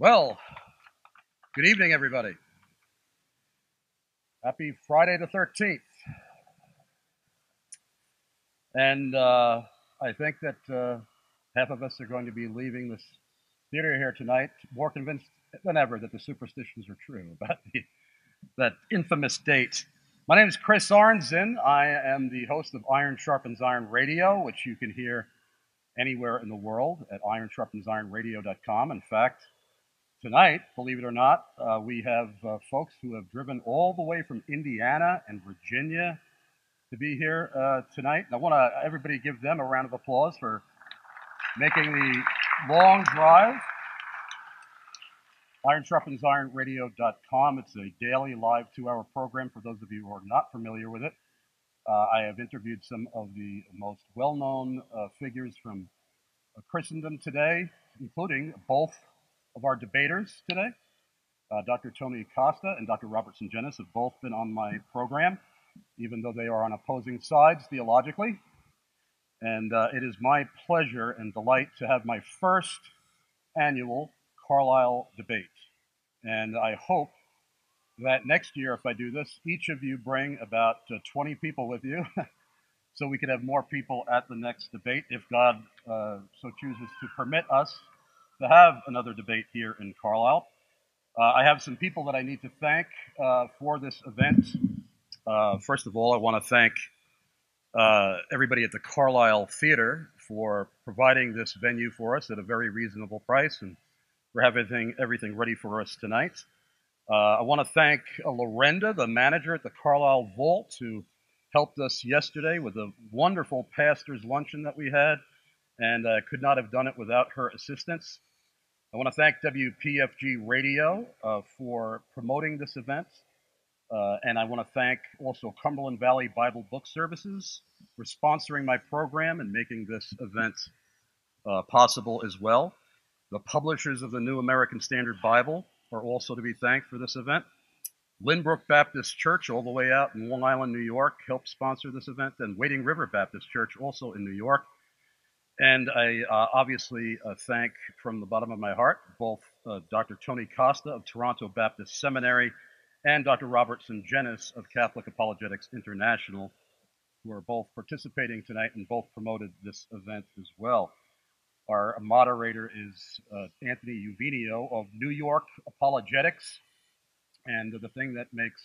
Well, good evening, everybody. Happy Friday the 13th. And I think that half of us are going to be leaving this theater here tonight more convinced than ever that the superstitions are true about that infamous date. My name is Chris Arnzen. I am the host of Iron Sharpens Iron Radio, which you can hear anywhere in the world at ironsharpensironradio.com. In fact, tonight, believe it or not, we have folks who have driven all the way from Indiana and Virginia to be here tonight. And I want to everybody give them a round of applause for making the long drive. IronSharpensIronRadio.com. It's a daily live 2-hour program for those of you who are not familiar with it. I have interviewed some of the most well-known figures from Christendom today, including both of our debaters today, Dr. Tony Costa and Dr. Robert Sungenis have both been on my program, even though they are on opposing sides theologically. And it is my pleasure and delight to have my first annual Carlisle debate. And I hope that next year, if I do this, each of you bring about 20 people with you so we can have more people at the next debate if God so chooses to permit us to have another debate here in Carlisle. I have some people that I need to thank for this event. First of all, I want to thank everybody at the Carlisle Theater for providing this venue for us at a very reasonable price and for having everything ready for us tonight. I want to thank Lorenda, the manager at the Carlisle Vault, who helped us yesterday with a wonderful pastor's luncheon that we had, and I could not have done it without her assistance. I want to thank WPFG Radio for promoting this event, and I want to thank also Cumberland Valley Bible Book Services for sponsoring my program and making this event possible as well. The publishers of the New American Standard Bible are also to be thanked for this event. Lynbrook Baptist Church, all the way out in Long Island, New York, helped sponsor this event, and Wading River Baptist Church, also in New York. And I obviously thank from the bottom of my heart both Dr. Tony Costa of Toronto Baptist Seminary and Dr. Robert Sungenis of Catholic Apologetics International, who are both participating tonight and both promoted this event as well. Our moderator is Anthony Uvinio of New York Apologetics. And the thing that makes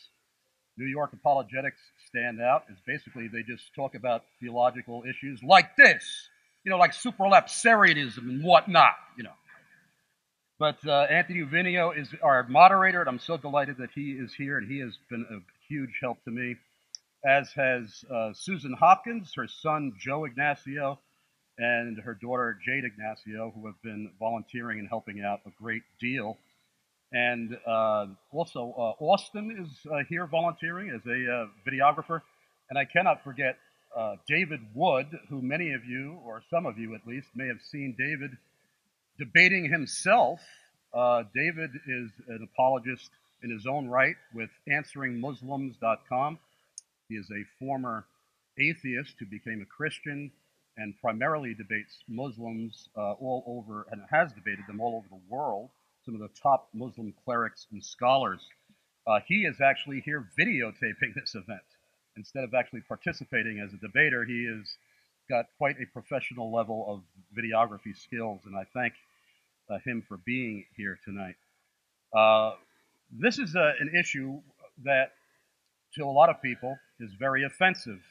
New York Apologetics stand out is basically they just talk about theological issues like this. You know, like superlapsarianism and whatnot, you know. But Anthony Uvinio is our moderator, and I'm so delighted that he is here, and he has been a huge help to me, as has Susan Hopkins, her son Joe Ignacio, and her daughter Jade Ignacio, who have been volunteering and helping out a great deal. And also Austin is here volunteering as a videographer, and I cannot forget David Wood, who many of you, or some of you at least, may have seen David debating himself. David is an apologist in his own right with AnsweringMuslims.com. He is a former atheist who became a Christian and primarily debates Muslims all over, and has debated them all over the world, some of the top Muslim clerics and scholars. He is actually here videotaping this event. Instead of actually participating as a debater, he has got quite a professional level of videography skills, and I thank him for being here tonight. This is an issue that, to a lot of people, is very offensive.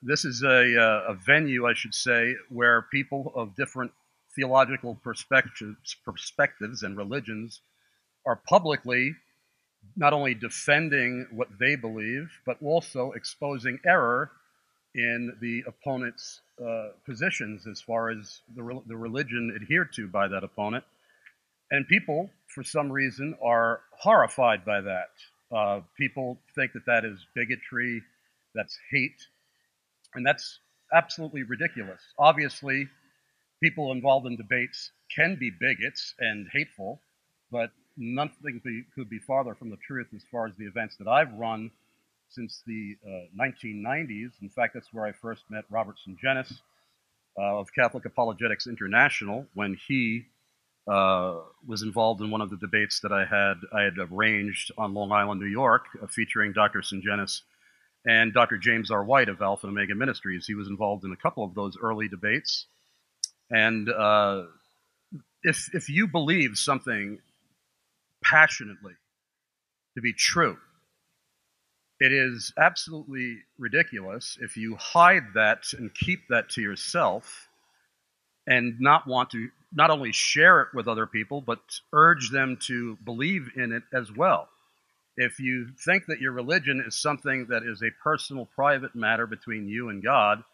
This is a venue, I should say, where people of different theological perspectives and religions are publicly not only defending what they believe, but also exposing error in the opponent's positions as far as the religion adhered to by that opponent. And people, for some reason, are horrified by that. People think that that is bigotry, that's hate, and that's absolutely ridiculous. Obviously, people involved in debates can be bigots and hateful, but nothing could be farther from the truth as far as the events that I've run since the 1990s. In fact, that's where I first met Robert Sungenis of Catholic Apologetics International when he was involved in one of the debates that I had arranged on Long Island, New York, featuring Dr. Sungenis and Dr. James R. White of Alpha and Omega Ministries. He was involved in a couple of those early debates. And if you believe something passionately to be true, it is absolutely ridiculous if you hide that and keep that to yourself and not want to not only share it with other people, but urge them to believe in it as well. If you think that your religion is something that is a personal, private matter between you and God,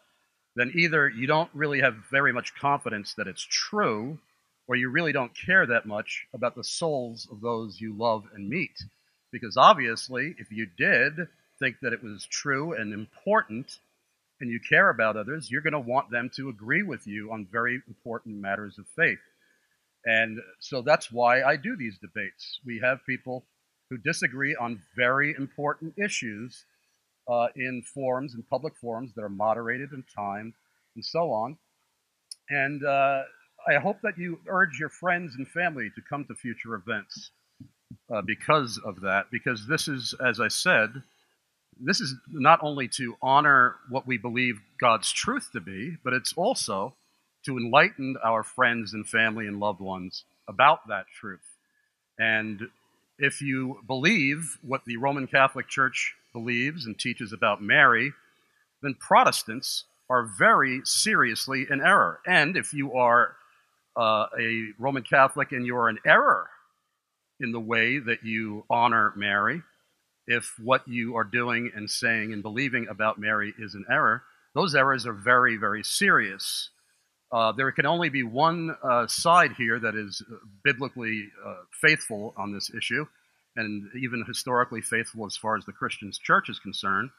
then either you don't really have very much confidence that it's true, or you really don't care that much about the souls of those you love and meet. Because obviously, if you did think that it was true and important, and you care about others, you're going to want them to agree with you on very important matters of faith. And so that's why I do these debates. We have people who disagree on very important issues in forums, in public forums that are moderated and timed and so on. And I hope that you urge your friends and family to come to future events because of that, because this is, as I said, this is not only to honor what we believe God's truth to be, but it's also to enlighten our friends and family and loved ones about that truth. And if you believe what the Roman Catholic Church believes and teaches about Mary, then Protestants are very seriously in error. And if you are a Roman Catholic and you are in error in the way that you honor Mary, if what you are doing and saying and believing about Mary is an error, those errors are very, very serious. There can only be one side here that is biblically faithful on this issue, and even historically faithful as far as the Christian church is concerned.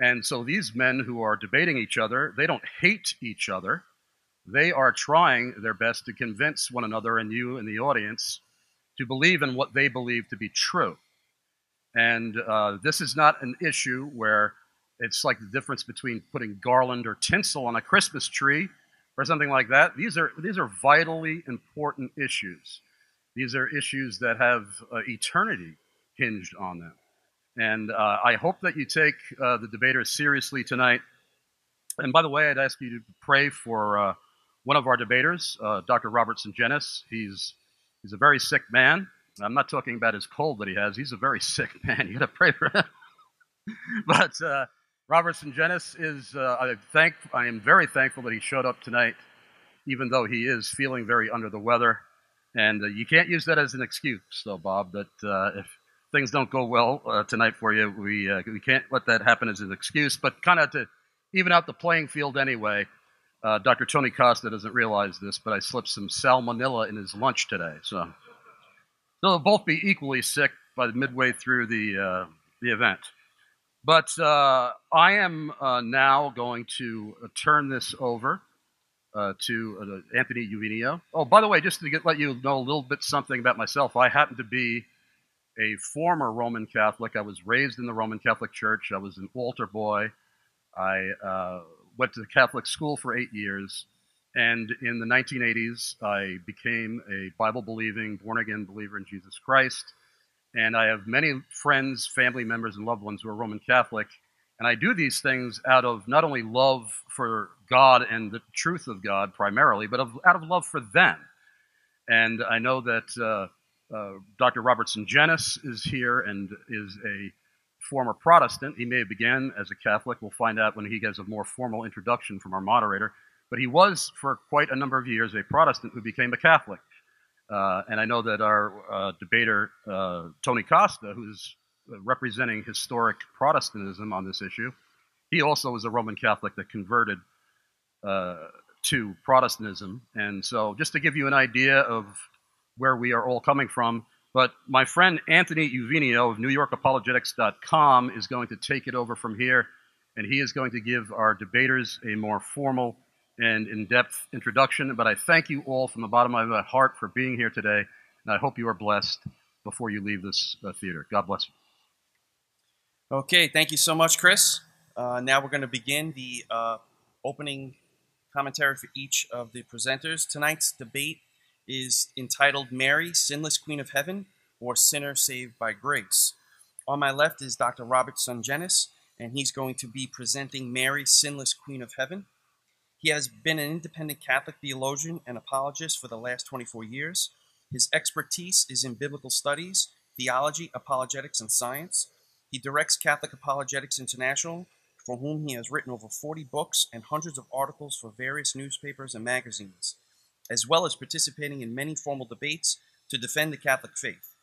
And so these men who are debating each other, they don't hate each other. They are trying their best to convince one another and you in the audience to believe in what they believe to be true. And this is not an issue where it's like the difference between putting garland or tinsel on a Christmas tree or something like that. These are vitally important issues. These are issues that have eternity hinged on them. And I hope that you take the debaters seriously tonight. And by the way, I'd ask you to pray for one of our debaters, Dr. Robert Sungenis. He's a very sick man. I'm not talking about his cold that he has. He's a very sick man. You got to pray for him. But Robert Sungenis is, I am very thankful that he showed up tonight, even though he is feeling very under the weather. And you can't use that as an excuse, though, Bob, that if things don't go well tonight for you, we can't let that happen as an excuse. But kind of to even out the playing field anyway, Dr. Tony Costa doesn't realize this, but I slipped some salmonella in his lunch today, so... they'll both be equally sick by the midway through the event. But I am now going to turn this over to Anthony Uvinio. Oh, by the way, just to let you know a little bit something about myself, I happen to be a former Roman Catholic. I was raised in the Roman Catholic Church. I was an altar boy. I went to the Catholic school for 8 years. And in the 1980s, I became a Bible-believing, born-again believer in Jesus Christ. And I have many friends, family members, and loved ones who are Roman Catholic. And I do these things out of not only love for God and the truth of God primarily, but out of love for them. And I know that Dr. Robert Sungenis is here and is a former Protestant. He may have began as a Catholic. We'll find out when he gets a more formal introduction from our moderator. But he was, for quite a number of years, a Protestant who became a Catholic. And I know that our debater, Tony Costa, who's representing historic Protestantism on this issue, he also was a Roman Catholic that converted to Protestantism. And so just to give you an idea of where we are all coming from, but my friend Anthony Uvinio of NewYorkApologetics.com is going to take it over from here, and he is going to give our debaters a more formal and in-depth introduction, but I thank you all from the bottom of my heart for being here today, and I hope you are blessed before you leave this theater. God bless you. Okay, thank you so much, Chris. Now we're going to begin the opening commentary for each of the presenters. Tonight's debate is entitled Mary, Sinless Queen of Heaven, or Sinner Saved by Grace. On my left is Dr. Robert Sungenis, and he's going to be presenting Mary, Sinless Queen of Heaven. He has been an independent Catholic theologian and apologist for the last 24 years. His expertise is in biblical studies, theology, apologetics, and science. He directs Catholic Apologetics International, for whom he has written over 40 books and hundreds of articles for various newspapers and magazines, as well as participating in many formal debates to defend the Catholic faith.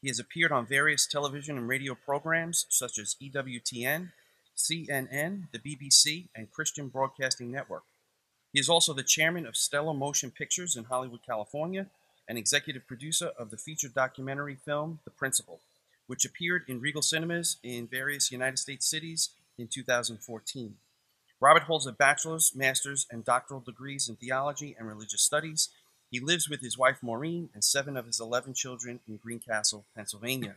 He has appeared on various television and radio programs such as EWTN, CNN, the BBC, and Christian Broadcasting Network. He is also the chairman of Stellar Motion Pictures in Hollywood, California, and executive producer of the feature documentary film The Principal, which appeared in Regal Cinemas in various United States cities in 2014. Robert holds a bachelor's, master's, and doctoral degrees in theology and religious studies. He lives with his wife, Maureen, and 7 of his 11 children in Greencastle, Pennsylvania.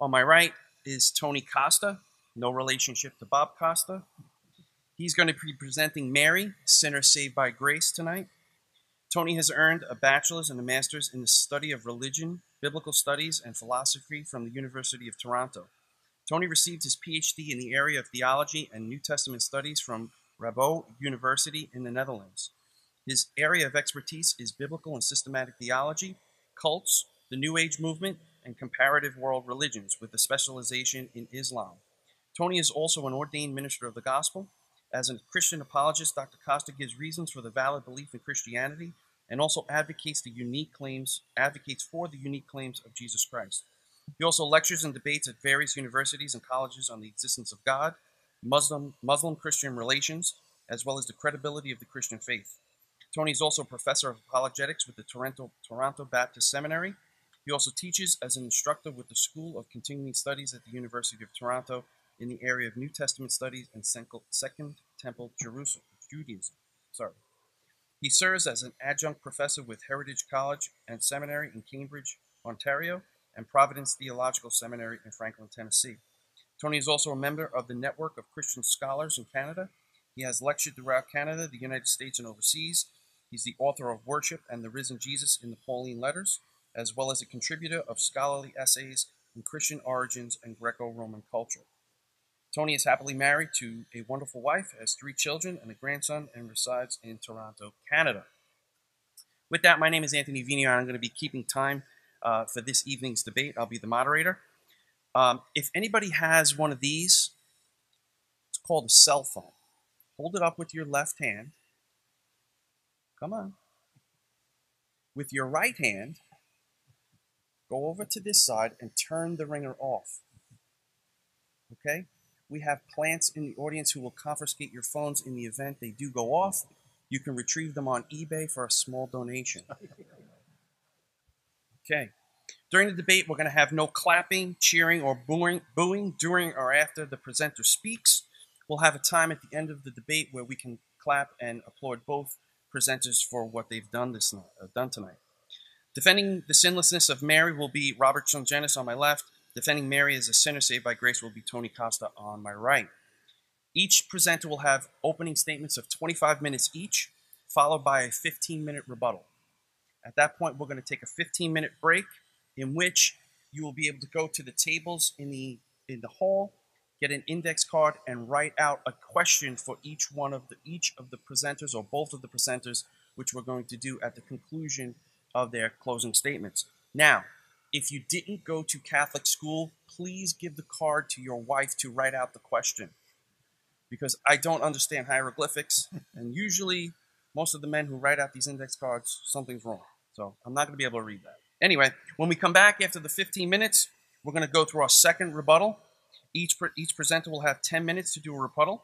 On my right is Tony Costa, no relationship to Bob Costa. He's going to be presenting Mary, Sinner Saved by Grace tonight. Tony has earned a bachelor's and a master's in the study of religion, biblical studies, and philosophy from the University of Toronto. Tony received his PhD in the area of theology and New Testament studies from Rabobank University in the Netherlands. His area of expertise is biblical and systematic theology, cults, the New Age movement, and comparative world religions, with a specialization in Islam. Tony is also an ordained minister of the gospel. As a Christian apologist, Dr. Costa gives reasons for the valid belief in Christianity and also advocates for the unique claims of Jesus Christ. He also lectures and debates at various universities and colleges on the existence of God, Muslim-Christian relations, as well as the credibility of the Christian faith. Tony is also a professor of apologetics with the Toronto Baptist Seminary. He also teaches as an instructor with the School of Continuing Studies at the University of Toronto in the area of New Testament studies and Second Temple Judaism. He serves as an adjunct professor with Heritage College and Seminary in Cambridge, Ontario, and Providence Theological Seminary in Franklin, Tennessee. Tony is also a member of the Network of Christian Scholars in Canada. He has lectured throughout Canada, the United States, and overseas. He's the author of Worship and the Risen Jesus in the Pauline Letters, as well as a contributor of scholarly essays on Christian origins and Greco-Roman culture. Tony is happily married to a wonderful wife, has 3 children and a grandson, and resides in Toronto, Canada. With that, my name is Anthony Uvinio, and I'm going to be keeping time for this evening's debate. I'll be the moderator. If anybody has one of these, it's called a cell phone. Hold it up with your left hand. Come on. With your right hand, go over to this side and turn the ringer off. Okay? We have plants in the audience who will confiscate your phones in the event they do go off. You can retrieve them on eBay for a small donation. Okay. During the debate, we're going to have no clapping, cheering, or booing during or after the presenter speaks. We'll have a time at the end of the debate where we can clap and applaud both presenters for what they've done tonight. Defending the sinlessness of Mary will be Robert Sungenis on my left. Defending Mary as a sinner saved by grace will be Tony Costa on my right. Each presenter will have opening statements of 25 minutes each, followed by a 15-minute rebuttal. At that point, we're going to take a 15-minute break, in which you will be able to go to the tables in the hall, get an index card, and write out a question for each of the presenters or both of the presenters, which we're going to do at the conclusion of their closing statements. Now, if you didn't go to Catholic school, please give the card to your wife to write out the question, because I don't understand hieroglyphics, and usually most of the men who write out these index cards, something's wrong. So I'm not going to be able to read that. Anyway, when we come back after the 15 minutes, we're going to go through our second rebuttal. Each presenter will have 10 minutes to do a rebuttal.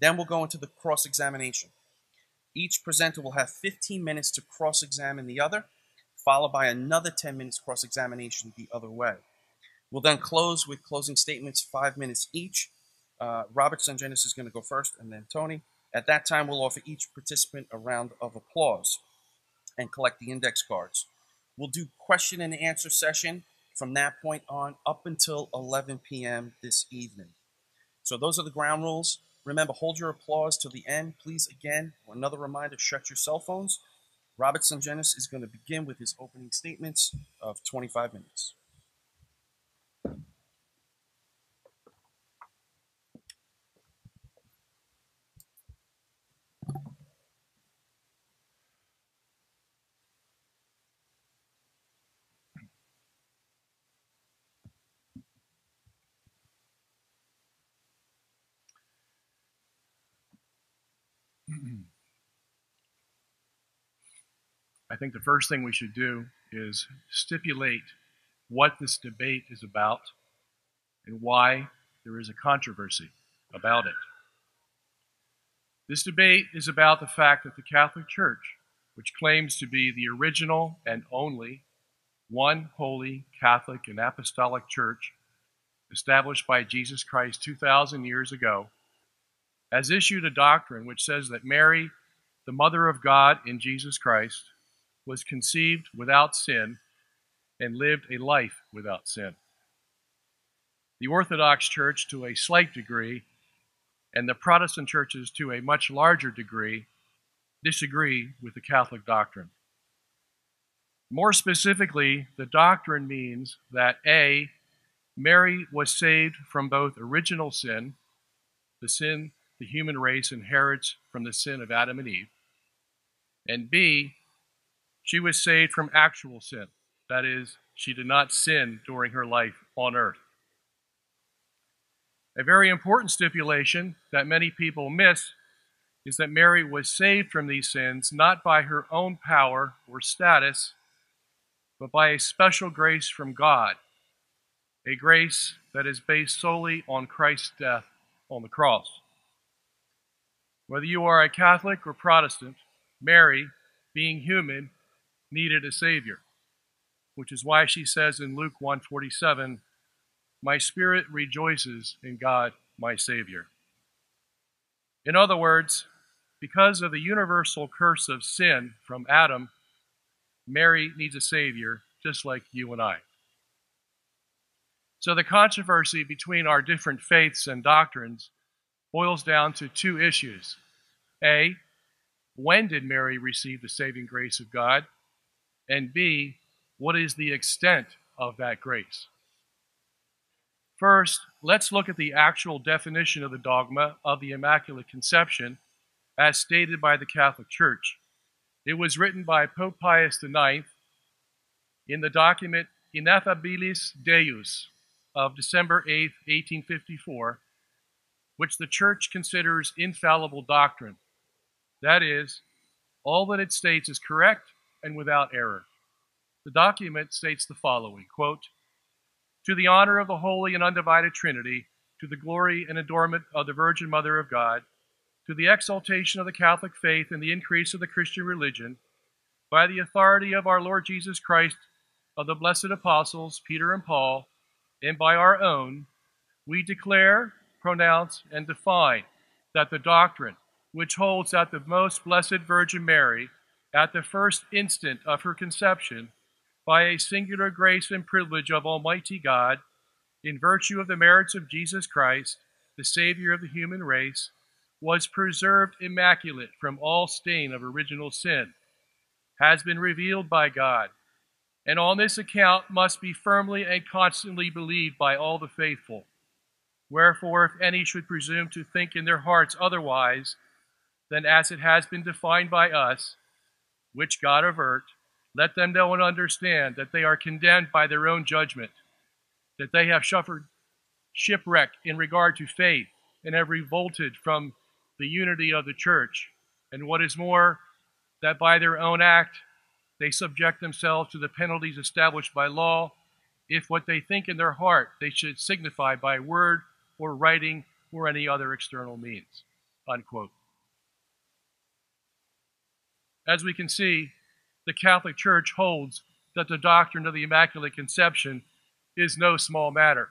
Then we'll go into the cross-examination. Each presenter will have 15 minutes to cross-examine the other, followed by another 10 minutes cross-examination the other way. We'll then close with closing statements, 5 minutes each. Robert Sungenis is going to go first, and then Tony. At that time, we'll offer each participant a round of applause and collect the index cards. We'll do question and answer session from that point on up until 11 p.m. this evening. So those are the ground rules. Remember, hold your applause till the end. Please, again, another reminder, shut your cell phones. Robert Sungenis is going to begin with his opening statements of 25 minutes. I think the first thing we should do is stipulate what this debate is about and why there is a controversy about it. This debate is about the fact that the Catholic Church, which claims to be the original and only one holy Catholic and apostolic church established by Jesus Christ 2,000 years ago, has issued a doctrine which says that Mary, the Mother of God in Jesus Christ, was conceived without sin and lived a life without sin. The Orthodox Church, to a slight degree, and the Protestant churches, to a much larger degree, disagree with the Catholic doctrine. More specifically, the doctrine means that A, Mary was saved from both original sin the human race inherits from the sin of Adam and Eve, and B, she was saved from actual sin. That is, she did not sin during her life on earth. A very important stipulation that many people miss is that Mary was saved from these sins not by her own power or status, but by a special grace from God, a grace that is based solely on Christ's death on the cross. Whether you are a Catholic or Protestant, Mary, being human, needed a Savior, which is why she says in Luke 1:47, "My spirit rejoices in God, my Savior." In other words, because of the universal curse of sin from Adam, Mary needs a Savior just like you and I. So the controversy between our different faiths and doctrines boils down to two issues. A, when did Mary receive the saving grace of God? And B, what is the extent of that grace? First, let's look at the actual definition of the dogma of the Immaculate Conception as stated by the Catholic Church. It was written by Pope Pius IX in the document Ineffabilis Deus of December 8, 1854, which the Church considers infallible doctrine. That is, all that it states is correct and without error. The document states the following, quote, "To the honor of the Holy and Undivided Trinity, to the glory and adornment of the Virgin Mother of God, to the exaltation of the Catholic faith and the increase of the Christian religion, by the authority of our Lord Jesus Christ, of the blessed apostles Peter and Paul, and by our own, we declare, pronounce, and define that the doctrine which holds that the most blessed Virgin Mary, at the first instant of her conception, by a singular grace and privilege of Almighty God, in virtue of the merits of Jesus Christ, the Savior of the human race, was preserved immaculate from all stain of original sin, has been revealed by God, and on this account must be firmly and constantly believed by all the faithful. Wherefore, if any should presume to think in their hearts otherwise than as it has been defined by us, which God avert, let them know and understand that they are condemned by their own judgment, that they have suffered shipwreck in regard to faith, and have revolted from the unity of the Church, and what is more, that by their own act they subject themselves to the penalties established by law, if what they think in their heart they should signify by word or writing or any other external means," unquote. As we can see, the Catholic Church holds that the doctrine of the Immaculate Conception is no small matter.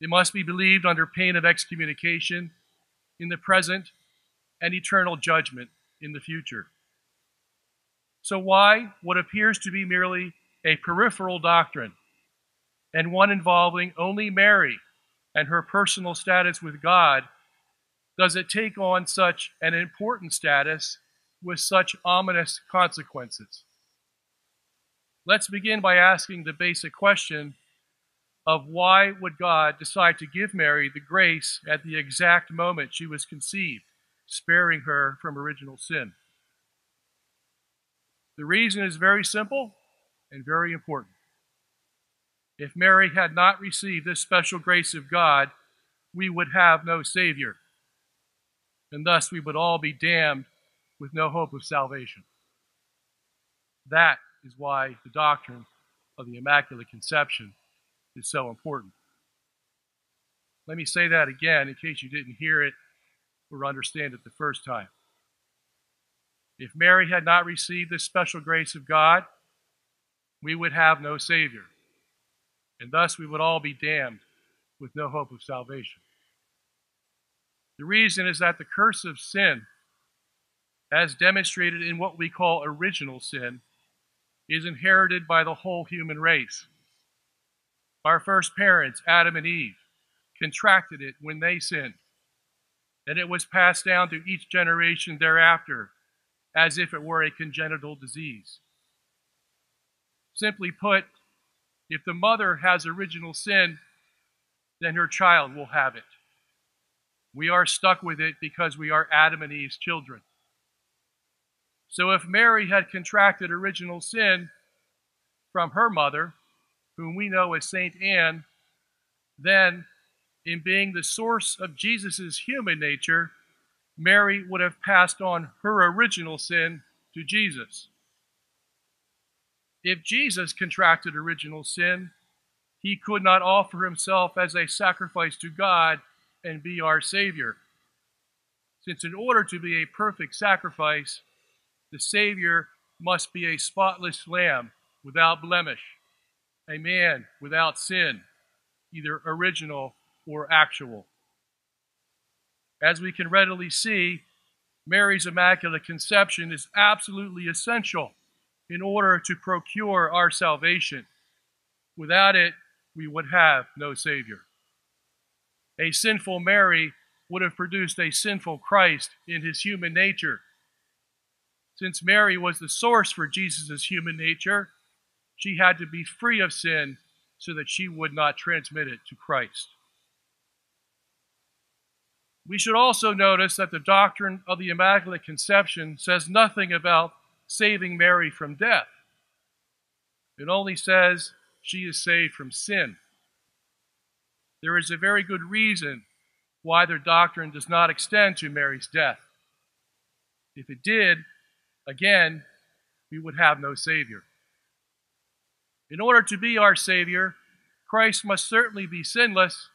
It must be believed under pain of excommunication in the present and eternal judgment in the future. So why what appears to be merely a peripheral doctrine, and one involving only Mary and her personal status with God, does it take on such an important status with such ominous consequences? Let's begin by asking the basic question of why would God decide to give Mary the grace at the exact moment she was conceived, sparing her from original sin? The reason is very simple and very important. If Mary had not received this special grace of God, we would have no Savior, and thus we would all be damned with no hope of salvation. That is why the doctrine of the Immaculate Conception is so important. Let me say that again in case you didn't hear it or understand it the first time. If Mary had not received this special grace of God, we would have no Savior, and thus we would all be damned with no hope of salvation. The reason is that the curse of sin, as demonstrated in what we call original sin, is inherited by the whole human race. Our first parents, Adam and Eve, contracted it when they sinned, and it was passed down to each generation thereafter as if it were a congenital disease. Simply put, if the mother has original sin, then her child will have it. We are stuck with it because we are Adam and Eve's children. So if Mary had contracted original sin from her mother, whom we know as Saint Anne, then, in being the source of Jesus' human nature, Mary would have passed on her original sin to Jesus. If Jesus contracted original sin, he could not offer himself as a sacrifice to God and be our Savior, since in order to be a perfect sacrifice, the Savior must be a spotless lamb without blemish, a man without sin, either original or actual. As we can readily see, Mary's Immaculate Conception is absolutely essential in order to procure our salvation. Without it, we would have no Savior. A sinful Mary would have produced a sinful Christ in his human nature. Since Mary was the source for Jesus' human nature, she had to be free of sin so that she would not transmit it to Christ. We should also notice that the doctrine of the Immaculate Conception says nothing about saving Mary from death. It only says she is saved from sin. There is a very good reason why their doctrine does not extend to Mary's death. If it did, again, we would have no Savior. In order to be our Savior, Christ must certainly be sinless,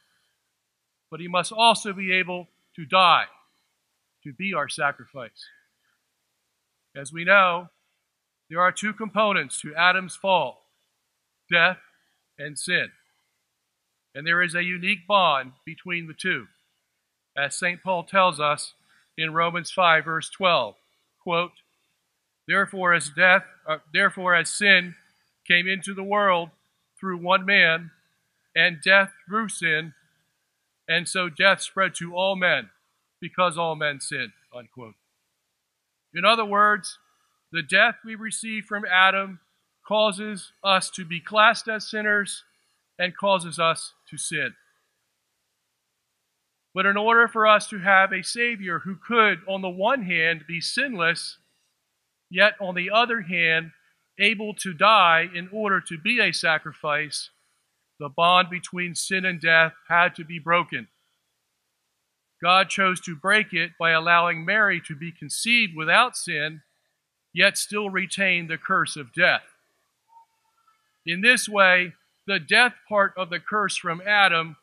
but he must also be able to die, to be our sacrifice. As we know, there are two components to Adam's fall, death and sin. And there is a unique bond between the two, as St. Paul tells us in Romans 5, verse 12, quote, Therefore, as sin came into the world through one man, and death through sin, and so death spread to all men, because all men sinned, unquote. In other words, the death we receive from Adam causes us to be classed as sinners and causes us to sin. But in order for us to have a Savior who could, on the one hand, be sinless, yet on the other hand, able to die in order to be a sacrifice, the bond between sin and death had to be broken. God chose to break it by allowing Mary to be conceived without sin, yet still retain the curse of death. In this way, the death part of the curse from Adam,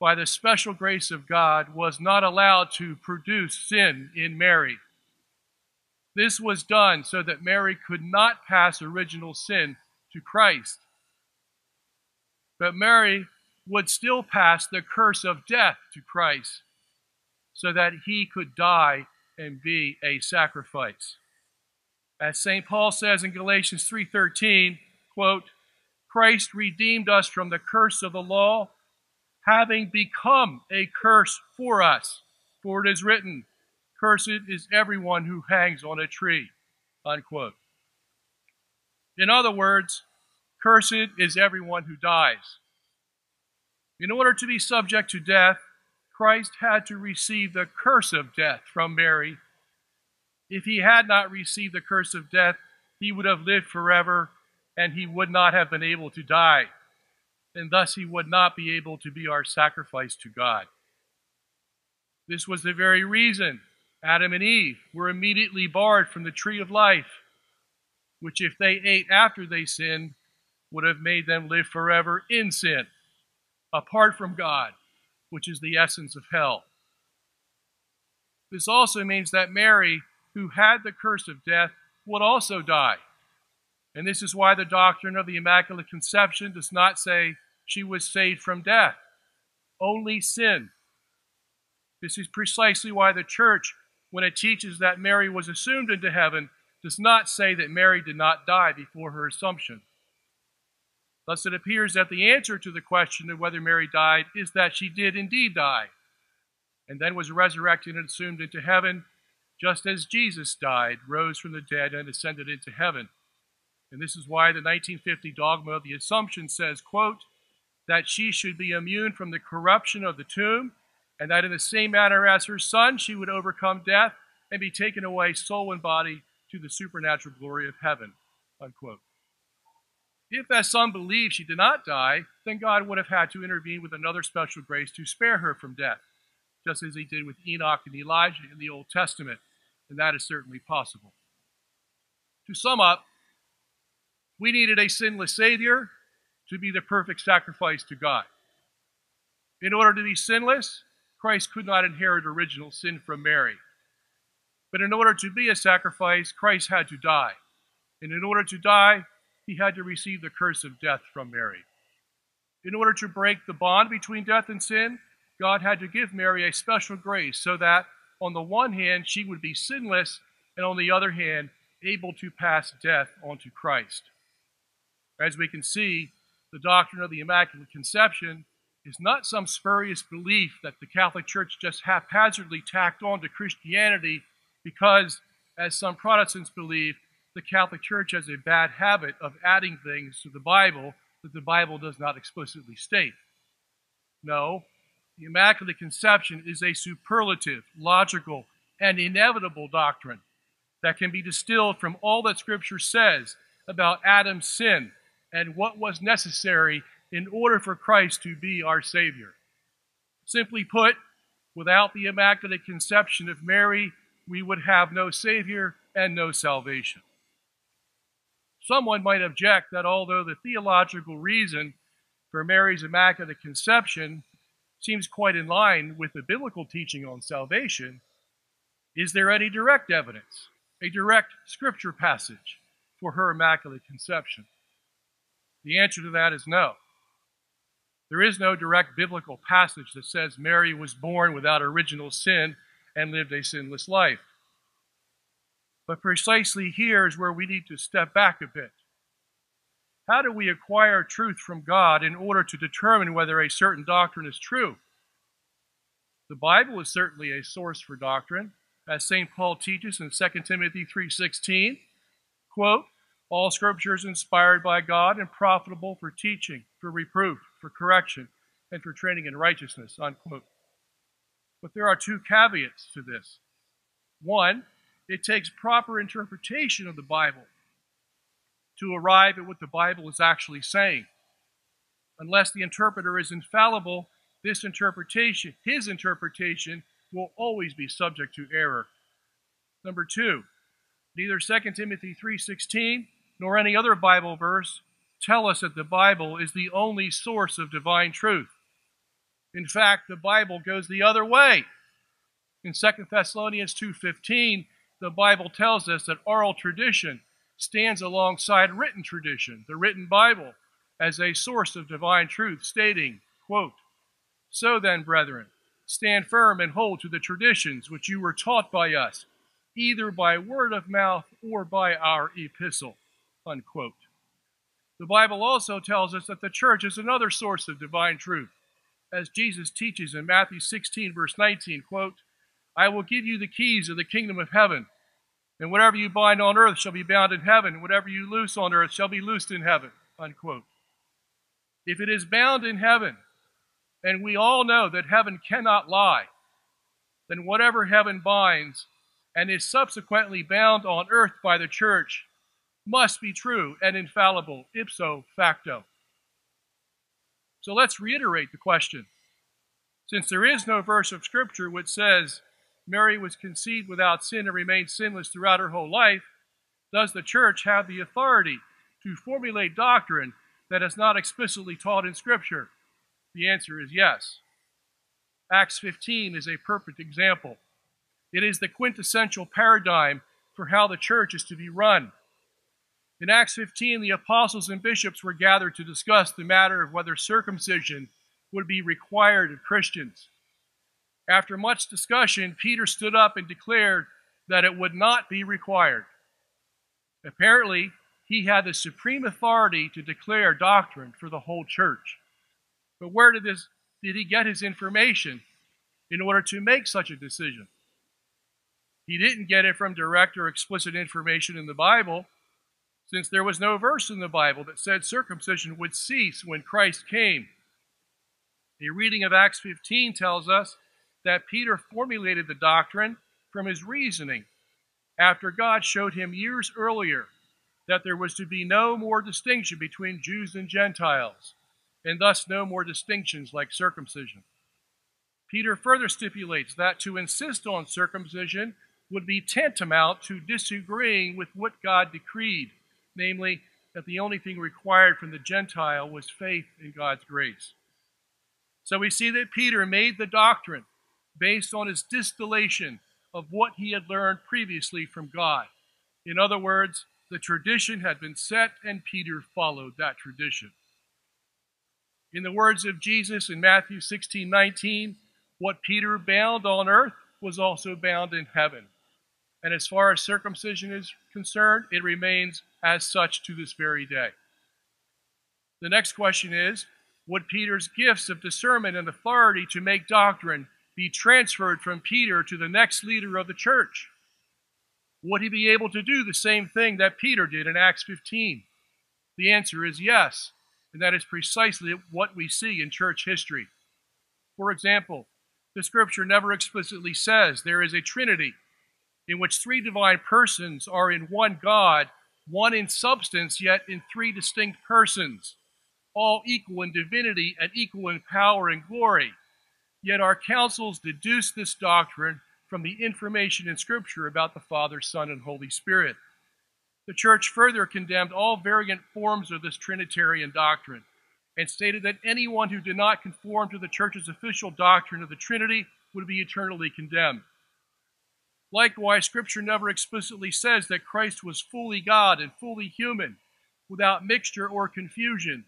by the special grace of God, was not allowed to produce sin in Mary. This was done so that Mary could not pass original sin to Christ. But Mary would still pass the curse of death to Christ so that he could die and be a sacrifice. As St. Paul says in Galatians 3:13, quote, Christ redeemed us from the curse of the law, having become a curse for us. For it is written, Cursed is everyone who hangs on a tree, unquote. In other words, cursed is everyone who dies. In order to be subject to death, Christ had to receive the curse of death from Mary. If he had not received the curse of death, he would have lived forever, and he would not have been able to die, and thus he would not be able to be our sacrifice to God. This was the very reason Adam and Eve were immediately barred from the tree of life, which if they ate after they sinned, would have made them live forever in sin, apart from God, which is the essence of hell. This also means that Mary, who had the curse of death, would also die. And this is why the doctrine of the Immaculate Conception does not say she was saved from death, only sin. This is precisely why the Church, when it teaches that Mary was assumed into heaven, does not say that Mary did not die before her assumption. Thus it appears that the answer to the question of whether Mary died is that she did indeed die, and then was resurrected and assumed into heaven, just as Jesus died, rose from the dead, and ascended into heaven. And this is why the 1950 dogma of the Assumption says, quote, that she should be immune from the corruption of the tomb, and that in the same manner as her son, she would overcome death and be taken away soul and body to the supernatural glory of heaven, unquote. If, as some believe, she did not die, then God would have had to intervene with another special grace to spare her from death, just as he did with Enoch and Elijah in the Old Testament, and that is certainly possible. To sum up, we needed a sinless Savior to be the perfect sacrifice to God. In order to be sinless, Christ could not inherit original sin from Mary. But in order to be a sacrifice, Christ had to die. And in order to die, he had to receive the curse of death from Mary. In order to break the bond between death and sin, God had to give Mary a special grace so that, on the one hand, she would be sinless, and on the other hand, able to pass death onto Christ. As we can see, the doctrine of the Immaculate Conception is not some spurious belief that the Catholic Church just haphazardly tacked on to Christianity because, as some Protestants believe, the Catholic Church has a bad habit of adding things to the Bible that the Bible does not explicitly state. No, the Immaculate Conception is a superlative, logical, and inevitable doctrine that can be distilled from all that Scripture says about Adam's sin and what was necessary in order for Christ to be our Savior. Simply put, without the Immaculate Conception of Mary, we would have no Savior and no salvation. Someone might object that although the theological reason for Mary's Immaculate Conception seems quite in line with the biblical teaching on salvation, is there any direct evidence, a direct Scripture passage for her Immaculate Conception? The answer to that is no. There is no direct biblical passage that says Mary was born without original sin and lived a sinless life. But precisely here is where we need to step back a bit. How do we acquire truth from God in order to determine whether a certain doctrine is true? The Bible is certainly a source for doctrine, as St. Paul teaches in 2 Timothy 3:16, quote, all Scripture is inspired by God and profitable for teaching, for reproof, for correction, and for training in righteousness, unquote. But there are two caveats to this. One, it takes proper interpretation of the Bible to arrive at what the Bible is actually saying. Unless the interpreter is infallible, his interpretation, will always be subject to error. Number two, neither 2 Timothy 3:16 nor any other Bible verse tell us that the Bible is the only source of divine truth. In fact, the Bible goes the other way. In 2 Thessalonians 2:15, the Bible tells us that oral tradition stands alongside written tradition, the written Bible, as a source of divine truth, stating, quote, so then, brethren, stand firm and hold to the traditions which you were taught by us, either by word of mouth or by our epistle, unquote. The Bible also tells us that the church is another source of divine truth, as Jesus teaches in Matthew 16, verse 19, quote, I will give you the keys of the kingdom of heaven. And whatever you bind on earth shall be bound in heaven, and whatever you loose on earth shall be loosed in heaven." Unquote. If it is bound in heaven, and we all know that heaven cannot lie, then whatever heaven binds and is subsequently bound on earth by the church must be true and infallible, ipso facto. So let's reiterate the question. Since there is no verse of Scripture which says Mary was conceived without sin and remained sinless throughout her whole life, does the church have the authority to formulate doctrine that is not explicitly taught in Scripture? The answer is yes. Acts 15 is a perfect example. It is the quintessential paradigm for how the church is to be run. In Acts 15, the apostles and bishops were gathered to discuss the matter of whether circumcision would be required of Christians. After much discussion, Peter stood up and declared that it would not be required. Apparently, he had the supreme authority to declare doctrine for the whole church. But where did he get his information in order to make such a decision? He didn't get it from direct or explicit information in the Bible, since there was no verse in the Bible that said circumcision would cease when Christ came. A reading of Acts 15 tells us that Peter formulated the doctrine from his reasoning after God showed him years earlier that there was to be no more distinction between Jews and Gentiles, and thus no more distinctions like circumcision. Peter further stipulates that to insist on circumcision would be tantamount to disagreeing with what God decreed, namely, that the only thing required from the Gentile was faith in God's grace. So we see that Peter made the doctrine based on his distillation of what he had learned previously from God. In other words, the tradition had been set, and Peter followed that tradition. In the words of Jesus in Matthew 16:19, what Peter bound on earth was also bound in heaven. And as far as circumcision is concerned, it remains as such to this very day. The next question is, would Peter's gifts of discernment and authority to make doctrine be transferred from Peter to the next leader of the church? Would he be able to do the same thing that Peter did in Acts 15? The answer is yes, and that is precisely what we see in church history. For example, the Scripture never explicitly says there is a Trinity in which three divine persons are in one God, one in substance, yet in three distinct persons, all equal in divinity and equal in power and glory. Yet our councils deduce this doctrine from the information in Scripture about the Father, Son, and Holy Spirit. The Church further condemned all variant forms of this Trinitarian doctrine and stated that anyone who did not conform to the Church's official doctrine of the Trinity would be eternally condemned. Likewise, Scripture never explicitly says that Christ was fully God and fully human, without mixture or confusion.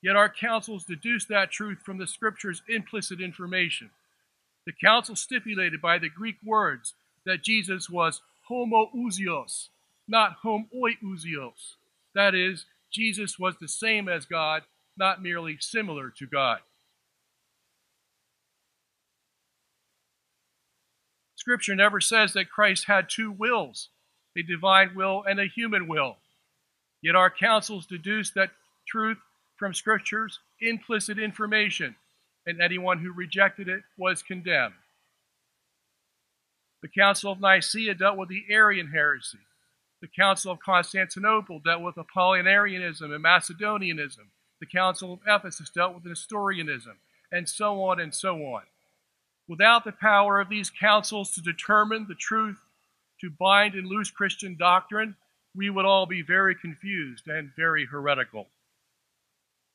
Yet our councils deduce that truth from the Scripture's implicit information. The council stipulated by the Greek words that Jesus was homoousios, not homoiousios. That is, Jesus was the same as God, not merely similar to God. Scripture never says that Christ had two wills, a divine will and a human will. Yet our councils deduce that truth from Scripture's implicit information, and anyone who rejected it was condemned. The Council of Nicaea dealt with the Arian heresy. The Council of Constantinople dealt with Apollinarianism and Macedonianism. The Council of Ephesus dealt with Nestorianism, and so on and so on. Without the power of these councils to determine the truth, to bind and loose Christian doctrine, we would all be very confused and very heretical.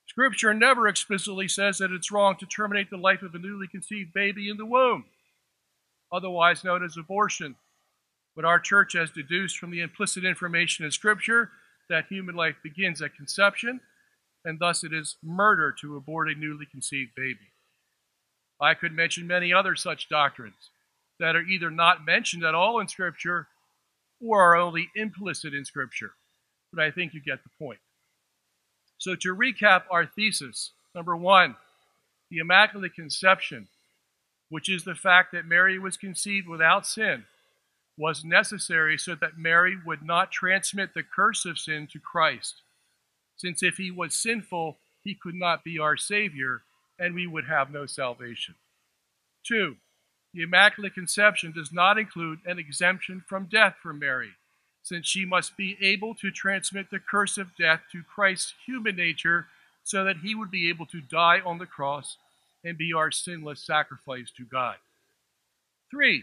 Scripture never explicitly says that it's wrong to terminate the life of a newly conceived baby in the womb, otherwise known as abortion. But our church has deduced from the implicit information in Scripture that human life begins at conception, and thus it is murder to abort a newly conceived baby. I could mention many other such doctrines that are either not mentioned at all in Scripture or are only implicit in Scripture, but I think you get the point. So to recap our thesis, number one, the Immaculate Conception which is the fact that Mary was conceived without sin, was necessary so that Mary would not transmit the curse of sin to Christ, since if he was sinful, he could not be our Savior, and we would have no salvation. 2. The Immaculate Conception does not include an exemption from death for Mary, since she must be able to transmit the curse of death to Christ's human nature so that he would be able to die on the cross and be our sinless sacrifice to God. 3.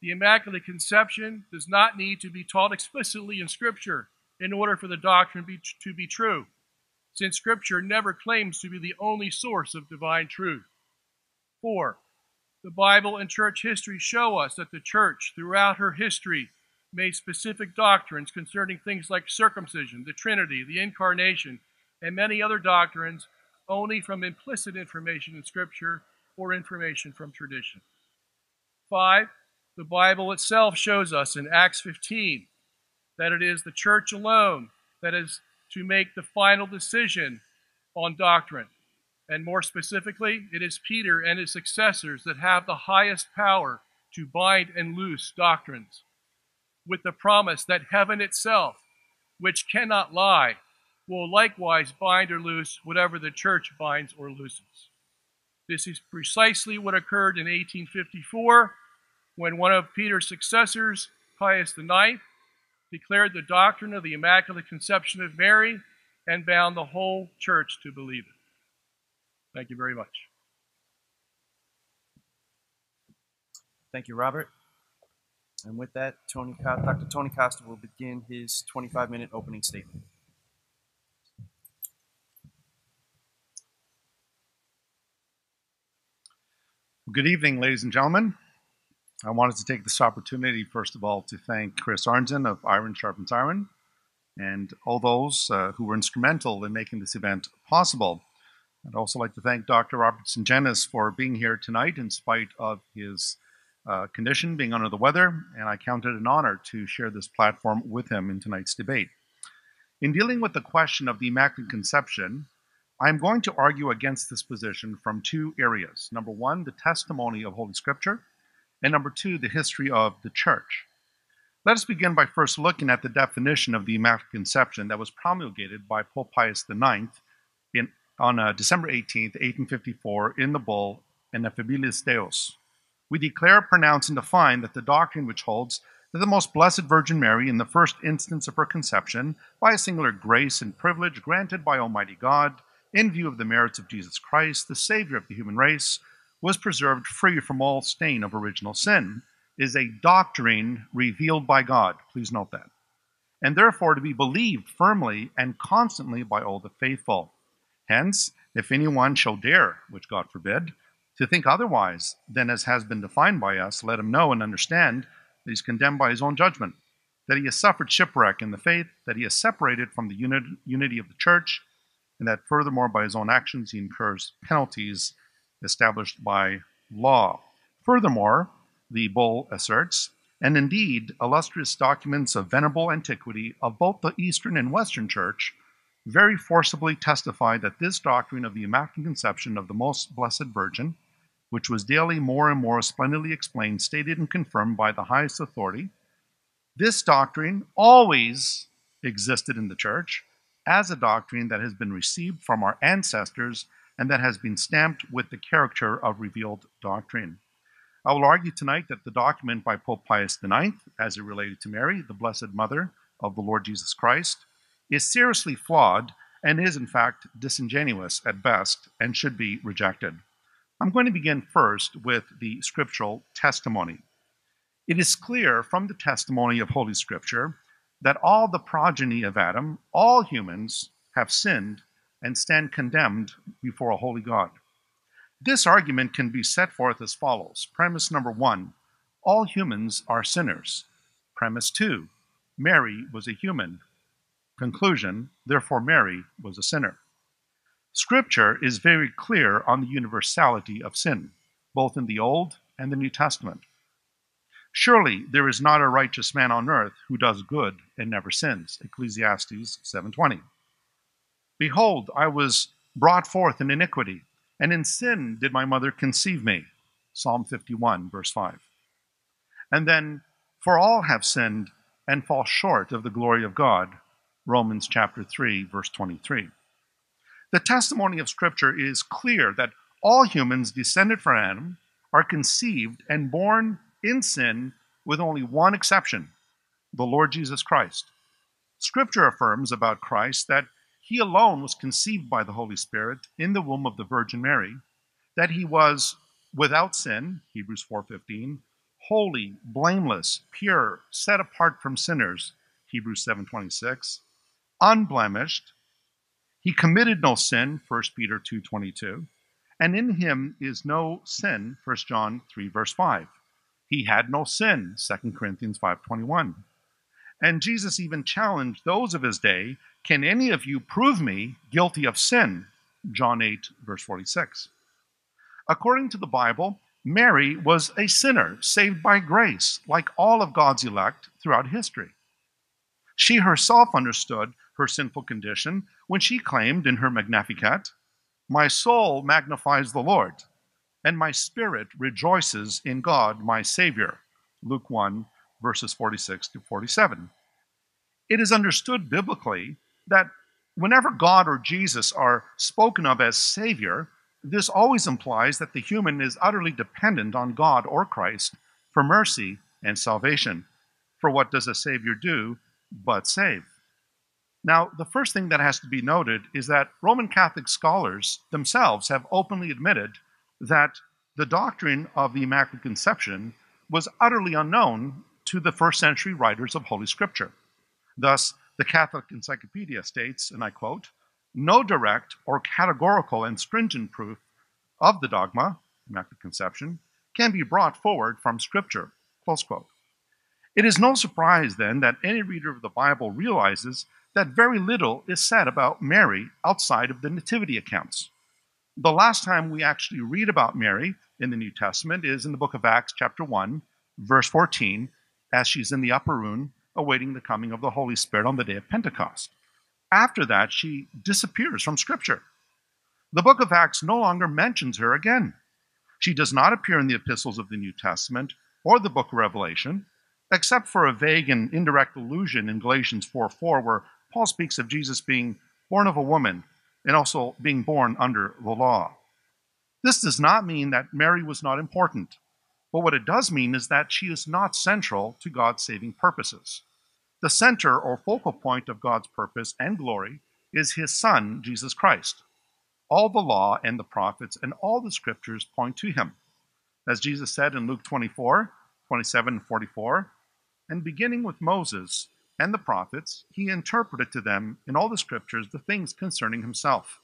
The Immaculate Conception does not need to be taught explicitly in Scripture in order for the doctrine to be true, since Scripture never claims to be the only source of divine truth. 4. The Bible and church history show us that the church, throughout her history, made specific doctrines concerning things like circumcision, the Trinity, the Incarnation, and many other doctrines only from implicit information in Scripture or information from tradition. 5. The Bible itself shows us in Acts 15 that it is the church alone that is to make the final decision on doctrine. And more specifically, it is Peter and his successors that have the highest power to bind and loose doctrines, with the promise that heaven itself, which cannot lie, will likewise bind or loose whatever the church binds or loosens. This is precisely what occurred in 1854 when one of Peter's successors, Pius IX, declared the doctrine of the Immaculate Conception of Mary and bound the whole church to believe it. Thank you very much. Thank you, Robert. And with that, Dr. Tony Costa will begin his 25-minute opening statement. Good evening, ladies and gentlemen. I wanted to take this opportunity, first of all, to thank Chris Arnzen of Iron Sharpens Iron and all those who were instrumental in making this event possible. I'd also like to thank Dr. Robert Sungenis for being here tonight in spite of his condition, being under the weather, and I count it an honor to share this platform with him in tonight's debate. In dealing with the question of the Immaculate Conception, I'm going to argue against this position from two areas. Number one, the testimony of Holy Scripture, and number two, the history of the Church. Let us begin by first looking at the definition of the Immaculate Conception that was promulgated by Pope Pius IX on December 18, 1854, in the bull Ineffabilis Deus. We declare, pronounce, and define that the doctrine which holds that the most blessed Virgin Mary in the first instance of her conception, by a singular grace and privilege granted by Almighty God, in view of the merits of Jesus Christ, the Savior of the human race, was preserved free from all stain of original sin, is a doctrine revealed by God. Please note that. And therefore to be believed firmly and constantly by all the faithful. Hence, if anyone shall dare, which God forbid, to think otherwise than as has been defined by us, let him know and understand that he is condemned by his own judgment, that he has suffered shipwreck in the faith, that he is separated from the unity of the Church, and that furthermore by his own actions he incurs penalties established by law. Furthermore, the bull asserts, and indeed illustrious documents of venerable antiquity of both the Eastern and Western Church very forcibly testify that this doctrine of the Immaculate Conception of the Most Blessed Virgin, which was daily more and more splendidly explained, stated, and confirmed by the highest authority, this doctrine always existed in the Church as a doctrine that has been received from our ancestors and that has been stamped with the character of revealed doctrine. I will argue tonight that the document by Pope Pius IX, as it related to Mary, the Blessed Mother of the Lord Jesus Christ, is seriously flawed and is, in fact, disingenuous at best and should be rejected. I'm going to begin first with the scriptural testimony. It is clear from the testimony of Holy Scripture that all the progeny of Adam, all humans, have sinned and stand condemned before a holy God. This argument can be set forth as follows. Premise number one, all humans are sinners. Premise two, Mary was a human. Conclusion, therefore Mary was a sinner. Scripture is very clear on the universality of sin, both in the Old and the New Testament. Surely there is not a righteous man on earth who does good and never sins, Ecclesiastes 7:20. Behold, I was brought forth in iniquity, and in sin did my mother conceive me. Psalm 51, verse 5. And then, for all have sinned and fall short of the glory of God, Romans chapter 3, verse 23. The testimony of Scripture is clear that all humans descended from Adam are conceived and born in sin with only one exception, the Lord Jesus Christ. Scripture affirms about Christ that he alone was conceived by the Holy Spirit in the womb of the Virgin Mary, that he was without sin, Hebrews 4:15, holy, blameless, pure, set apart from sinners, Hebrews 7:26, unblemished, he committed no sin, 1 Peter 2:22, and in him is no sin, 1 John 3, verse 5. He had no sin, 2 Corinthians 5:21. And Jesus even challenged those of his day, can any of you prove me guilty of sin? John 8, verse 46. According to the Bible, Mary was a sinner saved by grace, like all of God's elect throughout history. She herself understood her sinful condition when she claimed in her Magnificat, "My soul magnifies the Lord, and my spirit rejoices in God, my Savior." Luke 1, verses 46 to 47. It is understood biblically that whenever God or Jesus are spoken of as Savior, this always implies that the human is utterly dependent on God or Christ for mercy and salvation. For what does a Savior do but save? Now, the first thing that has to be noted is that Roman Catholic scholars themselves have openly admitted that the doctrine of the Immaculate Conception was utterly unknown to the first-century writers of Holy Scripture. Thus, the Catholic Encyclopedia states, and I quote, "No direct or categorical and stringent proof of the dogma, Immaculate Conception, can be brought forward from Scripture," close quote. It is no surprise, then, that any reader of the Bible realizes that very little is said about Mary outside of the nativity accounts. The last time we actually read about Mary in the New Testament is in the book of Acts chapter 1, verse 14, as she's in the upper room awaiting the coming of the Holy Spirit on the day of Pentecost. After that, she disappears from Scripture. The book of Acts no longer mentions her again. She does not appear in the epistles of the New Testament or the book of Revelation, except for a vague and indirect allusion in Galatians 4:4, where Paul speaks of Jesus being born of a woman and also being born under the law. This does not mean that Mary was not important, but what it does mean is that she is not central to God's saving purposes. The center or focal point of God's purpose and glory is his Son, Jesus Christ. All the law and the prophets and all the Scriptures point to him. As Jesus said in Luke 24:27-44, "And beginning with Moses and the prophets, he interpreted to them in all the Scriptures the things concerning himself.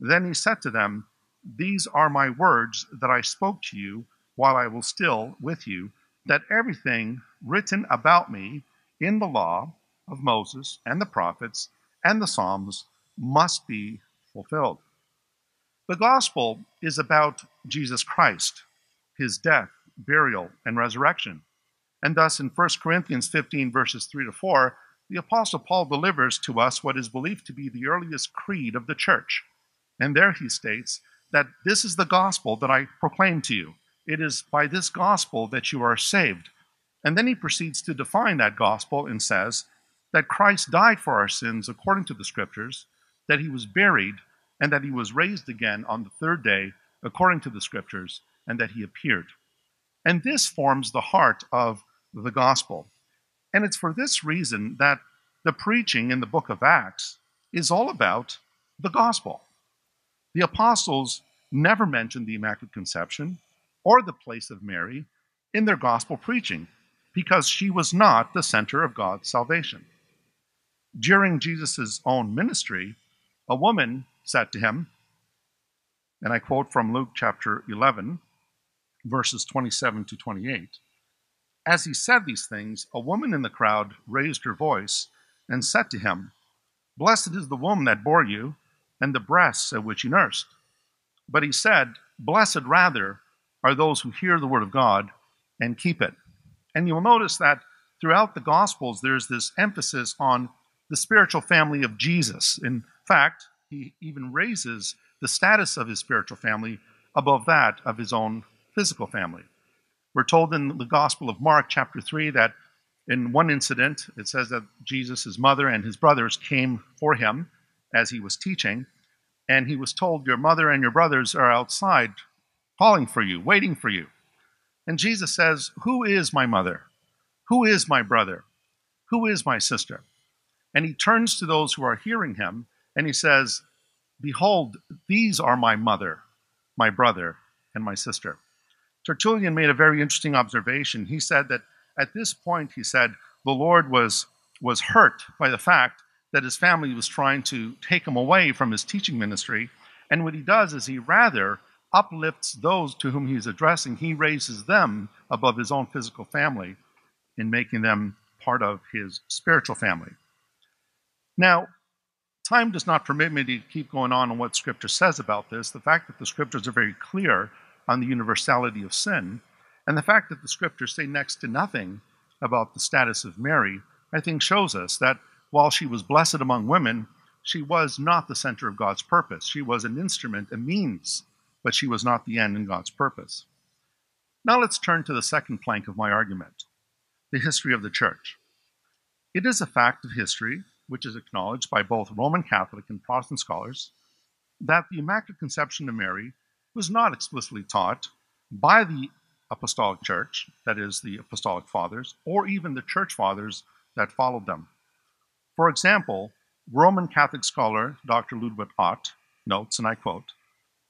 Then he said to them, These are my words that I spoke to you while I was still with you, that everything written about me in the law of Moses and the prophets and the Psalms must be fulfilled." The gospel is about Jesus Christ, his death, burial, and resurrection. And thus, in 1 Corinthians 15, verses 3-4, the Apostle Paul delivers to us what is believed to be the earliest creed of the church. And there he states that this is the gospel that I proclaim to you. It is by this gospel that you are saved. And then he proceeds to define that gospel and says that Christ died for our sins according to the Scriptures, that he was buried, and that he was raised again on the third day according to the Scriptures, and that he appeared. And this forms the heart of the gospel. And it's for this reason that the preaching in the book of Acts is all about the gospel. The apostles never mentioned the Immaculate Conception or the place of Mary in their gospel preaching because she was not the center of God's salvation. During Jesus' own ministry, a woman said to him, and I quote from Luke chapter 11, verses 27-28, "As he said these things, a woman in the crowd raised her voice and said to him, Blessed is the womb that bore you, and the breasts at which you nursed. But he said, Blessed rather are those who hear the word of God and keep it." And you will notice that throughout the Gospels, there's this emphasis on the spiritual family of Jesus. In fact, he even raises the status of his spiritual family above that of his own physical family. We're told in the Gospel of Mark, chapter 3, that in one incident, it says that Jesus' mother and his brothers came for him as he was teaching, and he was told, your mother and your brothers are outside calling for you, waiting for you. And Jesus says, who is my mother? Who is my brother? Who is my sister? And he turns to those who are hearing him, and he says, behold, these are my mother, my brother, and my sister. Tertullian made a very interesting observation. He said that at this point, he said, the Lord was hurt by the fact that his family was trying to take him away from his teaching ministry. And what he does is he rather uplifts those to whom he's addressing. He raises them above his own physical family in making them part of his spiritual family. Now, time does not permit me to keep going on what Scripture says about this. The fact that the Scriptures are very clear on the universality of sin, and the fact that the Scriptures say next to nothing about the status of Mary, I think shows us that while she was blessed among women, she was not the center of God's purpose. She was an instrument, a means, but she was not the end in God's purpose. Now let's turn to the second plank of my argument, the history of the Church. It is a fact of history, which is acknowledged by both Roman Catholic and Protestant scholars, that the Immaculate Conception of Mary was not explicitly taught by the Apostolic Church, that is, the Apostolic Fathers, or even the Church Fathers that followed them. For example, Roman Catholic scholar Dr. Ludwig Ott notes, and I quote,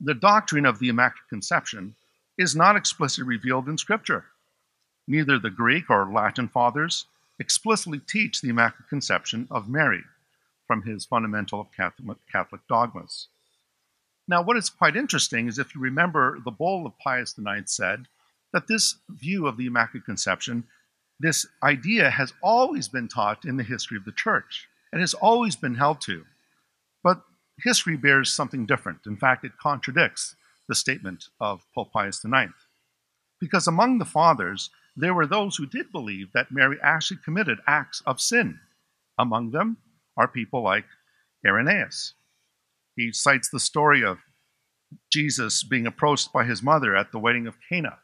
"The doctrine of the Immaculate Conception is not explicitly revealed in Scripture. Neither the Greek or Latin Fathers explicitly teach the Immaculate Conception of Mary," from his Fundamental of Catholic Dogmas. Now, what is quite interesting is, if you remember, the Bull of Pius IX said that this view of the Immaculate Conception, this idea, has always been taught in the history of the Church and has always been held to. But history bears something different. In fact, it contradicts the statement of Pope Pius IX. Because among the Fathers, there were those who did believe that Mary actually committed acts of sin. Among them are people like Irenaeus. He cites the story of Jesus being approached by his mother at the wedding of Cana,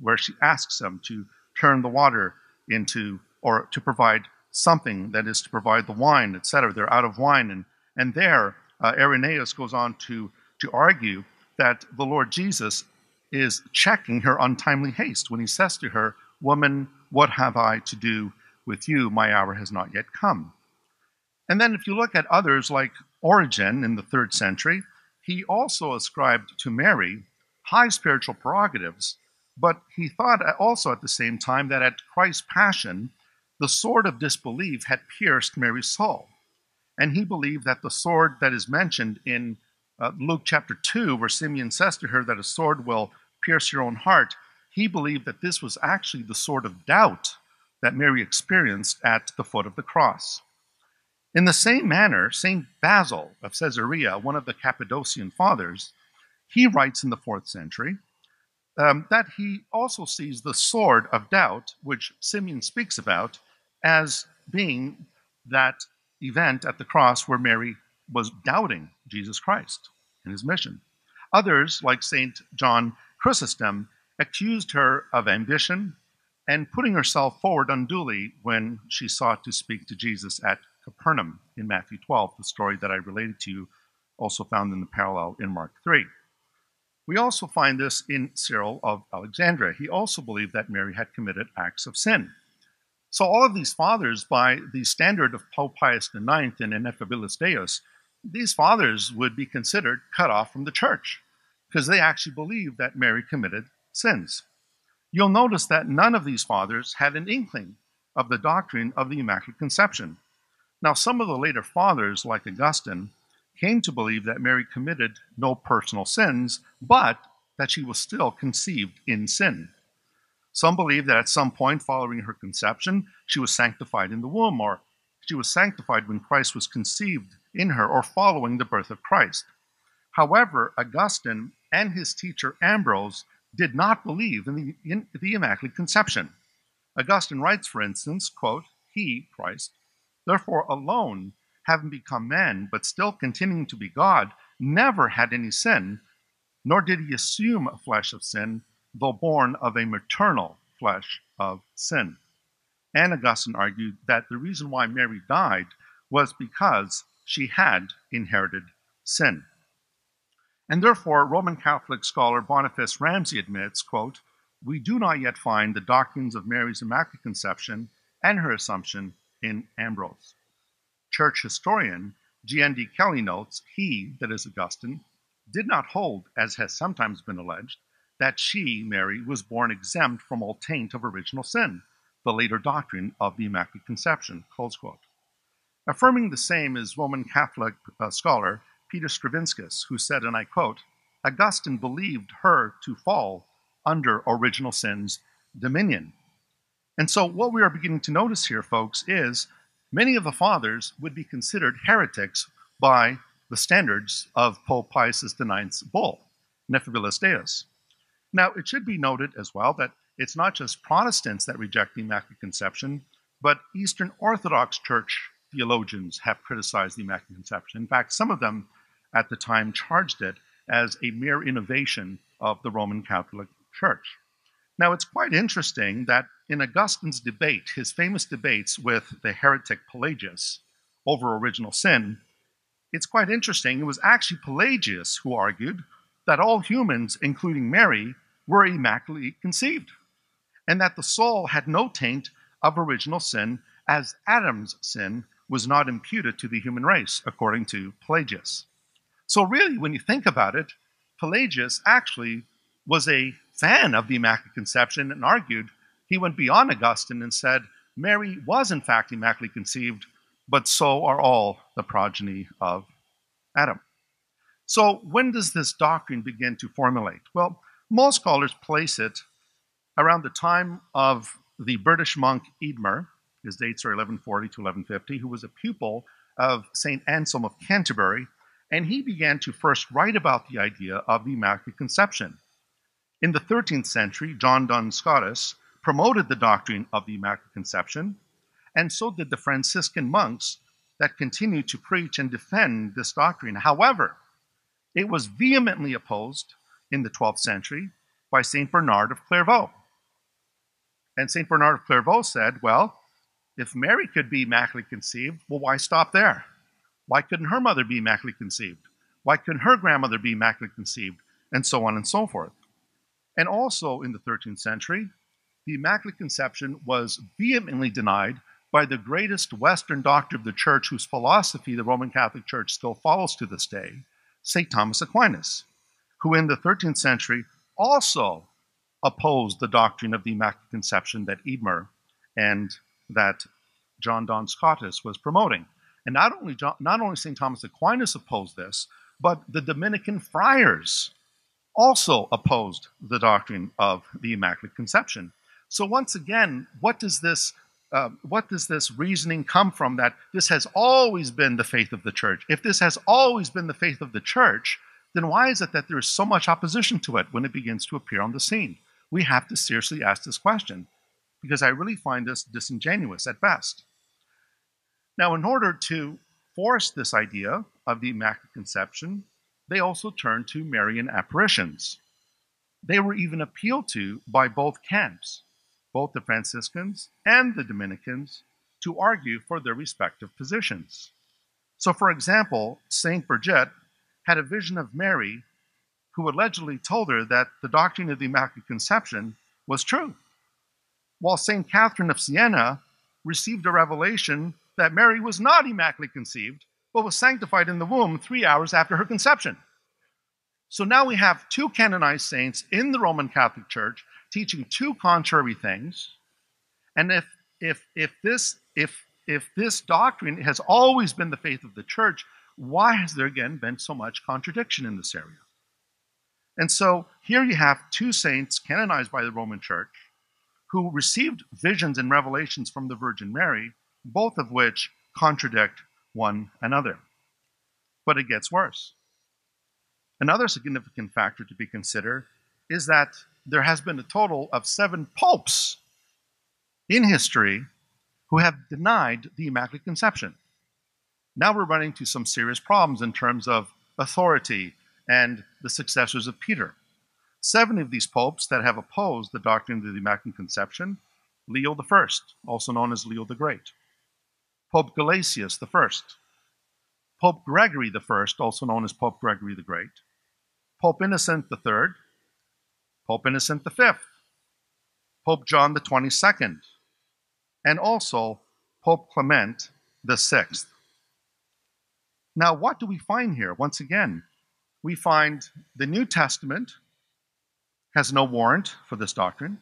where she asks him to turn the water into, or to provide something, that is to provide the wine, etc. They're out of wine. And there, Irenaeus goes on to argue that the Lord Jesus is checking her untimely haste when he says to her, "Woman, what have I to do with you? My hour has not yet come." And then if you look at others like Origen in the 3rd century, he also ascribed to Mary high spiritual prerogatives, but he thought also at the same time that at Christ's passion, the sword of disbelief had pierced Mary's soul. And he believed that the sword that is mentioned in Luke chapter 2, where Simeon says to her that a sword will pierce your own heart, he believed that this was actually the sword of doubt that Mary experienced at the foot of the cross. In the same manner, St. Basil of Caesarea, one of the Cappadocian Fathers, he writes in the 4th century that he also sees the sword of doubt, which Simeon speaks about, as being that event at the cross where Mary was doubting Jesus Christ and his mission. Others, like St. John Chrysostom, accused her of ambition and putting herself forward unduly when she sought to speak to Jesus at Capernaum in Matthew 12, the story that I related to you, also found in the parallel in Mark 3. We also find this in Cyril of Alexandria. He also believed that Mary had committed acts of sin. So all of these fathers, by the standard of Pope Pius IX and Ineffabilis Deus, these fathers would be considered cut off from the Church because they actually believed that Mary committed sins. You'll notice that none of these fathers had an inkling of the doctrine of the Immaculate Conception. Now, some of the later fathers, like Augustine, came to believe that Mary committed no personal sins, but that she was still conceived in sin. Some believe that at some point following her conception, she was sanctified in the womb, or she was sanctified when Christ was conceived in her, or following the birth of Christ. However, Augustine and his teacher Ambrose did not believe in the Immaculate Conception. Augustine writes, for instance, quote, "He, Christ, therefore alone, having become man, but still continuing to be God, never had any sin, nor did he assume a flesh of sin, though born of a maternal flesh of sin. And Augustine argued that the reason why Mary died was because she had inherited sin. And therefore, Roman Catholic scholar Boniface Ramsey admits, quote, "We do not yet find the doctrines of Mary's Immaculate Conception and her Assumption in Ambrose." Church historian G.N.D. Kelly notes he, that is Augustine, did not hold, as has sometimes been alleged, that she, Mary, was born exempt from all taint of original sin, the later doctrine of the Immaculate Conception, close quote. Affirming the same is Roman Catholic scholar Peter Stravinskis, who said, and I quote, "Augustine believed her to fall under original sin's dominion." And so what we are beginning to notice here, folks, is many of the fathers would be considered heretics by the standards of Pope Pius IX's bull, Ineffabilis Deus. Now, it should be noted as well that it's not just Protestants that reject the Immaculate Conception, but Eastern Orthodox Church theologians have criticized the Immaculate Conception. In fact, some of them at the time charged it as a mere innovation of the Roman Catholic Church. Now, it's quite interesting that in Augustine's debate, his famous debates with the heretic Pelagius over original sin, it's quite interesting. It was actually Pelagius who argued that all humans, including Mary, were immaculately conceived, and that the soul had no taint of original sin, as Adam's sin was not imputed to the human race, according to Pelagius. So really, when you think about it, Pelagius actually was a fan of the Immaculate Conception and argued he went beyond Augustine and said, Mary was in fact immaculately conceived, but so are all the progeny of Adam. So when does this doctrine begin to formulate? Well, most scholars place it around the time of the British monk Eadmer. His dates are 1140 to 1150, who was a pupil of St. Anselm of Canterbury, and he began to first write about the idea of the Immaculate Conception. In the 13th century, John Duns Scotus promoted the doctrine of the Immaculate Conception, and so did the Franciscan monks that continued to preach and defend this doctrine. However, it was vehemently opposed in the 12th century by St. Bernard of Clairvaux. And St. Bernard of Clairvaux said, well, if Mary could be immaculately conceived, well, why stop there? Why couldn't her mother be immaculately conceived? Why couldn't her grandmother be immaculately conceived? And so on and so forth. And also in the 13th century, the Immaculate Conception was vehemently denied by the greatest Western doctor of the Church, whose philosophy the Roman Catholic Church still follows to this day, St. Thomas Aquinas, who in the 13th century also opposed the doctrine of the Immaculate Conception that Eadmer and that John Duns Scotus was promoting. And not only St. Thomas Aquinas opposed this, but the Dominican friars also opposed the doctrine of the Immaculate Conception. So once again, what does this reasoning come from that this has always been the faith of the Church? If this has always been the faith of the Church, then why is it that there is so much opposition to it when it begins to appear on the scene? We have to seriously ask this question, because I really find this disingenuous at best. Now, in order to force this idea of the Immaculate Conception, they also turned to Marian apparitions. They were even appealed to by both camps, both the Franciscans and the Dominicans, to argue for their respective positions. So, for example, St. Bridget had a vision of Mary, who allegedly told her that the doctrine of the Immaculate Conception was true, while St. Catherine of Siena received a revelation that Mary was not immaculately conceived, but was sanctified in the womb 3 hours after her conception. So now we have two canonized saints in the Roman Catholic Church teaching two contrary things. And if this doctrine has always been the faith of the Church, why has there again been so much contradiction in this area? And so here you have two saints canonized by the Roman Church, who received visions and revelations from the Virgin Mary, both of which contradict one another. But it gets worse. Another significant factor to be considered is that there has been a total of 7 popes in history who have denied the Immaculate Conception. Now we're running into some serious problems in terms of authority and the successors of Peter. 7 of these popes that have opposed the doctrine of the Immaculate Conception: Leo I, also known as Leo the Great; Pope Gelasius I; Pope Gregory I, also known as Pope Gregory the Great; Pope Innocent III; Pope Innocent V; Pope John XXII; and also Pope Clement VI. Now, what do we find here? Once again, we find the New Testament has no warrant for this doctrine.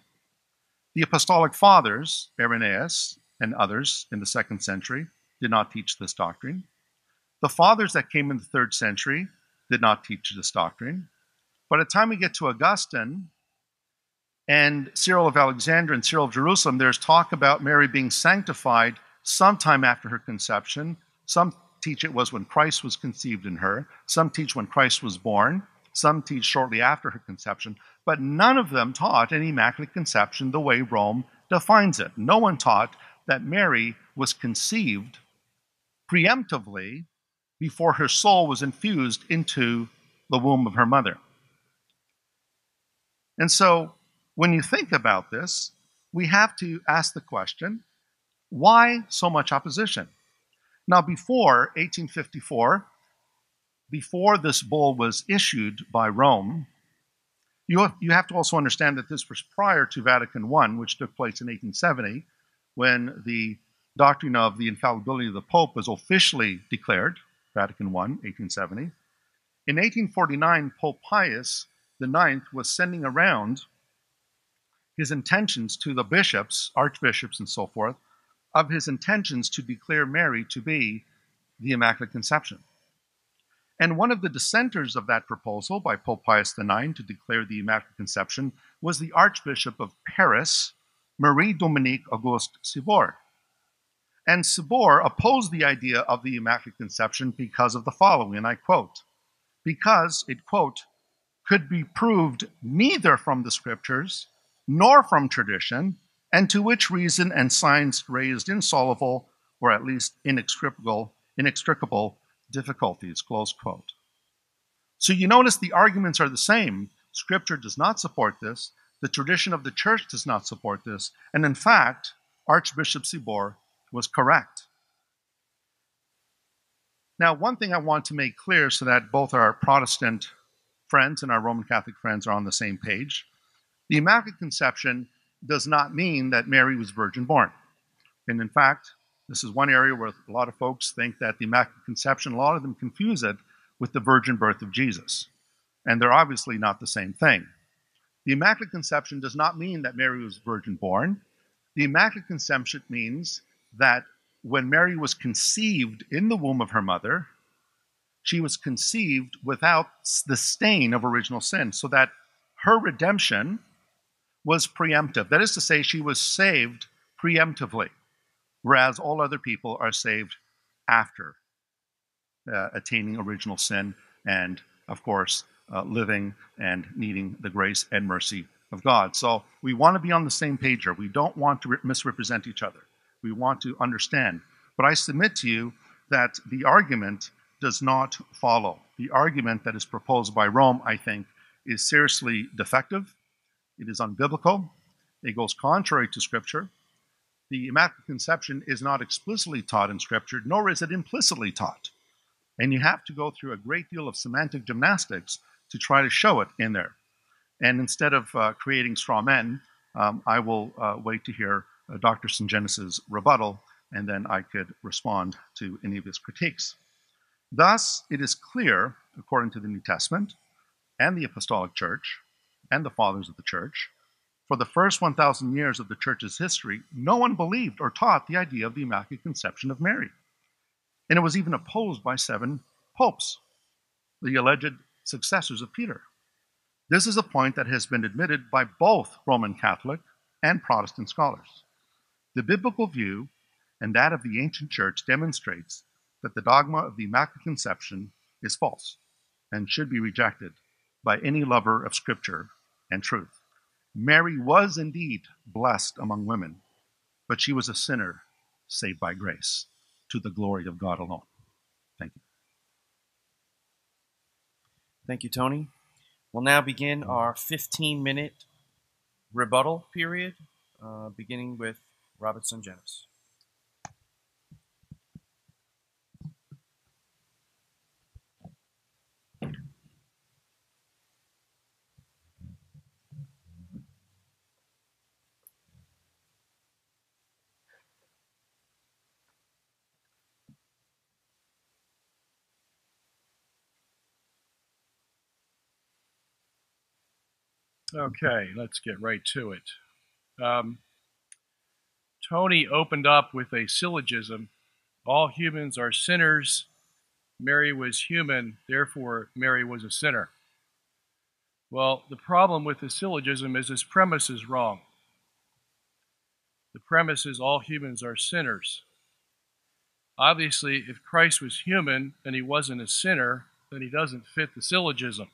The Apostolic Fathers, Irenaeus and others in the 2nd century, did not teach this doctrine. The Fathers that came in the 3rd century did not teach this doctrine. By the time we get to Augustine and Cyril of Alexandria and Cyril of Jerusalem, there's talk about Mary being sanctified sometime after her conception. Some teach it was when Christ was conceived in her. Some teach when Christ was born. Some teach shortly after her conception. But none of them taught an Immaculate Conception the way Rome defines it. No one taught that Mary was conceived preemptively before her soul was infused into the womb of her mother. And so, when you think about this, we have to ask the question, why so much opposition? Now, before 1854, before this bull was issued by Rome, you have to also understand that this was prior to Vatican I, which took place in 1870, when the doctrine of the infallibility of the Pope was officially declared, Vatican I, 1870. In 1849, Pope Pius IX was sending around his intentions to the bishops, archbishops and so forth, of his intentions to declare Mary to be the Immaculate Conception. And one of the dissenters of that proposal by Pope Pius IX to declare the Immaculate Conception was the Archbishop of Paris, Marie-Dominique Auguste Cibor. And Cibor opposed the idea of the Immaculate Conception because of the following, and I quote, because it, quote, could be proved neither from the Scriptures nor from tradition, and to which reason and science raised insoluble, or at least inextricable difficulties, close quote. So you notice the arguments are the same. Scripture does not support this. The tradition of the church does not support this. And in fact, Archbishop Cibor was correct. Now, one thing I want to make clear so that both our Protestant friends and our Roman Catholic friends are on the same page: the Immaculate Conception does not mean that Mary was virgin-born. And in fact, this is one area where a lot of folks think that the Immaculate Conception, a lot of them confuse it with the virgin birth of Jesus. And they're obviously not the same thing. The Immaculate Conception does not mean that Mary was virgin-born. The Immaculate Conception means that when Mary was conceived in the womb of her mother, she was conceived without the stain of original sin, so that her redemption was preemptive. That is to say, she was saved preemptively, whereas all other people are saved after attaining original sin and, of course, living and needing the grace and mercy of God. So we want to be on the same page here. We don't want to misrepresent each other. We want to understand. But I submit to you that the argument does not follow. The argument that is proposed by Rome, I think, is seriously defective. It is unbiblical. It goes contrary to Scripture. The Immaculate Conception is not explicitly taught in Scripture, nor is it implicitly taught. And you have to go through a great deal of semantic gymnastics to try to show it in there. And instead of creating straw men, I will wait to hear Dr. Sungenis' rebuttal, and then I could respond to any of his critiques. Thus, it is clear, according to the New Testament and the Apostolic Church, and the fathers of the church, for the first 1,000 years of the church's history, no one believed or taught the idea of the Immaculate Conception of Mary. And it was even opposed by 7 popes, the alleged successors of Peter. This is a point that has been admitted by both Roman Catholic and Protestant scholars. The biblical view and that of the ancient church demonstrates that the dogma of the Immaculate Conception is false and should be rejected by any lover of Scripture and truth. Mary was indeed blessed among women, but she was a sinner saved by grace to the glory of God alone. Thank you. Thank you, Tony. We'll now begin our 15-minute rebuttal period, beginning with Robert Sungenis. Okay, let's get right to it. Tony opened up with a syllogism. All humans are sinners. Mary was human, therefore Mary was a sinner. Well, the problem with the syllogism is his premise is wrong. The premise is all humans are sinners. Obviously, if Christ was human and he wasn't a sinner, then he doesn't fit the syllogism.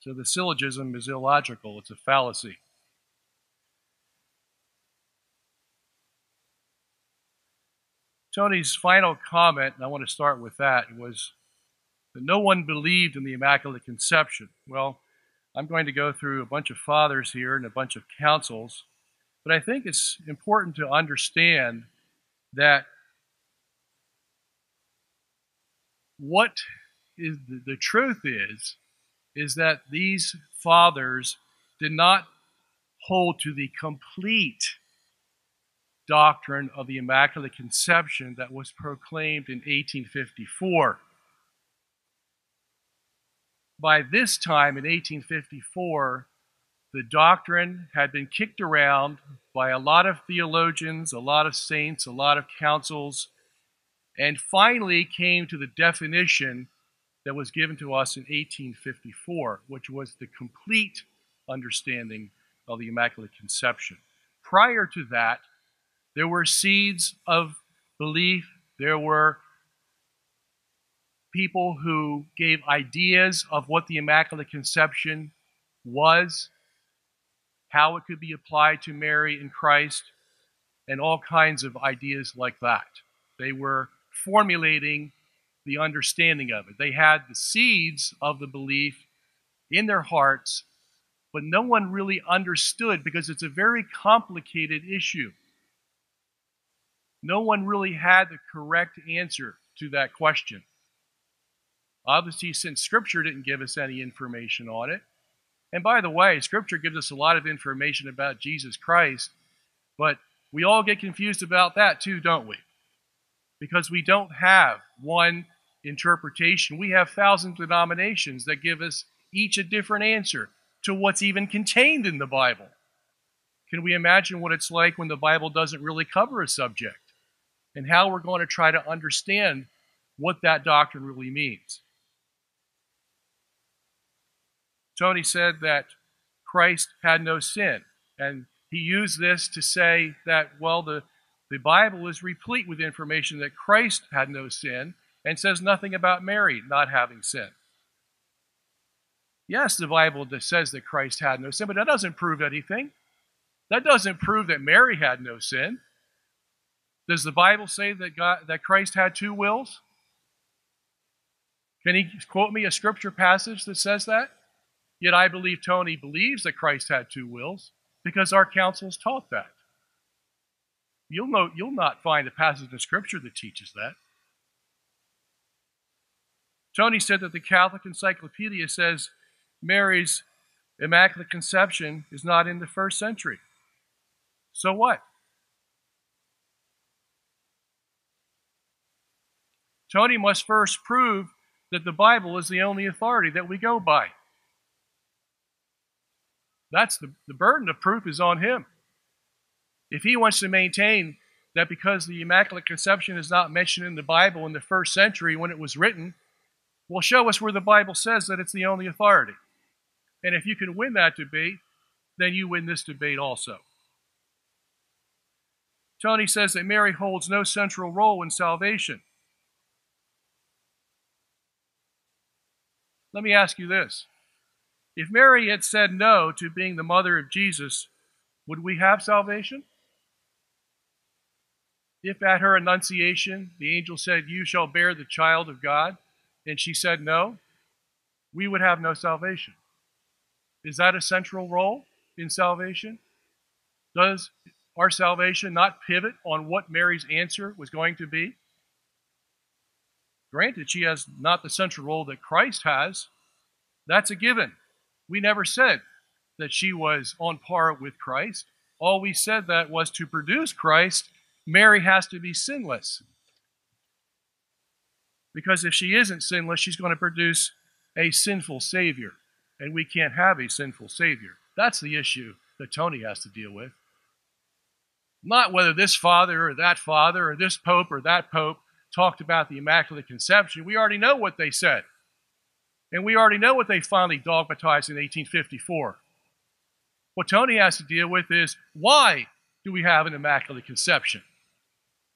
So the syllogism is illogical. It's a fallacy. Tony's final comment, and I want to start with that, was that no one believed in the Immaculate Conception. Well, I'm going to go through a bunch of fathers here and a bunch of councils, but I think it's important to understand that what is the truth is that these fathers did not hold to the complete doctrine of the Immaculate Conception that was proclaimed in 1854. By this time in 1854, the doctrine had been kicked around by a lot of theologians, a lot of saints, a lot of councils, and finally came to the definition that was given to us in 1854, which was the complete understanding of the Immaculate Conception. Prior to that, there were seeds of belief. There were people who gave ideas of what the Immaculate Conception was, how it could be applied to Mary and Christ, and all kinds of ideas like that. They were formulating the understanding of it. They had the seeds of the belief in their hearts, but no one really understood because it's a very complicated issue. No one really had the correct answer to that question. Obviously, since Scripture didn't give us any information on it, and by the way, Scripture gives us a lot of information about Jesus Christ, but we all get confused about that too, don't we? Because we don't have one interpretation. We have thousands of denominations that give us each a different answer to what's even contained in the Bible. Can we imagine what it's like when the Bible doesn't really cover a subject and how we're going to try to understand what that doctrine really means? Tony said that Christ had no sin, and he used this to say that, well, the Bible is replete with information that Christ had no sin and says nothing about Mary not having sin. Yes, the Bible says that Christ had no sin, but that doesn't prove anything. That doesn't prove that Mary had no sin. Does the Bible say that Christ had two wills? Can he quote me a scripture passage that says that? Yet I believe Tony believes that Christ had two wills because our councils taught that. You'll not find a passage in Scripture that teaches that. Tony said that the Catholic Encyclopedia says Mary's Immaculate Conception is not in the first century. So what? Tony must first prove that the Bible is the only authority that we go by. That's the burden of proof is on him. If he wants to maintain that because the Immaculate Conception is not mentioned in the Bible in the first century when it was written, well, show us where the Bible says that it's the only authority. And if you can win that debate, then you win this debate also. Tony says that Mary holds no central role in salvation. Let me ask you this. If Mary had said no to being the mother of Jesus, would we have salvation? If at her annunciation the angel said, "You shall bear the child of God," and she said no, we would have no salvation. Is that a central role in salvation? Does our salvation not pivot on what Mary's answer was going to be? Granted, she has not the central role that Christ has. That's a given. We never said that she was on par with Christ. All we said that was to produce Christ, Mary has to be sinless. Because if she isn't sinless, she's going to produce a sinful Savior. And we can't have a sinful Savior. That's the issue that Tony has to deal with. Not whether this father or that father or this pope or that pope talked about the Immaculate Conception. We already know what they said. And we already know what they finally dogmatized in 1854. What Tony has to deal with is, why do we have an Immaculate Conception?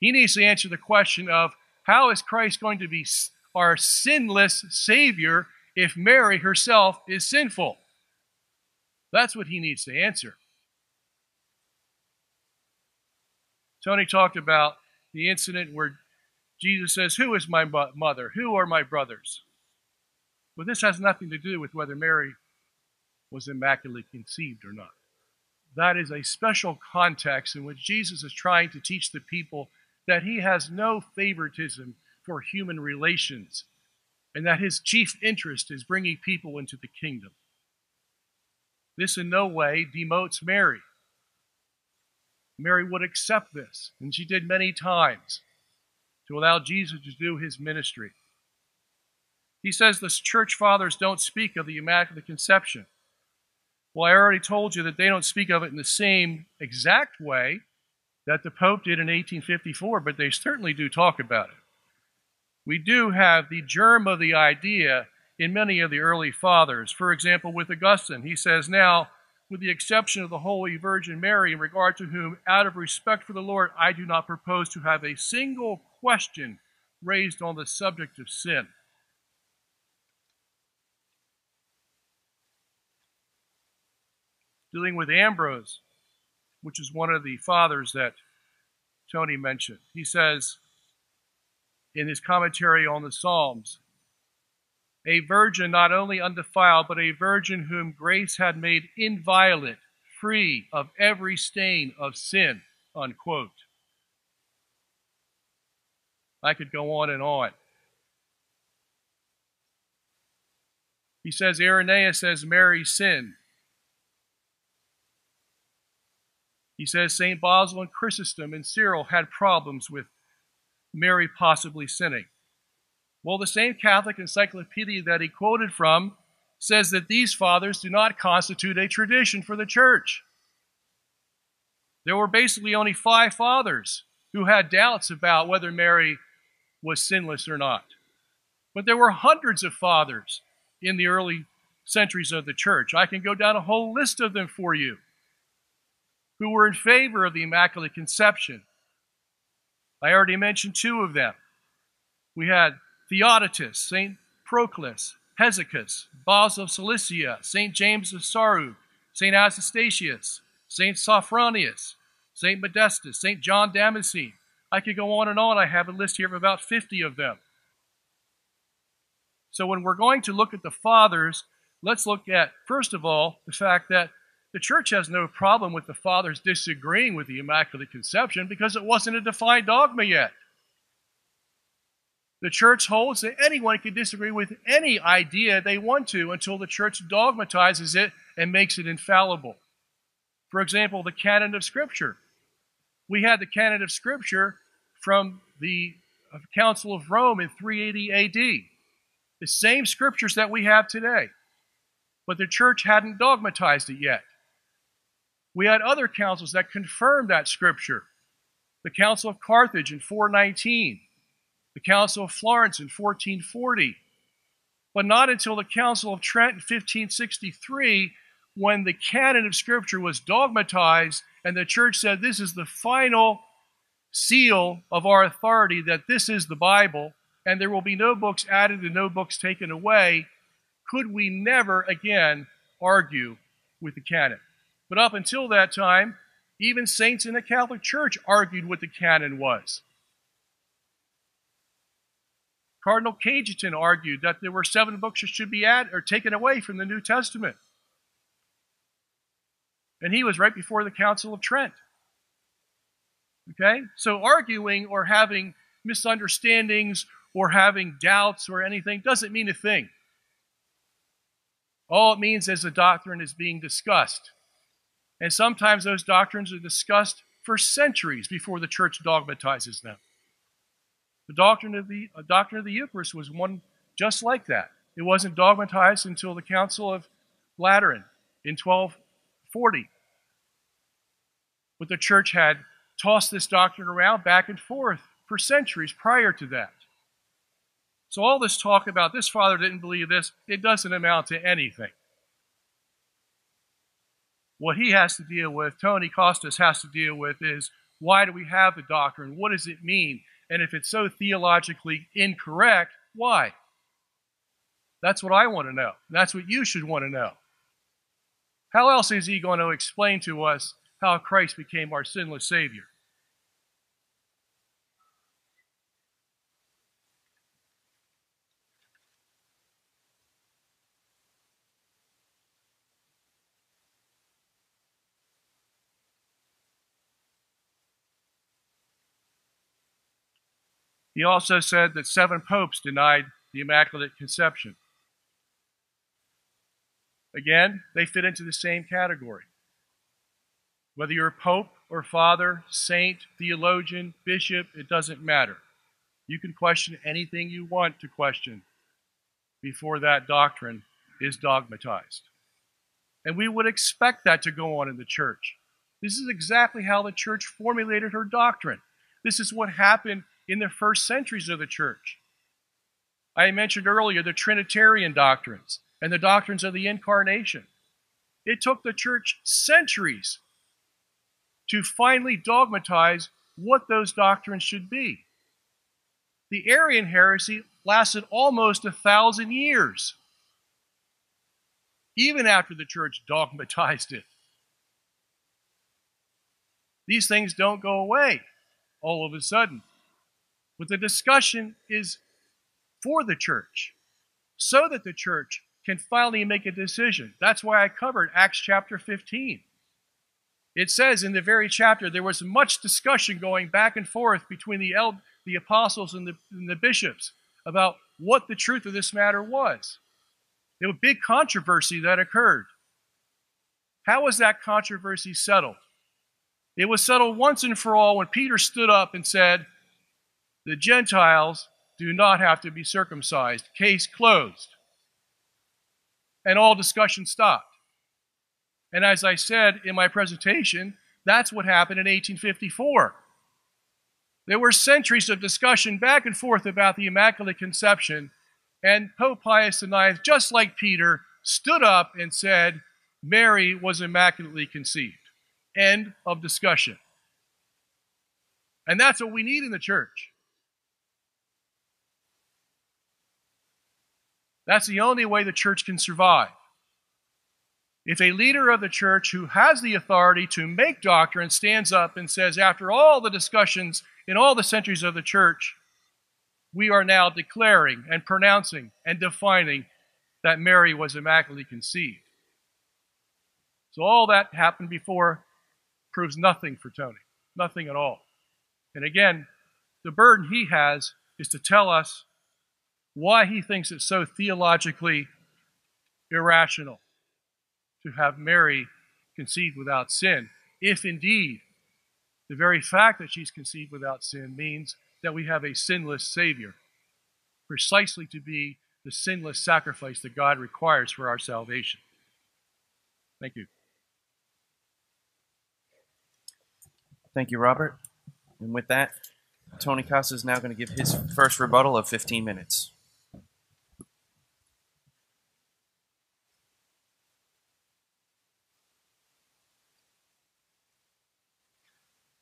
He needs to answer the question of, how is Christ going to be our sinless Savior if Mary herself is sinful? That's what he needs to answer. Tony talked about the incident where Jesus says, who is my mother? Who are my brothers? But this has nothing to do with whether Mary was immaculately conceived or not. That is a special context in which Jesus is trying to teach the people that he has no favoritism for human relations and that his chief interest is bringing people into the kingdom. This in no way demotes Mary. Mary would accept this, and she did many times, to allow Jesus to do his ministry. He says the church fathers don't speak of the Immaculate Conception. Well, I already told you that they don't speak of it in the same exact way that the Pope did in 1854, but they certainly do talk about it. We do have the germ of the idea in many of the early fathers. For example, with Augustine, he says, now, with the exception of the Holy Virgin Mary, in regard to whom, out of respect for the Lord, I do not propose to have a single question raised on the subject of sin. Dealing with Ambrose, which is one of the fathers that Tony mentioned, he says in his commentary on the Psalms, a virgin not only undefiled, but a virgin whom grace had made inviolate, free of every stain of sin, unquote. I could go on and on. He says, Irenaeus says Mary sinned. He says St. Basil and Chrysostom and Cyril had problems with Mary possibly sinning. Well, the same Catholic encyclopedia that he quoted from says that these fathers do not constitute a tradition for the church. There were basically only 5 fathers who had doubts about whether Mary was sinless or not. But there were hundreds of fathers in the early centuries of the church. I can go down a whole list of them for you who were in favor of the Immaculate Conception. I already mentioned 2 of them. We had Theodotus, Saint Proclus, Hesychus, Basil of Cilicia, Saint James of Sarug, Saint Athanasius, Saint Sophronius, Saint Modestus, Saint John Damascene. I could go on and on. I have a list here of about 50 of them. So when we're going to look at the fathers, let's look at, first of all, the fact that the church has no problem with the fathers disagreeing with the Immaculate Conception because it wasn't a defined dogma yet. The church holds that anyone can disagree with any idea they want to until the church dogmatizes it and makes it infallible. For example, the canon of Scripture. We had the canon of Scripture from the Council of Rome in 380 AD. The same Scriptures that we have today. But the church hadn't dogmatized it yet. We had other councils that confirmed that Scripture. The Council of Carthage in 419. The Council of Florence in 1440. But not until the Council of Trent in 1563 when the canon of Scripture was dogmatized and the church said this is the final seal of our authority, that this is the Bible, and there will be no books added and no books taken away, could we never again argue with the canon. But up until that time, even saints in the Catholic Church argued what the canon was. Cardinal Cajetan argued that there were 7 books that should be added or taken away from the New Testament. And he was right before the Council of Trent. Okay? So arguing or having misunderstandings or having doubts or anything doesn't mean a thing. All it means is a doctrine is being discussed. And sometimes those doctrines are discussed for centuries before the church dogmatizes them. The doctrine of the Eucharist was one just like that. It wasn't dogmatized until the Council of Lateran in 1240. But the church had tossed this doctrine around back and forth for centuries prior to that. So all this talk about this father didn't believe this, it doesn't amount to anything. What he has to deal with, Tony Costas has to deal with, is why do we have the doctrine? What does it mean? And if it's so theologically incorrect, why? That's what I want to know. That's what you should want to know. How else is he going to explain to us how Christ became our sinless Savior? He also said that 7 popes denied the Immaculate Conception. Again, they fit into the same category. Whether you're a pope or father, saint, theologian, bishop, it doesn't matter. You can question anything you want to question before that doctrine is dogmatized. And we would expect that to go on in the church. This is exactly how the church formulated her doctrine. This is what happened in the first centuries of the church. I mentioned earlier the Trinitarian doctrines and the doctrines of the Incarnation. It took the church centuries to finally dogmatize what those doctrines should be. The Arian heresy lasted almost 1,000 years, even after the church dogmatized it. These things don't go away all of a sudden. But the discussion is for the church, so that the church can finally make a decision. That's why I covered Acts chapter 15. It says in the very chapter, there was much discussion going back and forth between the apostles and the bishops about what the truth of this matter was. There was a big controversy that occurred. How was that controversy settled? It was settled once and for all when Peter stood up and said, "The Gentiles do not have to be circumcised." Case closed. And all discussion stopped. And as I said in my presentation, that's what happened in 1854. There were centuries of discussion back and forth about the Immaculate Conception, and Pope Pius IX, just like Peter, stood up and said, "Mary was immaculately conceived." End of discussion. And that's what we need in the church. That's the only way the church can survive. If a leader of the church who has the authority to make doctrine stands up and says, after all the discussions in all the centuries of the church, we are now declaring and pronouncing and defining that Mary was immaculately conceived. So all that happened before proves nothing for Tony, nothing at all. And again, the burden he has is to tell us why he thinks it's so theologically irrational to have Mary conceived without sin, if indeed the very fact that she's conceived without sin means that we have a sinless Savior, precisely to be the sinless sacrifice that God requires for our salvation. Thank you. Thank you, Robert. And with that, Tony Costa is now going to give his first rebuttal of 15 minutes.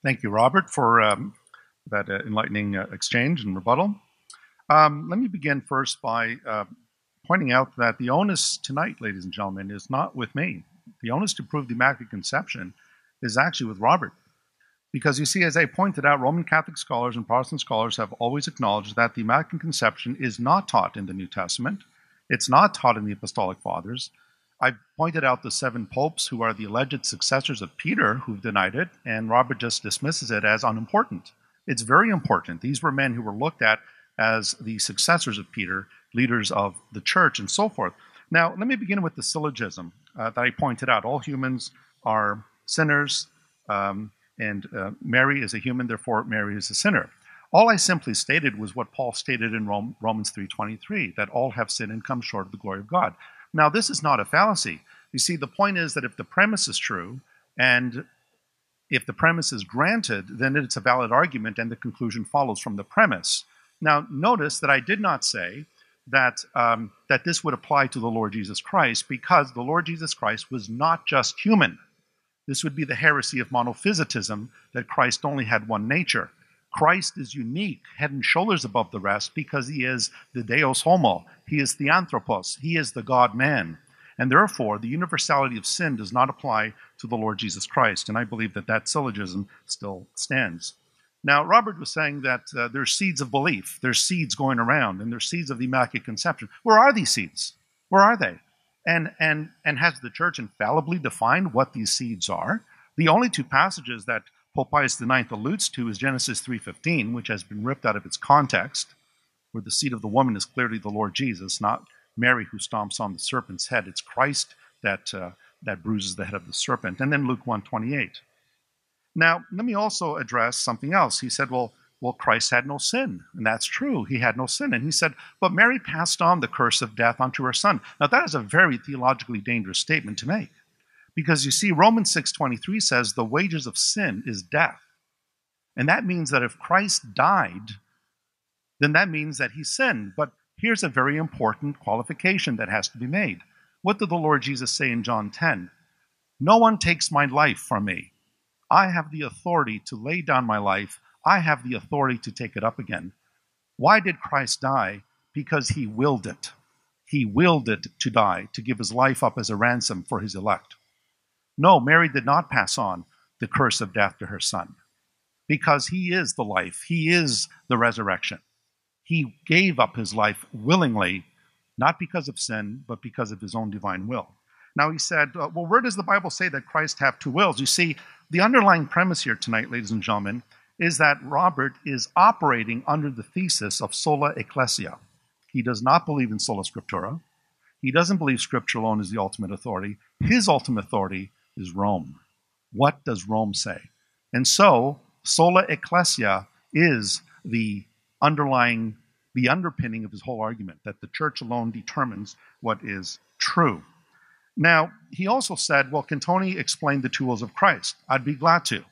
Thank you, Robert, for that enlightening exchange and rebuttal. Let me begin first by pointing out that the onus tonight, ladies and gentlemen, is not with me. The onus to prove the Immaculate Conception is actually with Robert. Because you see, as I pointed out, Roman Catholic scholars and Protestant scholars have always acknowledged that the Immaculate Conception is not taught in the New Testament. It's not taught in the Apostolic Fathers. I pointed out the seven popes who are the alleged successors of Peter who've denied it, and Robert just dismisses it as unimportant. It's very important. These were men who were looked at as the successors of Peter, leaders of the church, and so forth. Now, let me begin with the syllogism that I pointed out. All humans are sinners, and Mary is a human, therefore Mary is a sinner. All I simply stated was what Paul stated in Romans 3:23, that all have sinned and come short of the glory of God. Now, this is not a fallacy. You see, the point is that if the premise is true, and if the premise is granted, then it's a valid argument, and the conclusion follows from the premise. Now, notice that I did not say that this would apply to the Lord Jesus Christ, because the Lord Jesus Christ was not just human. This would be the heresy of monophysitism, that Christ only had one nature. Christ is unique, head and shoulders above the rest, because he is the Deus Homo. He is the Anthropos. He is the God-man. And therefore, the universality of sin does not apply to the Lord Jesus Christ. And I believe that that syllogism still stands. Now, Robert was saying that there's seeds of belief. There's seeds going around, and there's seeds of the Immaculate Conception. Where are these seeds? Where are they? And has the church infallibly defined what these seeds are? The only two passages that Pope Pius IX alludes to is Genesis 3:15, which has been ripped out of its context, where the seed of the woman is clearly the Lord Jesus, not Mary who stomps on the serpent's head. It's Christ that bruises the head of the serpent. And then Luke 1:28. Now, let me also address something else. He said, well, Christ had no sin, and that's true. He had no sin. And he said, but Mary passed on the curse of death unto her son. Now, that is a very theologically dangerous statement to make, because you see, Romans 6:23 says the wages of sin is death. And that means that if Christ died, then that means that he sinned. But here's a very important qualification that has to be made. What did the Lord Jesus say in John 10? No one takes my life from me. I have the authority to lay down my life. I have the authority to take it up again. Why did Christ die? Because he willed it. He willed it to die, to give his life up as a ransom for his elect. No, Mary did not pass on the curse of death to her son, because he is the life. He is the resurrection. He gave up his life willingly, not because of sin, but because of his own divine will. Now, he said, well, where does the Bible say that Christ have two wills? You see, the underlying premise here tonight, ladies and gentlemen, is that Robert is operating under the thesis of sola ecclesia. He does not believe in sola scriptura. He doesn't believe Scripture alone is the ultimate authority. His ultimate authority is Rome. What does Rome say? And so, sola ecclesia is the underpinning of his whole argument, that the church alone determines what is true. Now, he also said, well, can Tony explain the two wills of Christ? I'd be glad to.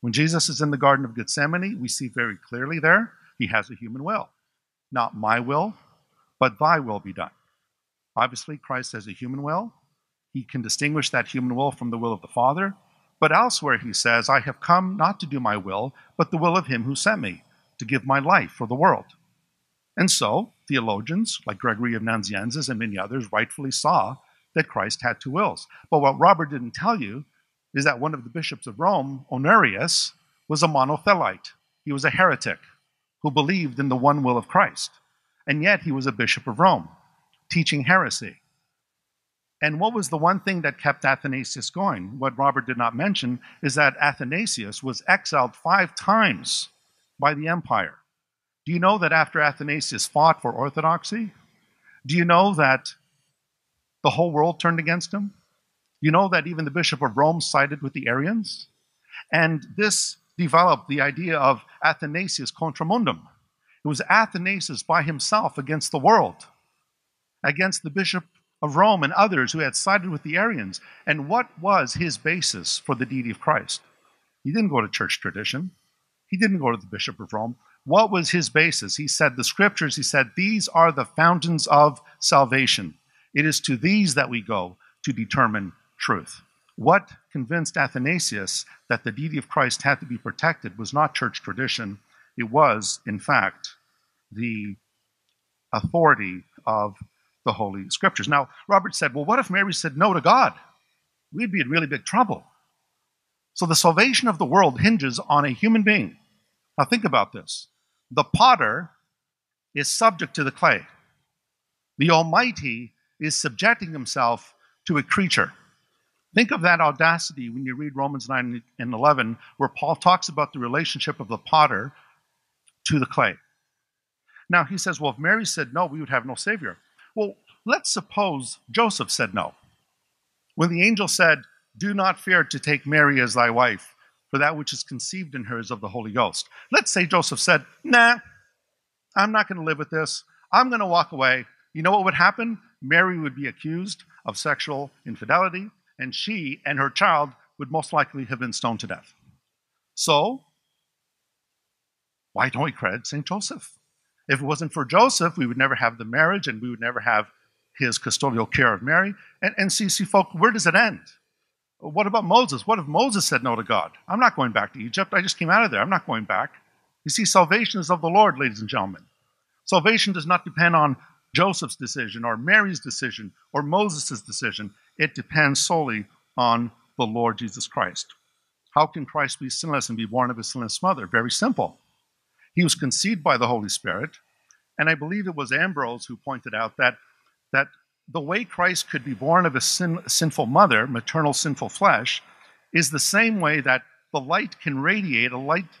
When Jesus is in the Garden of Gethsemane, we see very clearly there, he has a human will. Not my will, but thy will be done. Obviously, Christ has a human will. He can distinguish that human will from the will of the Father. But elsewhere he says, I have come not to do my will, but the will of him who sent me, to give my life for the world. And so, theologians like Gregory of Nazianzus and many others rightfully saw that Christ had two wills. But what Robert didn't tell you is that one of the bishops of Rome, Honorius, was a monothelite. He was a heretic who believed in the one will of Christ. And yet he was a bishop of Rome, teaching heresy. And what was the one thing that kept Athanasius going? What Robert did not mention is that Athanasius was exiled 5 times by the empire. Do you know that after Athanasius fought for orthodoxy? Do you know that the whole world turned against him? You know that even the Bishop of Rome sided with the Arians? And this developed the idea of Athanasius contra mundum. It was Athanasius by himself against the world, against the Bishop of Rome and others who had sided with the Arians. And what was his basis for the deity of Christ? He didn't go to church tradition. He didn't go to the Bishop of Rome. What was his basis? He said the Scriptures, he said, these are the fountains of salvation. It is to these that we go to determine truth. What convinced Athanasius that the deity of Christ had to be protected was not church tradition. It was, in fact, the authority of the Holy Scriptures. Now, Robert said, well, what if Mary said no to God? We'd be in really big trouble. So the salvation of the world hinges on a human being. Now think about this. The potter is subject to the clay. The Almighty is subjecting himself to a creature. Think of that audacity when you read Romans 9 and 11, where Paul talks about the relationship of the potter to the clay. Now he says, well, if Mary said no, we would have no Savior. Well, let's suppose Joseph said no. When the angel said, do not fear to take Mary as thy wife, for that which is conceived in her is of the Holy Ghost. Let's say Joseph said, nah, I'm not going to live with this. I'm going to walk away. You know what would happen? Mary would be accused of sexual infidelity, and she and her child would most likely have been stoned to death. So, why don't we credit St. Joseph? If it wasn't for Joseph, we would never have the marriage, and we would never have his custodial care of Mary. And see, folk, where does it end? What about Moses? What if Moses said no to God? I'm not going back to Egypt. I just came out of there. I'm not going back. You see, salvation is of the Lord, ladies and gentlemen. Salvation does not depend on Joseph's decision or Mary's decision or Moses' decision. It depends solely on the Lord Jesus Christ. How can Christ be sinless and be born of his sinless mother? Very simple. He was conceived by the Holy Spirit, and I believe it was Ambrose who pointed out that the way Christ could be born of a sinful mother, maternal sinful flesh, is the same way that the light can radiate,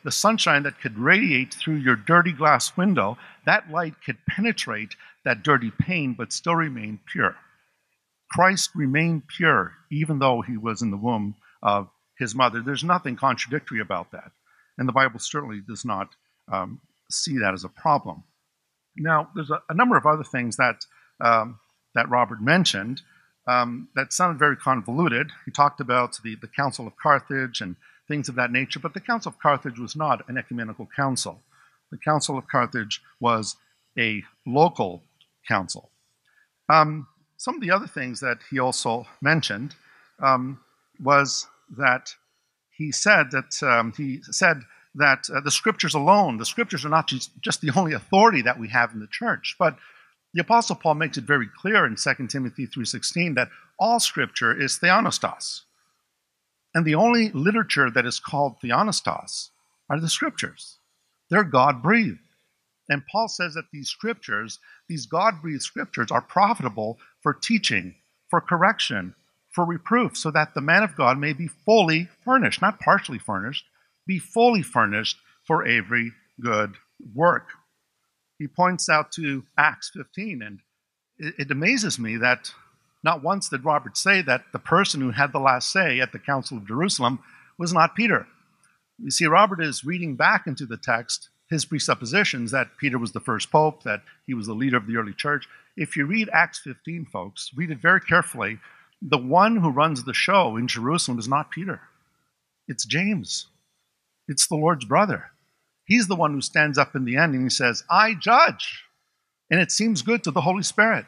the sunshine that could radiate through your dirty glass window, that light could penetrate that dirty pane but still remain pure. Christ remained pure even though he was in the womb of his mother. There's nothing contradictory about that, and the Bible certainly does not see that as a problem. Now, there's a number of other things that Robert mentioned that sounded very convoluted. He talked about the Council of Carthage and things of that nature, but the Council of Carthage was not an ecumenical council. The Council of Carthage was a local council. Some of the other things that he also mentioned was that he said that the Scriptures alone, the Scriptures are not just the only authority that we have in the church, but the Apostle Paul makes it very clear in 2 Timothy 3:16 that all Scripture is theonostos. And the only literature that is called theonostos are the Scriptures. They're God-breathed. And Paul says that these Scriptures, these God-breathed Scriptures, are profitable for teaching, for correction, for reproof, so that the man of God may be fully furnished, not partially furnished, be fully furnished for every good work. He points out to Acts 15, and it amazes me that not once did Robert say that the person who had the last say at the Council of Jerusalem was not Peter. You see, Robert is reading back into the text his presuppositions that Peter was the first pope, that he was the leader of the early church. If you read Acts 15, folks, read it very carefully. The one who runs the show in Jerusalem is not Peter. It's James. It's the Lord's brother. He's the one who stands up in the end and he says, I judge, and it seems good to the Holy Spirit.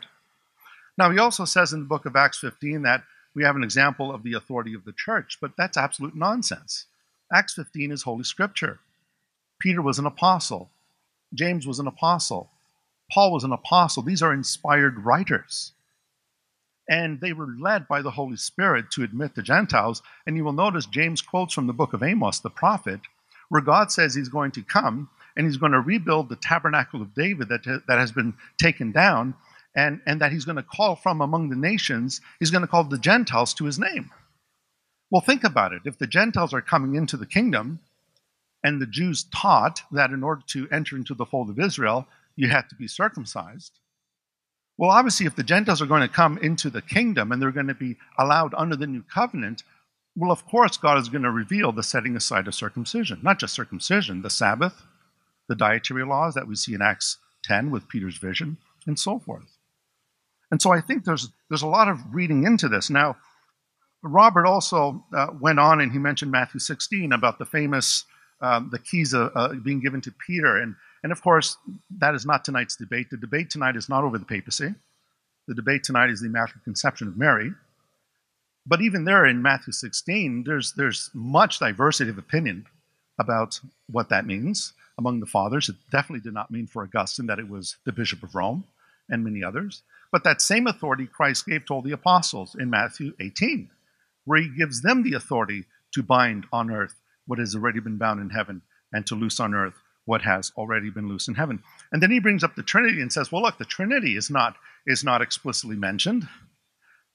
Now, he also says in the book of Acts 15 that we have an example of the authority of the church, but that's absolute nonsense. Acts 15 is Holy Scripture. Peter was an apostle. James was an apostle. Paul was an apostle. These are inspired writers. And they were led by the Holy Spirit to admit the Gentiles. And you will notice James quotes from the book of Amos, the prophet, where God says he's going to come and he's going to rebuild the tabernacle of David that has been taken down, and that he's going to call from among the nations, he's going to call the Gentiles to his name. Well, think about it. If the Gentiles are coming into the kingdom and the Jews taught that in order to enter into the fold of Israel, you have to be circumcised. Well, obviously, if the Gentiles are going to come into the kingdom and they're going to be allowed under the new covenant, well, of course, God is going to reveal the setting aside of circumcision. Not just circumcision, the Sabbath, the dietary laws that we see in Acts 10 with Peter's vision, and so forth. And so I think there's a lot of reading into this. Now, Robert also went on and he mentioned Matthew 16 about the famous, the keys being given to Peter. And of course, that is not tonight's debate. The debate tonight is not over the papacy. The debate tonight is the Immaculate Conception of Mary. But even there in Matthew 16, there's much diversity of opinion about what that means among the fathers. It definitely did not mean for Augustine that it was the Bishop of Rome and many others. But that same authority Christ gave to all the apostles in Matthew 18, where he gives them the authority to bind on earth what has already been bound in heaven, and to loose on earth what has already been loose in heaven. And then he brings up the Trinity and says, well, look, the Trinity is not explicitly mentioned.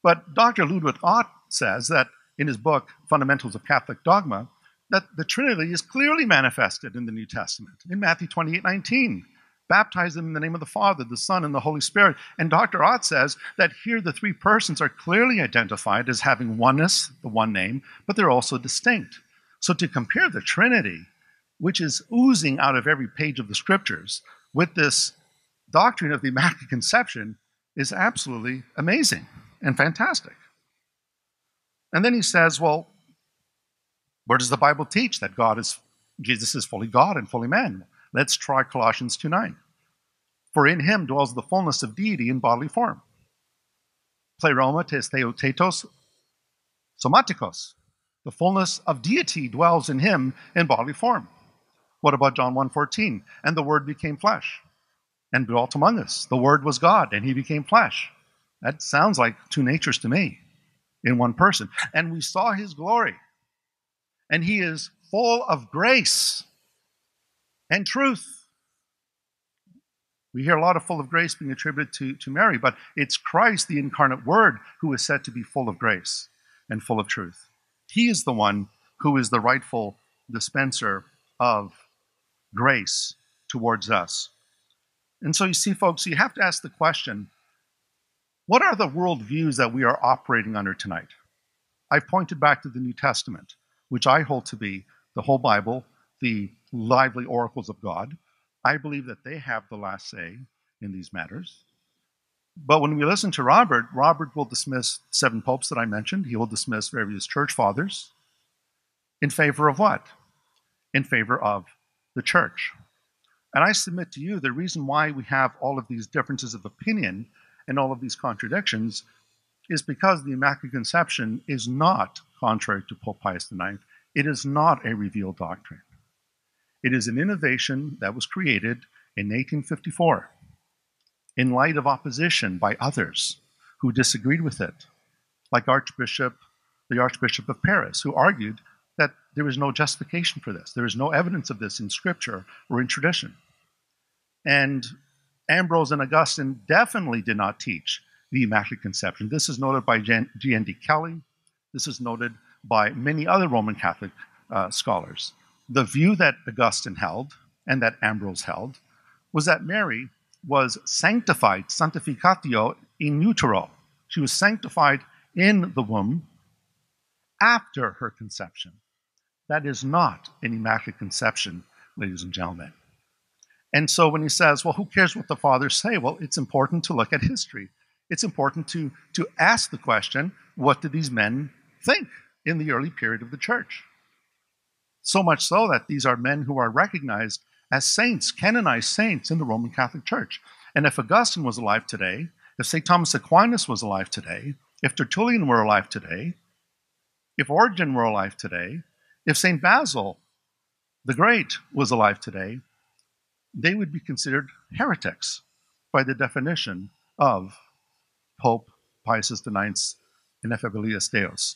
But Dr. Ludwig Ott says that in his book, Fundamentals of Catholic Dogma, that the Trinity is clearly manifested in the New Testament. In Matthew 28:19, baptize them in the name of the Father, the Son, and the Holy Spirit. And Dr. Ott says that here the three persons are clearly identified as having oneness, the one name, but they're also distinct. So to compare the Trinity, which is oozing out of every page of the Scriptures, with this doctrine of the Immaculate Conception is absolutely amazing and fantastic. And then he says, well, where does the Bible teach that Jesus is fully God and fully man? Let's try Colossians 2:9. For in him dwells the fullness of deity in bodily form. Pleroma tes theotetos somaticos. The fullness of deity dwells in him in bodily form. What about John 1:14? And the Word became flesh and dwelt among us. The Word was God, and he became flesh. That sounds like two natures to me in one person. And we saw his glory, and he is full of grace and truth. We hear a lot of full of grace being attributed to Mary, but it's Christ, the incarnate Word, who is said to be full of grace and full of truth. He is the one who is the rightful dispenser of grace towards us. And so you see, folks, you have to ask the question, what are the worldviews that we are operating under tonight? I've pointed back to the New Testament, which I hold to be the whole Bible, the lively oracles of God. I believe that they have the last say in these matters. But when we listen to Robert will dismiss seven popes that I mentioned. He will dismiss various church fathers. In favor of what? In favor of the church. And I submit to you the reason why we have all of these differences of opinion and all of these contradictions is because the Immaculate Conception is not contrary to Pope Pius IX. It is not a revealed doctrine. It is an innovation that was created in 1854 in light of opposition by others who disagreed with it, like the Archbishop of Paris, who argued that there is no justification for this. There is no evidence of this in Scripture or in tradition. And Ambrose and Augustine definitely did not teach the Immaculate Conception. This is noted by G.N.D. Kelly. This is noted by many other Roman Catholic scholars. The view that Augustine held and that Ambrose held was that Mary was sanctified, sanctificatio in utero. She was sanctified in the womb after her conception. That is not an Immaculate Conception, ladies and gentlemen. And so when he says, well, who cares what the fathers say? Well, it's important to look at history. It's important to ask the question, what did these men think in the early period of the church? So much so that these are men who are recognized as saints, canonized saints in the Roman Catholic Church. And if Augustine was alive today, if St. Thomas Aquinas was alive today, if Tertullian were alive today, if Origen were alive today, if St. Basil the Great was alive today, they would be considered heretics by the definition of Pope Pius IX's Ineffabilis Deus.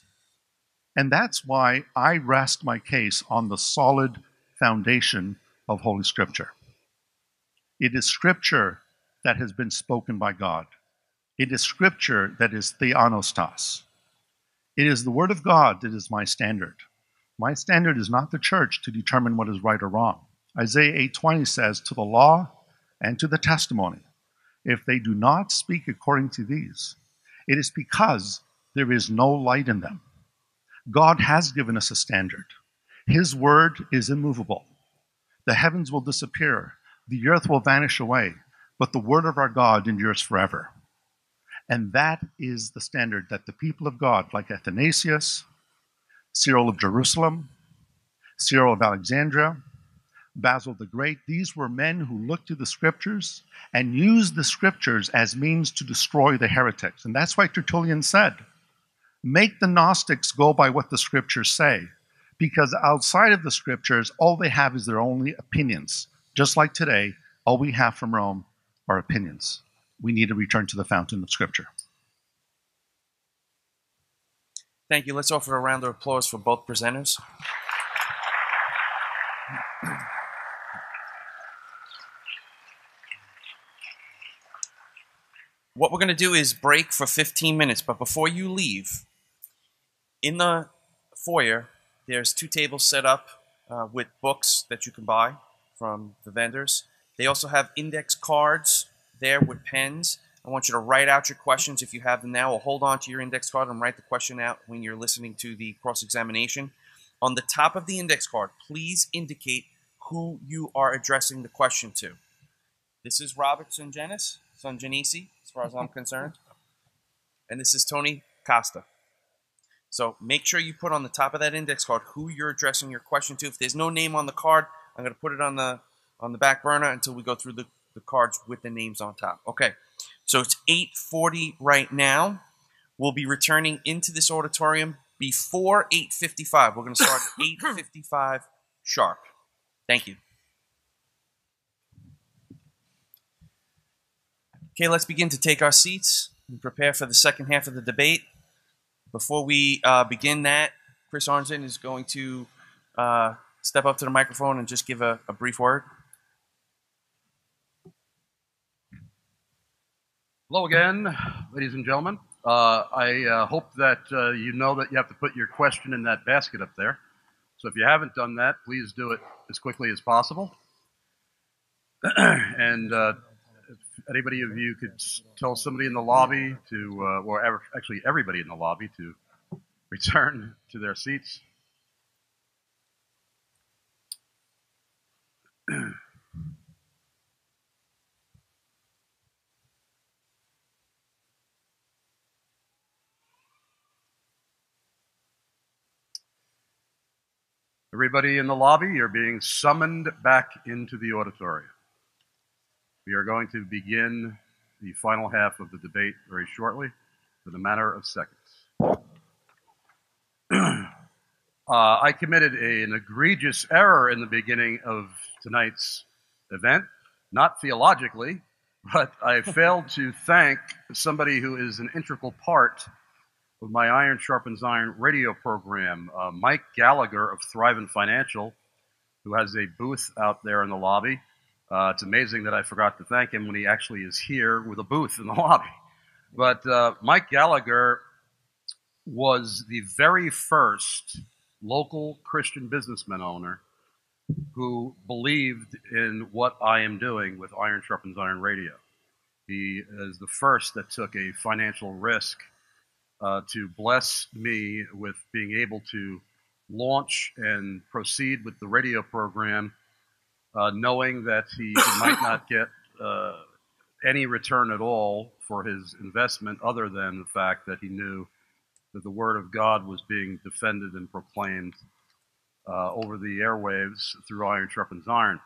And that's why I rest my case on the solid foundation of Holy Scripture. It is Scripture that has been spoken by God. It is Scripture that is theanostas. It is the Word of God that is my standard. My standard is not the church to determine what is right or wrong. Isaiah 8:20 says, to the law and to the testimony, if they do not speak according to these, it is because there is no light in them. God has given us a standard. His word is immovable. The heavens will disappear, the earth will vanish away, but the word of our God endures forever. And that is the standard that the people of God, like Athanasius, Cyril of Jerusalem, Cyril of Alexandria, Basil the Great, these were men who looked to the Scriptures and used the Scriptures as means to destroy the heretics. And that's why Tertullian said, make the Gnostics go by what the Scriptures say, because outside of the Scriptures, all they have is their only opinions. Just like today, all we have from Rome are opinions. We need to return to the fountain of Scripture. Thank you. Let's offer a round of applause for both presenters. What we're going to do is break for 15 minutes, but before you leave, in the foyer, there's two tables set up with books that you can buy from the vendors. They also have index cards there with pens. I want you to write out your questions if you have them now, or hold on to your index card and write the question out when you're listening to the cross-examination. On the top of the index card, please indicate who you are addressing the question to. This is Robert Sungenis, as far as I'm concerned, and this is Tony Costa. So make sure you put on the top of that index card who you're addressing your question to. If there's no name on the card, I'm going to put it on the back burner until we go through the cards with the names on top. Okay, so it's 8:40 right now. We'll be returning into this auditorium before 8:55. We're going to start at 8:55 sharp. Thank you. Okay, let's begin to take our seats and prepare for the second half of the debate. Before we begin that, Chris Arnzen is going to step up to the microphone and just give a brief word. Hello again, ladies and gentlemen. I hope that you know that you have to put your question in that basket up there. So if you haven't done that, please do it as quickly as possible. And if anybody of you could tell somebody in the lobby to, or actually everybody in the lobby to return to their seats. Everybody in the lobby, you're being summoned back into the auditorium. We are going to begin the final half of the debate very shortly, in a matter of seconds. I committed an egregious error in the beginning of tonight's event, not theologically, but I failed to thank somebody who is an integral part of my Iron Sharpens Iron radio program, Mike Gallagher of Thrivent Financial, who has a booth out there in the lobby. It's amazing that I forgot to thank him when he actually is here with a booth in the lobby. But Mike Gallagher was the very first local Christian businessman owner who believed in what I am doing with Iron Sharpens Iron Radio. He is the first that took a financial risk to bless me with being able to launch and proceed with the radio program, knowing that he might not get any return at all for his investment, other than the fact that he knew that the Word of God was being defended and proclaimed over the airwaves through Iron Sharpens Iron.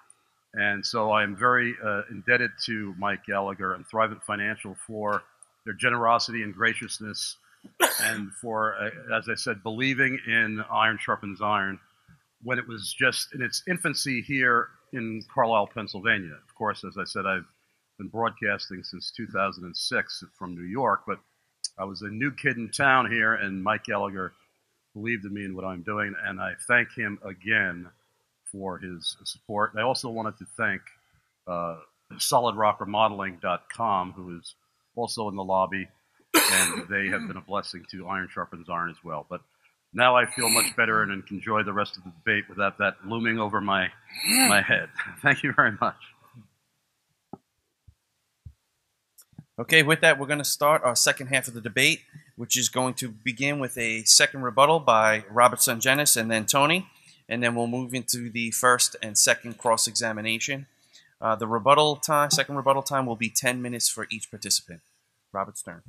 And so I am very indebted to Mike Gallagher and Thrivent Financial for their generosity and graciousness, and for, as I said, believing in Iron Sharpens Iron when it was just in its infancy here in Carlisle, Pennsylvania. Of course, as I said, I've been broadcasting since 2006 from New York, but I was a new kid in town here, and Mike Gallagher believed in me and what I'm doing, and I thank him again for his support. And I also wanted to thank SolidRockRemodeling.com, who is also in the lobby, and they have been a blessing to Iron Sharpens Iron as well. But now I feel much better and can enjoy the rest of the debate without that looming over my head. Thank you very much. Okay, with that, we're going to start our second half of the debate, which is going to begin with a second rebuttal by Robert Sungenis and then Tony, and then we'll move into the first and second cross-examination. The rebuttal time, second rebuttal time, will be 10 minutes for each participant. Robert Stern.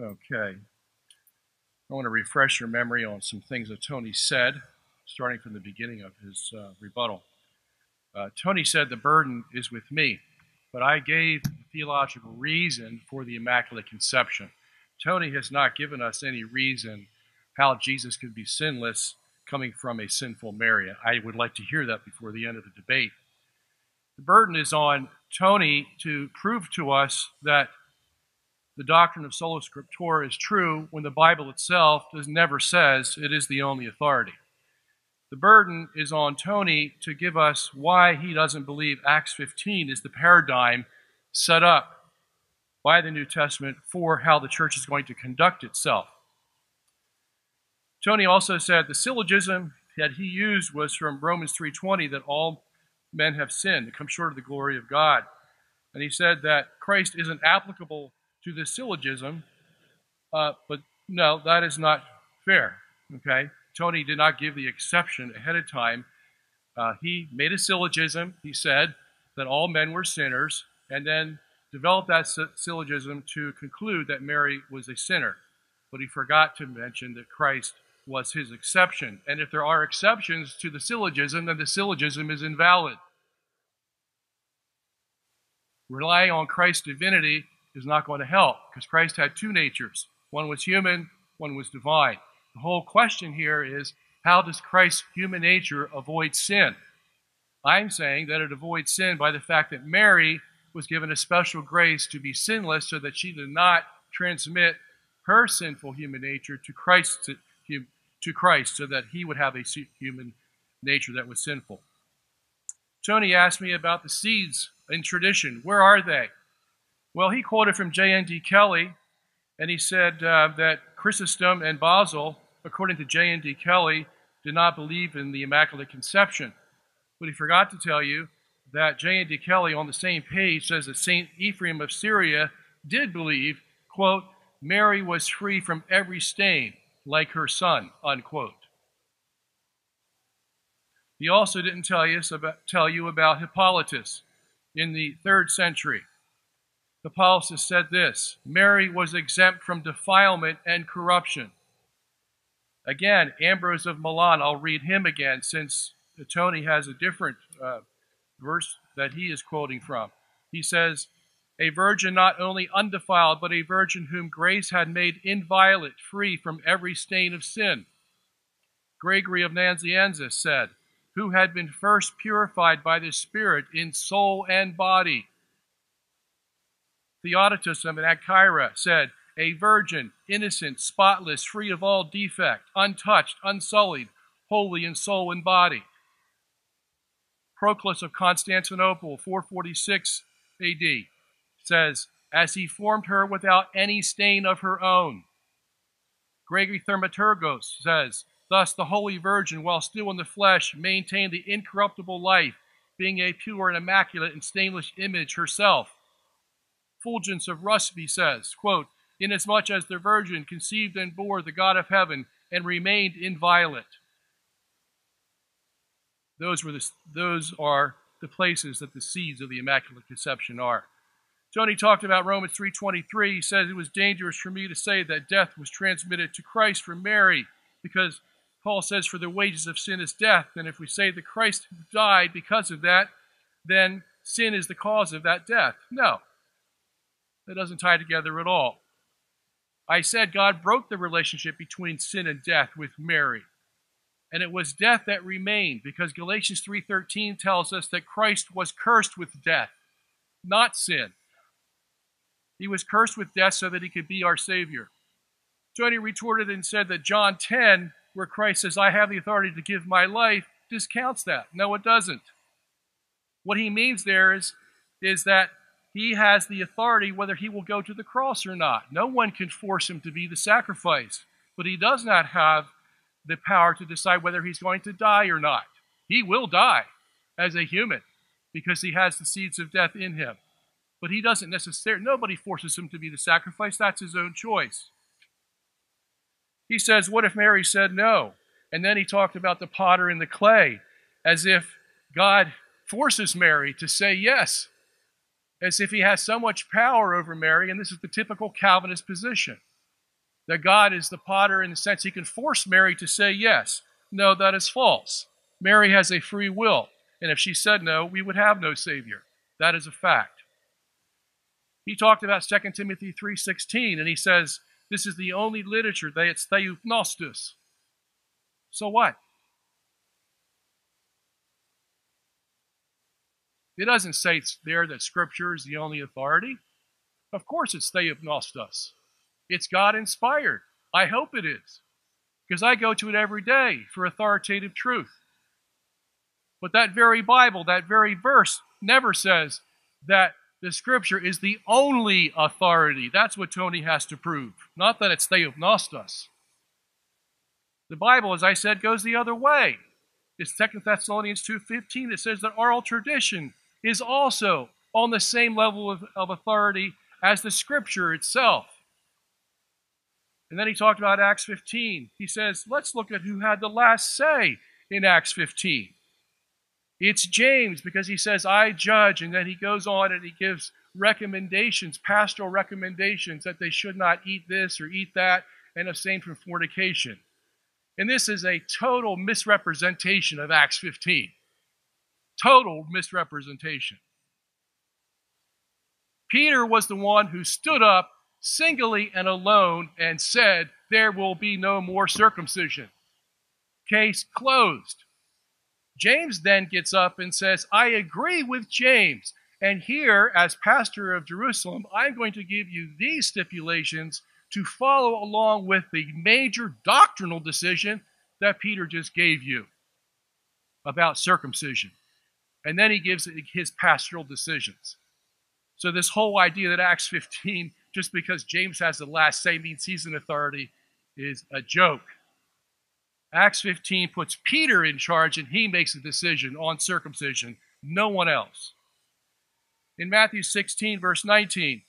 Okay, I want to refresh your memory on some things that Tony said, starting from the beginning of his rebuttal. Tony said, "The burden is with me," but I gave the theological reason for the Immaculate Conception. Tony has not given us any reason how Jesus could be sinless coming from a sinful Mary. I would like to hear that before the end of the debate. The burden is on Tony to prove to us that the doctrine of sola scriptura is true when the Bible itself never says it is the only authority. The burden is on Tony to give us why he doesn't believe Acts 15 is the paradigm set up by the New Testament for how the church is going to conduct itself. Tony also said the syllogism that he used was from Romans 3:20, that all men have sinned and come short of the glory of God. And he said that Christ isn't applicable to this syllogism, but no, that is not fair, okay? Tony did not give the exception ahead of time. He made a syllogism. He said that all men were sinners, and then developed that syllogism to conclude that Mary was a sinner. But he forgot to mention that Christ was his exception. And if there are exceptions to the syllogism, then the syllogism is invalid. Relying on Christ's divinity is not going to help, because Christ had two natures. One was human, one was divine. The whole question here is, how does Christ's human nature avoid sin? I'm saying that it avoids sin by the fact that Mary was given a special grace to be sinless, so that she did not transmit her sinful human nature to Christ, so that he would have a human nature that was sinful. Tony asked me about the seeds in tradition. Where are they? Well, he quoted from J.N.D. Kelly, and he said that Chrysostom and Basil, according to J.N.D. Kelly, did not believe in the Immaculate Conception. But he forgot to tell you that J.N.D. Kelly, on the same page, says that St. Ephraim of Syria did believe, quote, Mary was free from every stain, like her son, unquote. He also didn't tell you about Hippolytus in the 3rd century. Hippolytus said this, Mary was exempt from defilement and corruption. Again, Ambrose of Milan, I'll read him again, since Tony has a different verse that he is quoting from. He says, a virgin not only undefiled, but a virgin whom grace had made inviolate, free from every stain of sin. Gregory of Nazianzus said, who had been first purified by the Spirit in soul and body. Theodotus of Ancyra said, a virgin, innocent, spotless, free of all defect, untouched, unsullied, holy in soul and body. Proclus of Constantinople, 446 AD, says, as he formed her without any stain of her own. Gregory Thaumaturgos says, thus the Holy Virgin, while still in the flesh, maintained the incorruptible life, being a pure and immaculate and stainless image herself. Fulgence of Rusby says, quote, inasmuch as the Virgin conceived and bore the God of heaven and remained inviolate. Those are the places that the seeds of the Immaculate Conception are. Tony talked about Romans 3:23. He says it was dangerous for me to say that death was transmitted to Christ from Mary, because Paul says, for the wages of sin is death. And if we say that Christ died because of that, then sin is the cause of that death. No. That doesn't tie together at all. I said God broke the relationship between sin and death with Mary. And it was death that remained, because Galatians 3:13 tells us that Christ was cursed with death, not sin. He was cursed with death so that he could be our Savior. Tony retorted and said that John 10, where Christ says, I have the authority to give my life, discounts that. No, it doesn't. What he means there is that he has the authority whether he will go to the cross or not. No one can force him to be the sacrifice, but he does not have the power to decide whether he's going to die or not. He will die as a human because he has the seeds of death in him. But he doesn't necessarily, nobody forces him to be the sacrifice. That's his own choice. He says, what if Mary said no? And then he talked about the potter and the clay, as if God forces Mary to say yes, as if he has so much power over Mary, and this is the typical Calvinist position, that God is the potter in the sense he can force Mary to say yes. No, that is false. Mary has a free will, and if she said no, we would have no Savior. That is a fact. He talked about 2 Timothy 3:16, and he says, this is the only literature that it's theopnostus. So what? It doesn't say it's there that Scripture is the only authority. Of course it's theopneustos. It's God-inspired. I hope it is, because I go to it every day for authoritative truth. But that very Bible, that very verse, never says that the Scripture is the only authority. That's what Tony has to prove, not that it's theopneustos. The Bible, as I said, goes the other way. It's 2 Thessalonians 2:15. It says that oral tradition is also on the same level of authority as the Scripture itself. And then he talked about Acts 15. He says, let's look at who had the last say in Acts 15. It's James, because he says, I judge, and then he goes on and he gives recommendations, pastoral recommendations, that they should not eat this or eat that and abstain from fornication. And this is a total misrepresentation of Acts 15. Total misrepresentation. Peter was the one who stood up singly and alone and said, there will be no more circumcision. Case closed. James then gets up and says, I agree with James. And here, as pastor of Jerusalem, I'm going to give you these stipulations to follow along with the major doctrinal decision that Peter just gave you about circumcision. And then he gives his pastoral decisions. So this whole idea that Acts 15, just because James has the last say, means he's an authority, is a joke. Acts 15 puts Peter in charge, and he makes a decision on circumcision, no one else. In Matthew 16, verse 19,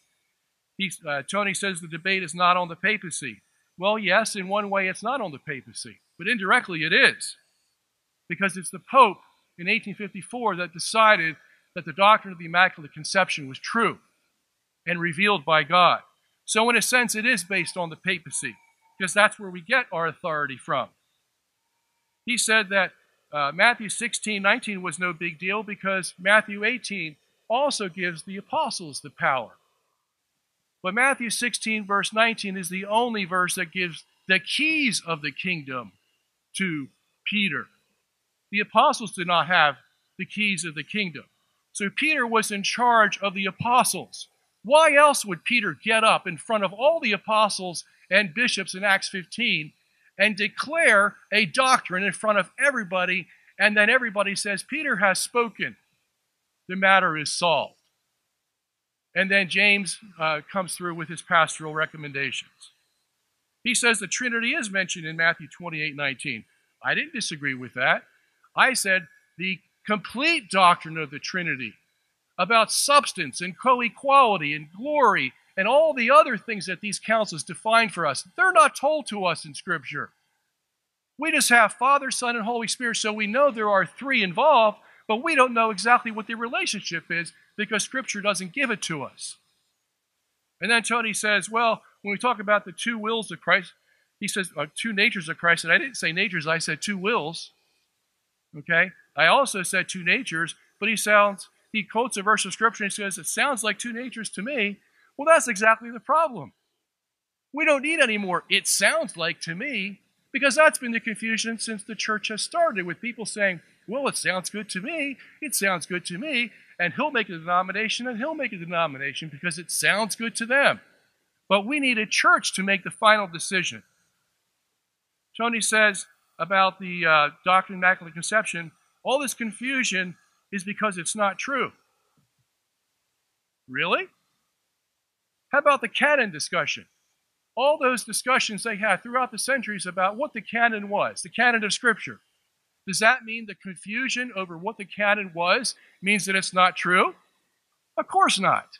Tony says the debate is not on the papacy. Well, yes, in one way it's not on the papacy, but indirectly it is, because it's the Pope in 1854 that decided that the doctrine of the Immaculate Conception was true and revealed by God. So in a sense, it is based on the papacy, because that's where we get our authority from. He said that Matthew 16:19 was no big deal because Matthew 18 also gives the apostles the power. But Matthew 16, verse 19 is the only verse that gives the keys of the kingdom to Peter. The apostles did not have the keys of the kingdom. So Peter was in charge of the apostles. Why else would Peter get up in front of all the apostles and bishops in Acts 15 and declare a doctrine in front of everybody, and then everybody says, Peter has spoken, the matter is solved? And then James comes through with his pastoral recommendations. He says the Trinity is mentioned in Matthew 28:19. I didn't disagree with that. I said the complete doctrine of the Trinity, about substance and co-equality and glory and all the other things that these councils define for us, they're not told to us in Scripture. We just have Father, Son, and Holy Spirit, so we know there are three involved, but we don't know exactly what the relationship is, because Scripture doesn't give it to us. And then Tony says, well, when we talk about the two wills of Christ, he says, two natures of Christ, and I didn't say natures, I said two wills. Okay? I also said two natures, but he quotes a verse of Scripture and says, it sounds like two natures to me. Well, that's exactly the problem. We don't need any more "it sounds like to me," because that's been the confusion since the church has started, with people saying, well, it sounds good to me, it sounds good to me, and he'll make a denomination, and he'll make a denomination, because it sounds good to them. But we need a church to make the final decision. Tony says about the doctrine of Immaculate Conception, all this confusion is because it's not true. Really? How about the canon discussion? All those discussions they had throughout the centuries about what the canon was, the canon of Scripture. Does that mean the confusion over what the canon was means that it's not true? Of course not.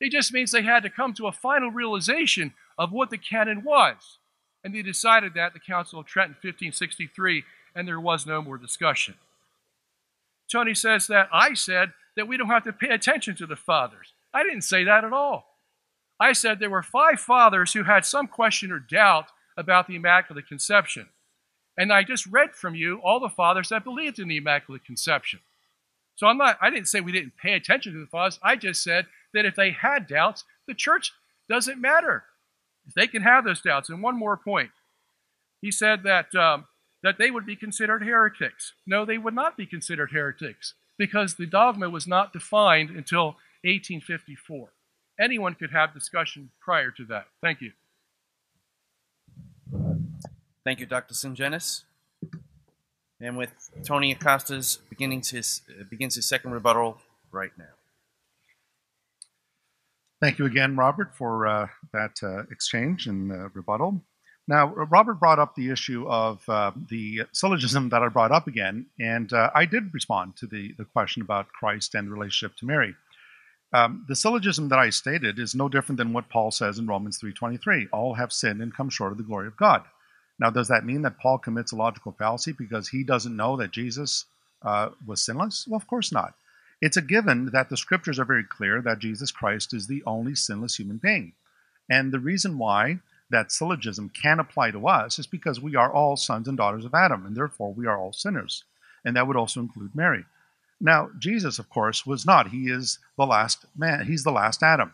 It just means they had to come to a final realization of what the canon was. And they decided that at the Council of Trent in 1563, and there was no more discussion. Tony says that I said that we don't have to pay attention to the fathers. I didn't say that at all. I said there were five fathers who had some question or doubt about the Immaculate Conception. And I just read from you all the fathers that believed in the Immaculate Conception. So I didn't say we didn't pay attention to the fathers. I just said that if they had doubts, the church doesn't matter. They can have those doubts. And one more point. He said that they would be considered heretics. No, they would not be considered heretics. because the dogma was not defined until 1854. Anyone could have discussion prior to that. Thank you. Thank you, Dr. Sungenis. And with Tony Acosta's begins his second rebuttal right now. Thank you again, Robert, for that exchange and rebuttal. Now, Robert brought up the issue of the syllogism that I brought up again, and I did respond to the question about Christ and relationship to Mary. The syllogism that I stated is no different than what Paul says in Romans 3:23, all have sinned and come short of the glory of God. Now, does that mean that Paul commits a logical fallacy because he doesn't know that Jesus was sinless? Well, of course not. It's a given that the scriptures are very clear that Jesus Christ is the only sinless human being. And the reason why that syllogism can apply to us is because we are all sons and daughters of Adam, and therefore we are all sinners. And that would also include Mary. Now, Jesus, of course, was not. He is the last man. He's the last Adam.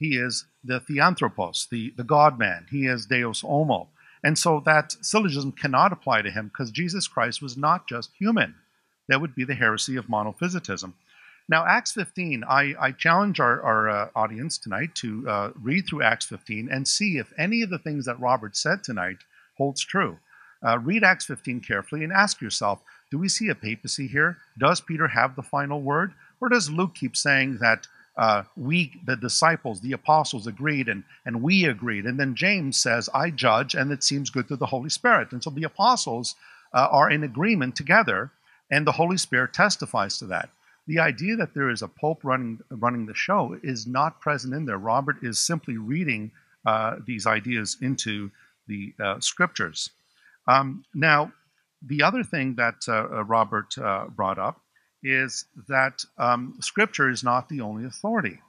He is the theanthropos, the God-man. He is Deus homo. And so that syllogism cannot apply to him because Jesus Christ was not just human. That would be the heresy of monophysitism. Now, Acts 15, I challenge our audience tonight to read through Acts 15 and see if any of the things that Robert said tonight holds true. Read Acts 15 carefully and ask yourself, do we see a papacy here? Does Peter have the final word? Or does Luke keep saying that we, the disciples, the apostles agreed and we agreed? And then James says, I judge and it seems good to the Holy Spirit. And so the apostles are in agreement together and the Holy Spirit testifies to that. The idea that there is a pope running the show is not present in there. Robert is simply reading these ideas into the scriptures. Now, the other thing that Robert brought up is that scripture is not the only authority.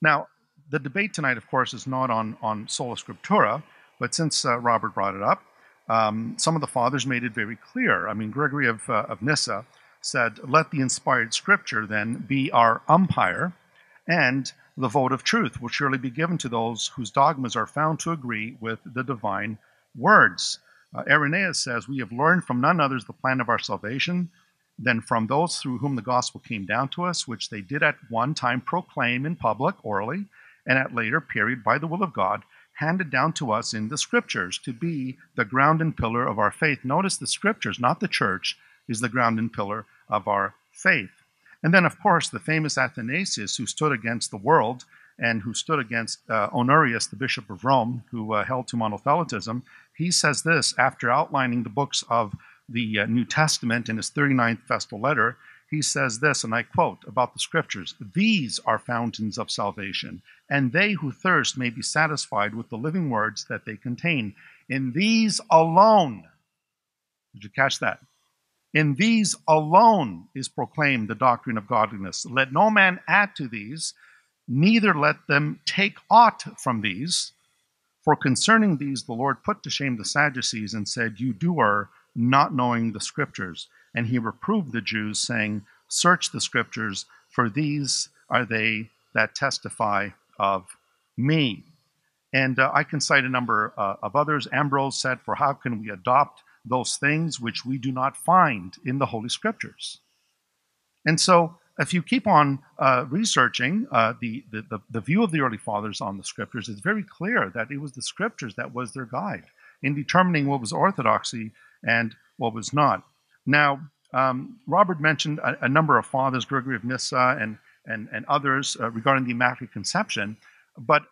Now, the debate tonight, of course, is not on sola scriptura, but since Robert brought it up, some of the fathers made it very clear. I mean, Gregory of Nyssa said, let the inspired scripture then be our umpire and the vote of truth will surely be given to those whose dogmas are found to agree with the divine words. Irenaeus says, we have learned from none others the plan of our salvation than from those through whom the gospel came down to us, which they did at one time proclaim in public orally and at later period by the will of God, handed down to us in the scriptures to be the ground and pillar of our faith. Notice the scriptures, not the church, is the ground and pillar of our faith. And then, of course, the famous Athanasius, who stood against the world and who stood against Honorius, the Bishop of Rome, who held to monothelitism, he says this, after outlining the books of the New Testament in his 39th Festal letter, he says this, and I quote, about the scriptures, these are fountains of salvation, and they who thirst may be satisfied with the living words that they contain. In these alone, did you catch that? In these alone is proclaimed the doctrine of godliness. Let no man add to these, neither let them take aught from these. For concerning these, the Lord put to shame the Sadducees and said, you do err, not knowing the scriptures. And he reproved the Jews, saying, search the scriptures, for these are they that testify of me. And I can cite a number of others. Ambrose said, for how can we adopt those things which we do not find in the Holy Scriptures? And so if you keep on researching the view of the early fathers on the Scriptures, it's very clear that it was the Scriptures that was their guide in determining what was orthodoxy and what was not. Now, Robert mentioned a number of fathers, Gregory of Nyssa and others regarding the Immaculate Conception, but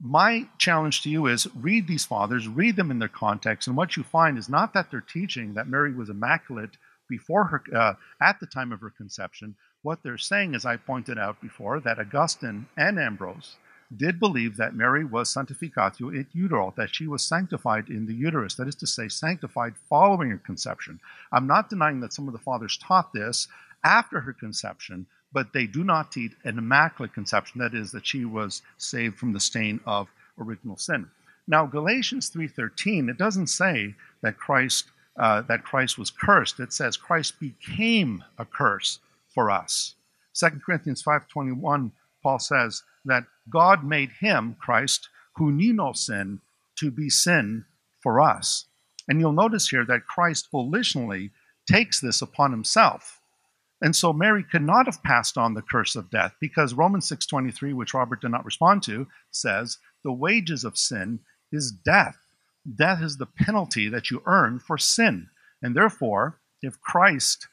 my challenge to you is read these fathers, read them in their context, and what you find is not that they're teaching that Mary was immaculate before her, at the time of her conception. What they're saying, as I pointed out before, that Augustine and Ambrose did believe that Mary was sanctificatio et utero, that she was sanctified in the uterus, that is to say, sanctified following her conception. I'm not denying that some of the fathers taught this after her conception, but they do not teach an immaculate conception, that is, that she was saved from the stain of original sin. Now, Galatians 3:13, it doesn't say that Christ was cursed. It says Christ became a curse for us. 2 Corinthians 5:21, Paul says that God made him, Christ, who knew no sin, to be sin for us. And you'll notice here that Christ volitionally takes this upon himself. And so Mary could not have passed on the curse of death because Romans 6:23, which Robert did not respond to, says, the wages of sin is death. Death is the penalty that you earn for sin. And therefore, if Christ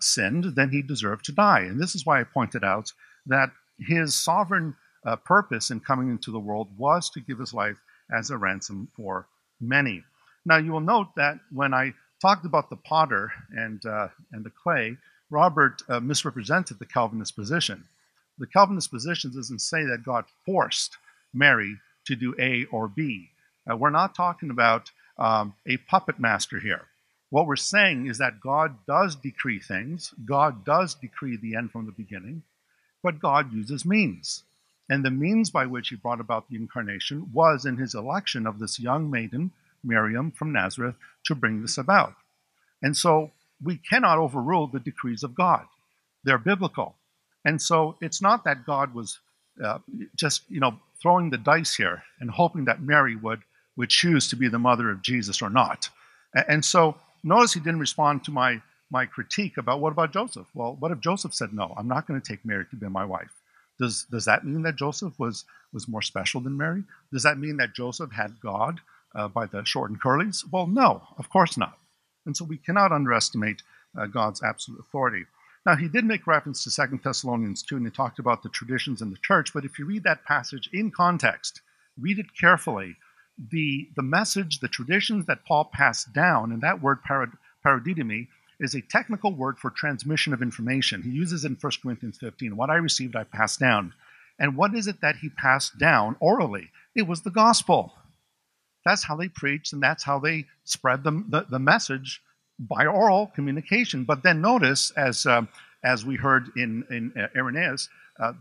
sinned, then he deserved to die. And this is why I pointed out that his sovereign purpose in coming into the world was to give his life as a ransom for many. Now, you will note that when I talked about the potter and the clay, Robert misrepresented the Calvinist position. The Calvinist position doesn't say that God forced Mary to do A or B. We're not talking about a puppet master here. What we're saying is that God does decree things. God does decree the end from the beginning, but God uses means. And the means by which he brought about the incarnation was in his election of this young maiden, Miriam from Nazareth, to bring this about. And so we cannot overrule the decrees of God. They're biblical. And so it's not that God was just throwing the dice here and hoping that Mary would choose to be the mother of Jesus or not. And so notice he didn't respond to my critique about what about Joseph? Well, what if Joseph said, no, I'm not going to take Mary to be my wife? Does that mean that Joseph was more special than Mary? Does that mean that Joseph had God by the short and curlies? Well, no, of course not. And so we cannot underestimate God's absolute authority. Now, he did make reference to 2 Thessalonians 2, and he talked about the traditions in the church. But if you read that passage in context, read it carefully, the message, the traditions that Paul passed down, and that word paradidomi is a technical word for transmission of information. He uses it in 1 Corinthians 15, what I received, I passed down. And what is it that he passed down orally? It was the gospel. That's how they preached, and that's how they spread the message by oral communication. But then notice, as we heard in Irenaeus,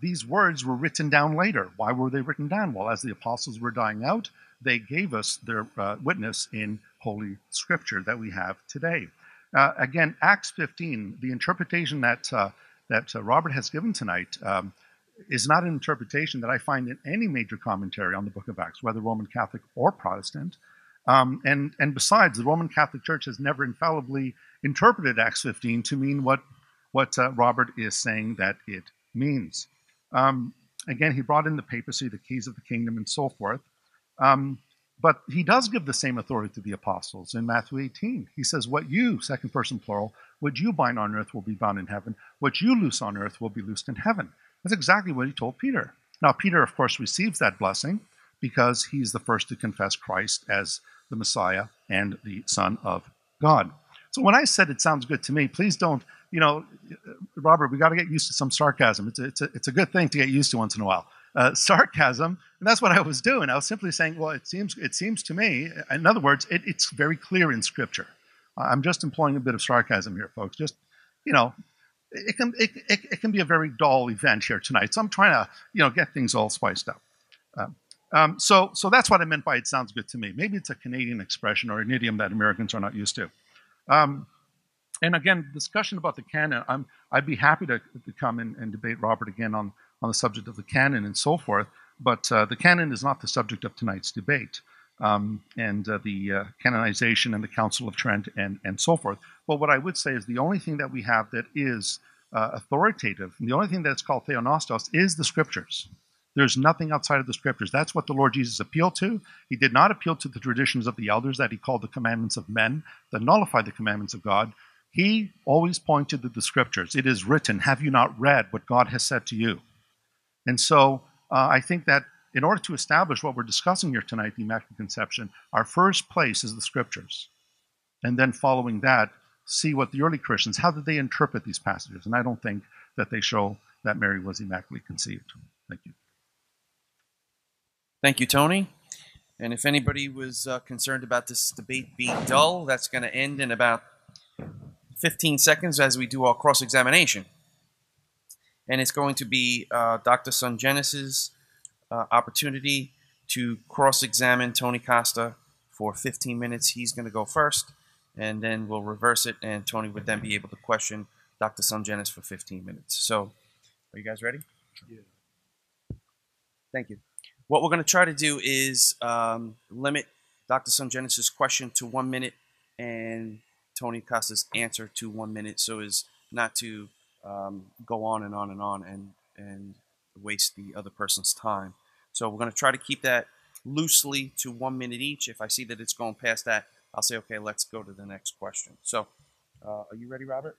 these words were written down later. Why were they written down? Well, as the apostles were dying out, they gave us their witness in Holy Scripture that we have today. Again, Acts 15, the interpretation that Robert has given tonight is not an interpretation that I find in any major commentary on the book of Acts, whether Roman Catholic or Protestant. And besides, the Roman Catholic Church has never infallibly interpreted Acts 15 to mean what Robert is saying that it means. Again, he brought in the papacy, the keys of the kingdom, and so forth. But he does give the same authority to the apostles in Matthew 18. He says, what you, second person plural, what you bind on earth will be bound in heaven. What you loose on earth will be loosed in heaven. That's exactly what he told Peter. Now, Peter, of course, receives that blessing because he's the first to confess Christ as the Messiah and the Son of God. So when I said it sounds good to me, please don't, Robert, we got to get used to some sarcasm. It's a good thing to get used to once in a while. Sarcasm, and that's what I was doing. I was simply saying, well, it seems to me, in other words, it's very clear in Scripture. I'm just employing a bit of sarcasm here, folks. Just, it can be a very dull event here tonight. So I'm trying to, get things all spiced up. So that's what I meant by it sounds good to me. Maybe it's a Canadian expression or an idiom that Americans are not used to. And again, discussion about the canon, I'd be happy to come and debate Robert again on the subject of the canon and so forth, but the canon is not the subject of tonight's debate, and the canonization and the Council of Trent and so forth. But what I would say is the only thing that we have that is authoritative, and the only thing that's called theonostos is the Scriptures. There's nothing outside of the Scriptures. That's what the Lord Jesus appealed to. He did not appeal to the traditions of the elders that he called the commandments of men that nullify the commandments of God. He always pointed to the Scriptures. It is written, have you not read what God has said to you? And so I think that in order to establish what we're discussing here tonight, the Immaculate Conception, our first place is the Scriptures. And then following that, see what the early Christians, how did they interpret these passages? And I don't think that they show that Mary was immaculately conceived. Thank you. Thank you, Tony. And if anybody was concerned about this debate being dull, that's going to end in about 15 seconds as we do our cross-examination. And it's going to be Dr. Sungenis' opportunity to cross-examine Tony Costa for 15 minutes. He's going to go first, and then we'll reverse it, and Tony would then be able to question Dr. Sungenis for 15 minutes. So are you guys ready? Yeah. Thank you. What we're going to try to do is limit Dr. Sungenis' question to 1 minute and Tony Costa's answer to 1 minute so as not to go on and on and on and waste the other person's time. So we're going to try to keep that loosely to 1 minute each. If I see that it's going past that, I'll say, okay, let's go to the next question. So are you ready, Robert?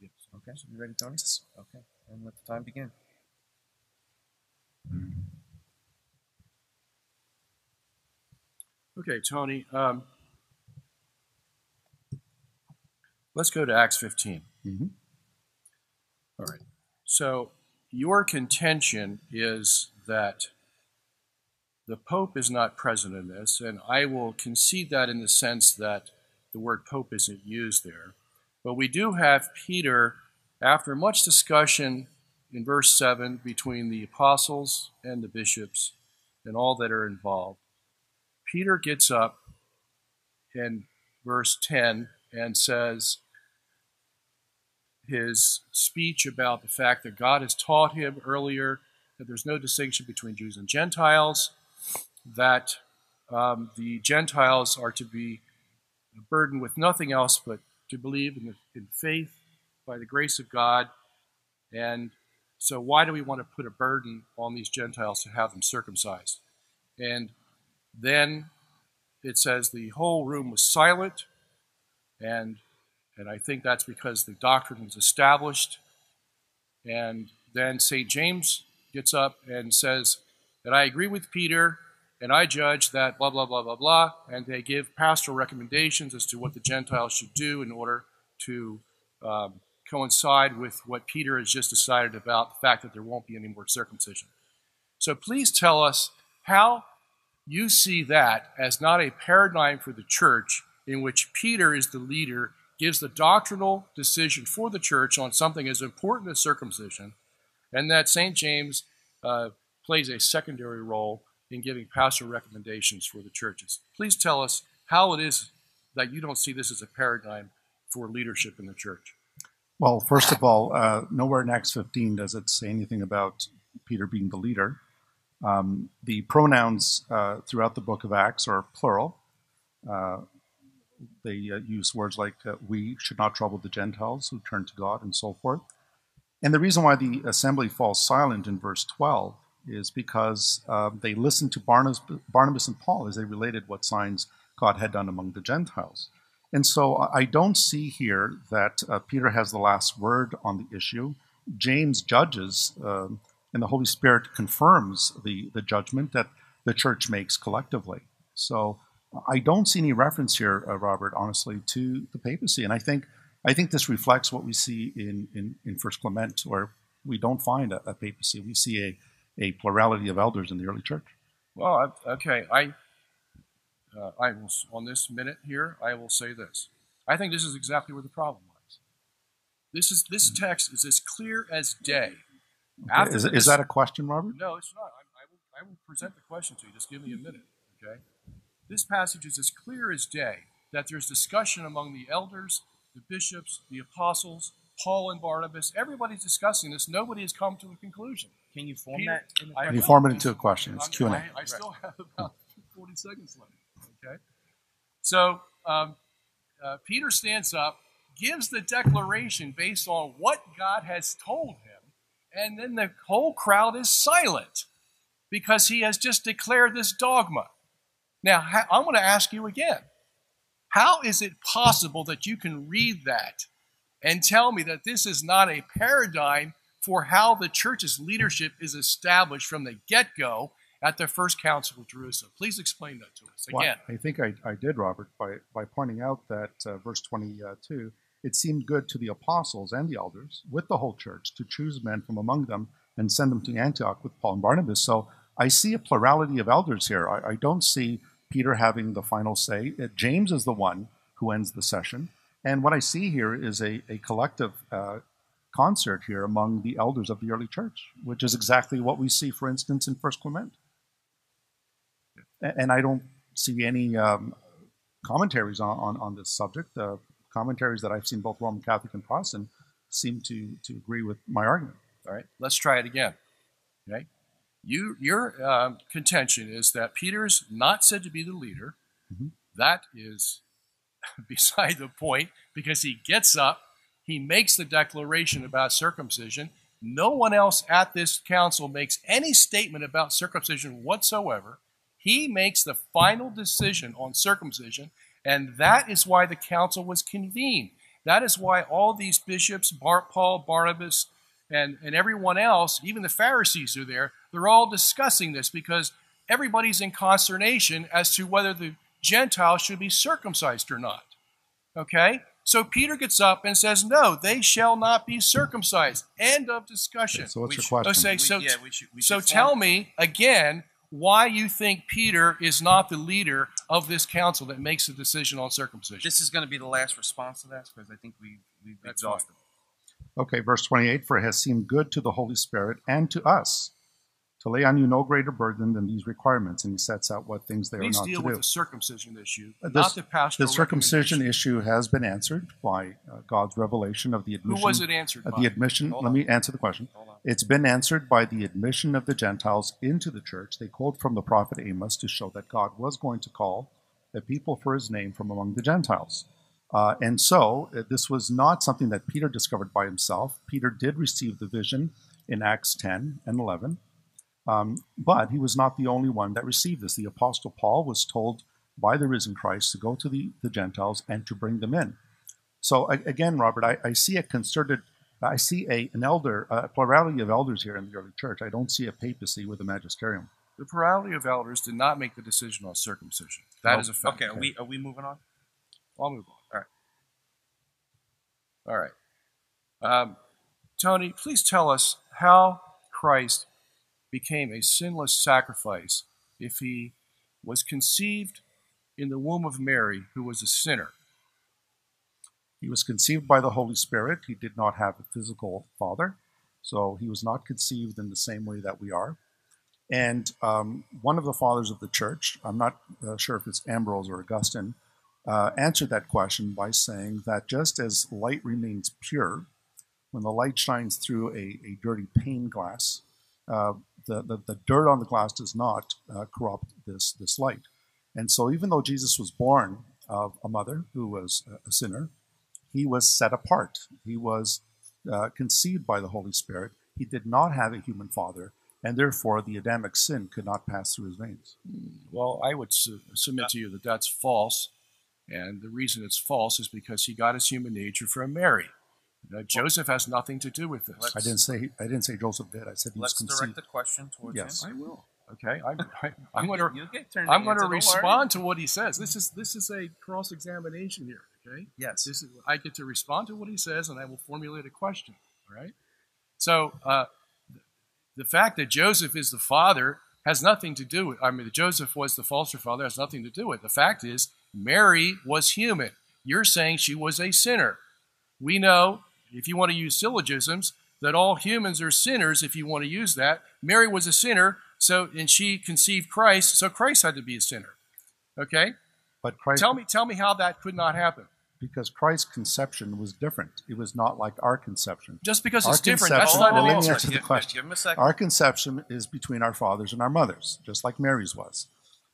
Yes. Okay. You ready, Tony? Yes. Okay. And let the time begin. Okay, Tony. Let's go to Acts 15. Mm-hmm. All right. So your contention is that the Pope is not present in this, and I will concede that in the sense that the word Pope isn't used there. But we do have Peter, after much discussion in verse 7 between the apostles and the bishops and all that are involved, Peter gets up in verse 10 and says his speech about the fact that God has taught him earlier that there's no distinction between Jews and Gentiles, that the Gentiles are to be burdened with nothing else but to believe in faith by the grace of God. And so why do we want to put a burden on these Gentiles to have them circumcised? And then it says the whole room was silent, and I think that's because the doctrine was established. And then St. James gets up and says that I agree with Peter, and I judge that blah, blah, blah, blah, blah, and they give pastoral recommendations as to what the Gentiles should do in order to coincide with what Peter has just decided about the fact that there won't be any more circumcision. So please tell us how you see that as not a paradigm for the church in which Peter is the leader, gives the doctrinal decision for the church on something as important as circumcision, and that St. James plays a secondary role in giving pastoral recommendations for the churches. Please tell us how it is that you don't see this as a paradigm for leadership in the church. Well, first of all, nowhere in Acts 15 does it say anything about Peter being the leader. The pronouns throughout the book of Acts are plural. They use words like we should not trouble the Gentiles who turn to God and so forth. And the reason why the assembly falls silent in verse 12 is because they listened to Barnabas and Paul as they related what signs God had done among the Gentiles. And so I don't see here that Peter has the last word on the issue. James judges, and the Holy Spirit confirms the judgment that the church makes collectively. So I don't see any reference here, Robert, honestly, to the papacy. And I think this reflects what we see in First Clement, where we don't find a papacy. We see a plurality of elders in the early church. Well, okay, I will, on this minute here, I will say this. I think this is exactly where the problem lies. This text is as clear as day. Okay. Is that a question, Robert? No, it's not. I will present the question to you. Just give me a minute, okay? This passage is as clear as day that there's discussion among the elders, the bishops, the apostles, Paul and Barnabas. Everybody's discussing this. Nobody has come to a conclusion. Can you form Peter, that? Can you form it into a question? It's Q&A. I still have about 40 seconds left. Okay, so Peter stands up, gives the declaration based on what God has told him, and then the whole crowd is silent because he has just declared this dogma. Now, I'm going to ask you again, how is it possible that you can read that and tell me that this is not a paradigm for how the church's leadership is established from the get-go at the First Council of Jerusalem? Please explain that to us again. Well, I think I did, Robert, by pointing out that verse 22, it seemed good to the apostles and the elders with the whole church to choose men from among them and send them to Antioch with Paul and Barnabas. So I see a plurality of elders here. I don't see Peter having the final say. James is the one who ends the session. And what I see here is a collective concert here among the elders of the early church, which is exactly what we see, for instance, in First Clement. And I don't see any commentaries on this subject. Commentaries that I've seen, both Roman Catholic and Protestant, seem to agree with my argument. All right, let's try it again. Okay, your contention is that Peter's not said to be the leader. Mm-hmm. That is beside the point because he gets up, He makes the declaration about circumcision. No one else at this council makes any statement about circumcision whatsoever. He makes the final decision on circumcision, and that is why the council was convened. That is why all these bishops, Paul, Barnabas, and everyone else, even the Pharisees are there, they're all discussing this because everybody's in consternation as to whether the Gentiles should be circumcised or not. Okay? So Peter gets up and says, no, they shall not be circumcised. End of discussion. Okay, so what's your question? So tell me again why you think Peter is not the leader of this council that makes the decision on circumcision. This is going to be the last response to that because I think we've exhausted. Okay, verse 28, for it has seemed good to the Holy Spirit and to us to lay on you no greater burden than these requirements. And he sets out what things they are not to do. Please deal with the circumcision issue, not the pastoral. The circumcision issue has been answered by God's revelation of the admission. Who was it answered by? The admission. Let me answer the question. It's been answered by the admission of the Gentiles into the church. They quote from the prophet Amos to show that God was going to call the people for his name from among the Gentiles. And so this was not something that Peter discovered by himself. Peter did receive the vision in Acts 10 and 11, but he was not the only one that received this. The Apostle Paul was told by the risen Christ to go to the Gentiles and to bring them in. So again, Robert, I see a concerted, I see a plurality of elders here in the early church. I don't see a papacy with a magisterium. The plurality of elders did not make the decision on circumcision. That is a fact. Okay, are we moving on? I'll move on. All right. Tony, please tell us how Christ became a sinless sacrifice if he was conceived in the womb of Mary, who was a sinner. He was conceived by the Holy Spirit. He did not have a physical father, so he was not conceived in the same way that we are. And one of the fathers of the church, I'm not sure if it's Ambrose or Augustine, answered that question by saying that just as light remains pure, when the light shines through a dirty pane glass, the dirt on the glass does not corrupt this light. And so even though Jesus was born of a mother who was a sinner, he was set apart. He was conceived by the Holy Spirit. He did not have a human father, and therefore the Adamic sin could not pass through his veins. Well, I would submit to you that that's false. And the reason it's false is because he got his human nature from Mary. Now, Joseph has nothing to do with this. I didn't say Joseph did. I said he was conceived. Let's direct the question towards him. I will. Okay, I'm going to respond to what he says. This is a cross-examination here. Okay. Yes. I get to respond to what he says, and I will formulate a question. All right. So the fact that Joseph is the father has nothing to do with. I mean, Joseph was the foster father has nothing to do with. The fact is, Mary was human. You're saying she was a sinner. We know, if you want to use syllogisms, that all humans are sinners, if you want to use that. Mary was a sinner, and she conceived Christ, so Christ had to be a sinner. Okay? But Christ, tell me how that could not happen. Because Christ's conception was different. It was not like our conception. Just because it's different, that's not an answer to the question. Give him a second. Our conception is between our fathers and our mothers, just like Mary's was.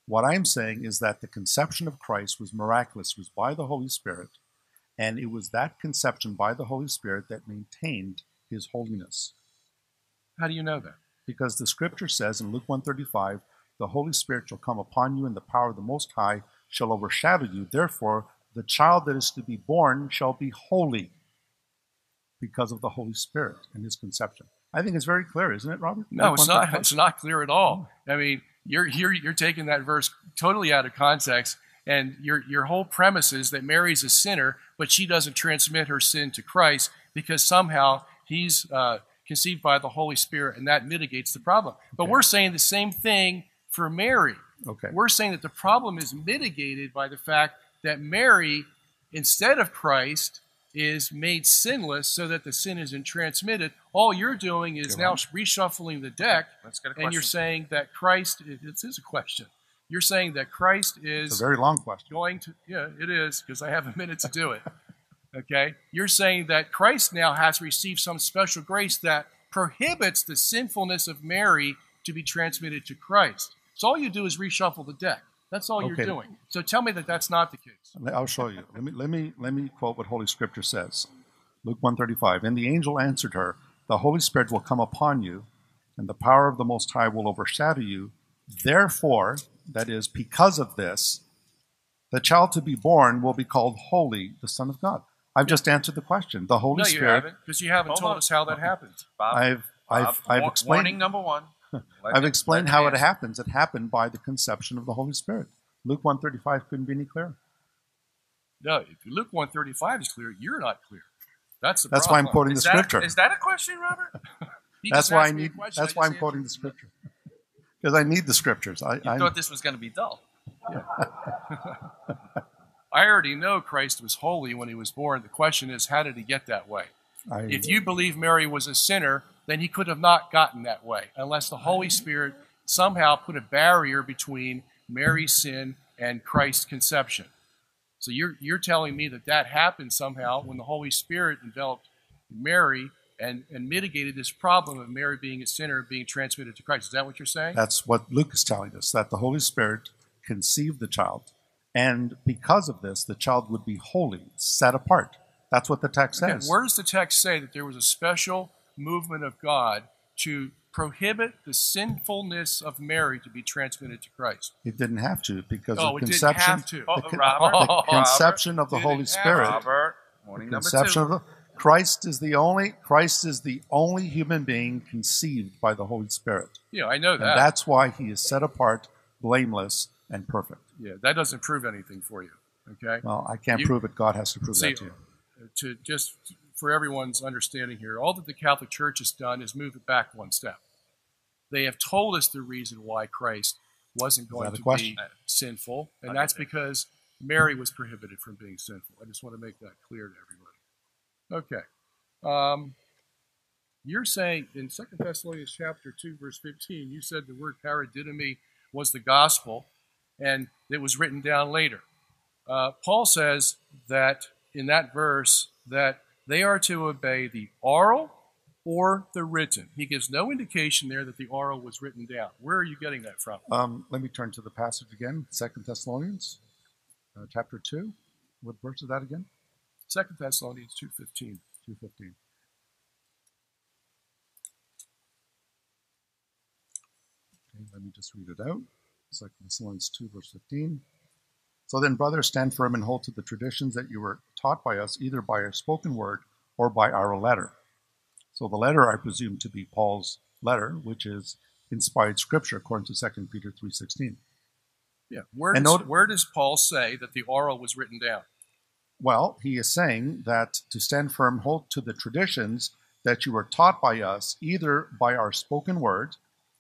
What I'm saying is that the conception of Christ was miraculous. It was by the Holy Spirit, and it was that conception by the Holy Spirit that maintained his holiness. How do you know that? Because the Scripture says in Luke 1:35, the Holy Spirit shall come upon you, and the power of the Most High shall overshadow you. Therefore, the child that is to be born shall be holy because of the Holy Spirit and his conception. I think it's very clear, isn't it, Robert? No, it's not. It's not clear at all. I mean, You're taking that verse totally out of context, and your whole premise is that Mary's a sinner, but she doesn't transmit her sin to Christ because somehow he's conceived by the Holy Spirit, and that mitigates the problem. But we're saying the same thing for Mary. Okay. We're saying that the problem is mitigated by the fact that Mary, instead of Christ, is made sinless so that the sin isn't transmitted. All you're doing is now reshuffling the deck, and you're saying that Christ, this is a question. You're saying that Christ is... It's a very long question. Yeah, it is, because I have a minute to do it. Okay? You're saying that Christ now has received some special grace that prohibits the sinfulness of Mary to be transmitted to Christ. So all you do is reshuffle the deck. That's all you're doing. So tell me that that's not the case. I'll show you. Let me quote what Holy Scripture says. Luke 1:35, and the angel answered her, the Holy Spirit will come upon you, and the power of the Most High will overshadow you. Therefore, that is, because of this, the child to be born will be called holy, the Son of God. I've just answered the question. The Holy Spirit. No, you haven't, because you haven't told us how that happens, Bob. I've explained. Warning number one. I've explained how it happens. It happened by the conception of the Holy Spirit. Luke 1:35 couldn't be any clearer. No, if Luke 1:35 is clear, you're not clear. That's the problem. Why I'm quoting the scripture. Is that a question, Robert? That's why I need. That's why I'm quoting the scripture. Because I need the scriptures. I thought this was going to be dull. Yeah. I already know Christ was holy when he was born. The question is, how did he get that way? If you believe Mary was a sinner, then he could have not gotten that way unless the Holy Spirit somehow put a barrier between Mary's sin and Christ's conception. So you're telling me that that happened somehow when the Holy Spirit enveloped Mary and mitigated this problem of Mary being a sinner and being transmitted to Christ. Is that what you're saying? That's what Luke is telling us, that the Holy Spirit conceived the child, and because of this, the child would be holy, set apart. That's what the text says. Where does the text say that there was a special movement of God to prohibit the sinfulness of Mary to be transmitted to Christ? It didn't have to, because the conception of the Holy Spirit. Christ is the only human being conceived by the Holy Spirit. Yeah, I know that. And that's why he is set apart, blameless, and perfect. Yeah, that doesn't prove anything for you. Okay. Well, I can't prove it. God has to prove that to you. To just for everyone's understanding here, all that the Catholic Church has done is move it back one step. They have told us the reason why Christ wasn't going to be sinful, and that's because Mary was prohibited from being sinful. I just want to make that clear to everybody. Okay. You're saying in 2 Thessalonians chapter 2, verse 15, you said the word paradidomi was the gospel, and it was written down later. Paul says that in that verse that they are to obey the oral or the written. He gives no indication there that the oral was written down. Where are you getting that from? Let me turn to the passage again, 2 Thessalonians chapter 2. What verse is that again? 2 Thessalonians 2:15. 2:15. Okay, let me just read it out. 2 Thessalonians 2, verse 15. So then, brothers, stand firm and hold to the traditions that you were taught by us, either by our spoken word or by our letter. So the letter I presume to be Paul's letter, which is inspired scripture according to 2 Peter 3:16. Yeah. Where does Paul say that the oral was written down? Well, he is saying that to stand firm, hold to the traditions that you were taught by us, either by our spoken word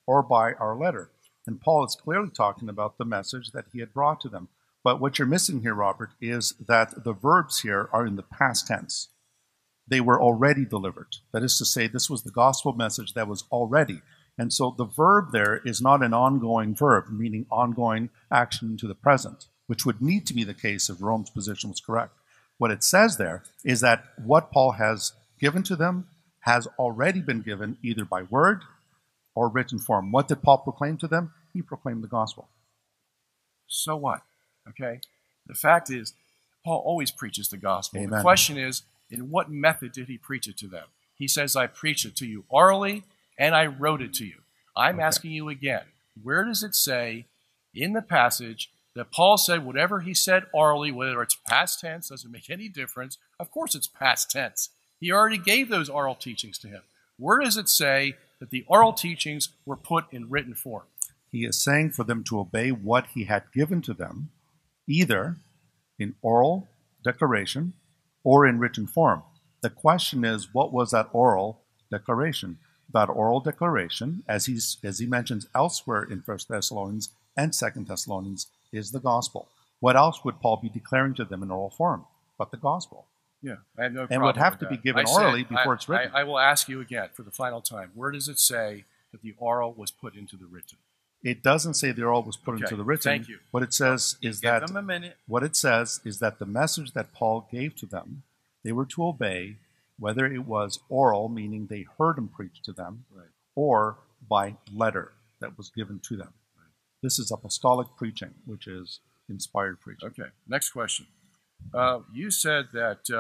or by our letter. And Paul is clearly talking about the message that he had brought to them. But what you're missing here, Robert, is that the verbs here are in the past tense. They were already delivered. That is to say, this was the gospel message that was already. And so the verb there is not an ongoing verb, meaning ongoing action into the present, which would need to be the case if Rome's position was correct. What it says there is that what Paul has given to them has already been given either by word or written form. What did Paul proclaim to them? He proclaimed the gospel. So what? Okay, the fact is, Paul always preaches the gospel. Amen. The question is, in what method did he preach it to them? He says, I preach it to you orally, and I wrote it to you. I'm asking you again, where does it say in the passage that Paul said whatever he said orally, whether it's past tense, doesn't make any difference. Of course it's past tense. He already gave those oral teachings to him. Where does it say that the oral teachings were put in written form? He is saying for them to obey what he had given to them, either in oral declaration or in written form. The question is, what was that oral declaration? That oral declaration, as he mentions elsewhere in 1 Thessalonians and 2 Thessalonians, is the gospel. What else would Paul be declaring to them in oral form but the gospel? Yeah, I have no problem. And would have to be given orally before it's written. I will ask you again for the final time. Where does it say that the oral was put into the written? It doesn't say the oral was put into the written. Thank you. What it says is that the message that Paul gave to them, they were to obey, whether it was oral, meaning they heard him preach to them, or by letter that was given to them. Right. This is apostolic preaching, which is inspired preaching. Okay. Next question. You said that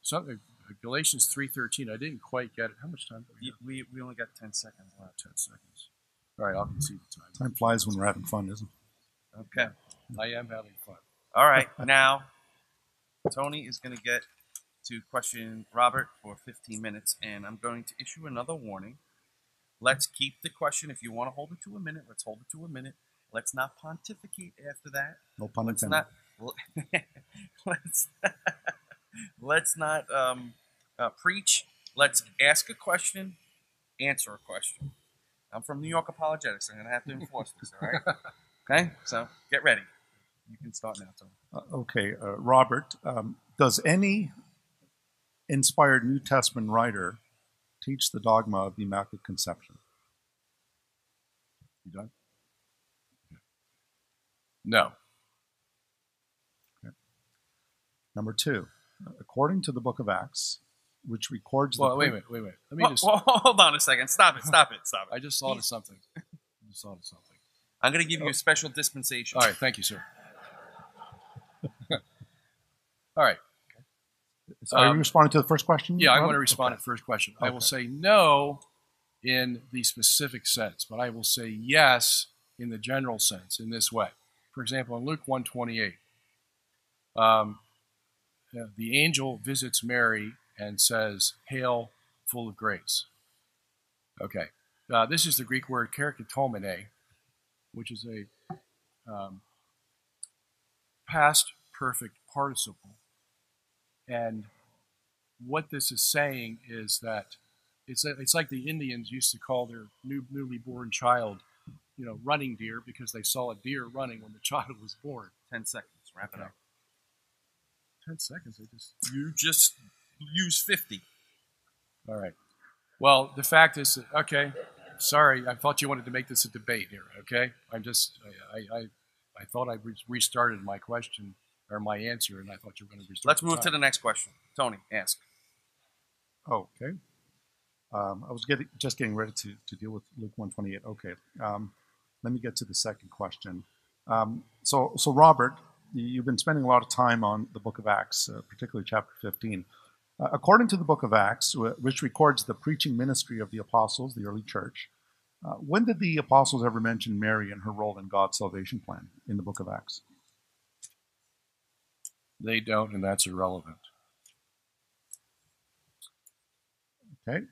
something Galatians 3:13. I didn't quite get it. How much time do we have? We only got 10 seconds left. 10 seconds. All right, I'll concede the time. Time flies when we're having fun, isn't it? Okay. I am having fun. All right, now Tony is going to get to question Robert for 15 minutes, and I'm going to issue another warning. Let's keep the question. If you want to hold it to a minute, let's hold it to a minute. Let's not pontificate after that. No pun intended. Let's not preach. Let's ask a question, answer a question. I'm from New York Apologetics. I'm going to have to enforce this, all right? Okay? So get ready. You can start now, Tony. Robert, does any inspired New Testament writer teach the dogma of the Immaculate Conception? You done? No. Okay. Number two, according to the book of Acts, which records the... Well, wait a minute. Let me hold on a second. Stop it. I just thought of something. I'm going to give you a special dispensation. All right. Thank you, sir. All right. So are you responding to the first question? Yeah, I want to respond to the first question. Okay. I will say no in the specific sense, but I will say yes in the general sense in this way. For example, in Luke 1:28, the angel visits Mary and says, "Hail, full of grace." Okay. This is the Greek word keratotomene, which is a past perfect participle. And what this is saying is that it's like the Indians used to call their newly born child, you know, running deer, because they saw a deer running when the child was born. 10 seconds. Wrap it up. 10 seconds. You just use 50. All right. Well, the fact is, okay. Sorry, I thought you wanted to make this a debate here. Okay, I thought I restarted my question. Or my answer, and I thought you were going to restart. Let's move to the next question. Tony, ask. Okay. I was just getting ready to deal with Luke 1:28. Okay. Let me get to the second question. So Robert, you've been spending a lot of time on the book of Acts, particularly chapter 15. According to the book of Acts, which records the preaching ministry of the apostles, the early church, when did the apostles ever mention Mary and her role in God's salvation plan in the book of Acts? They don't, and that's irrelevant. Okay.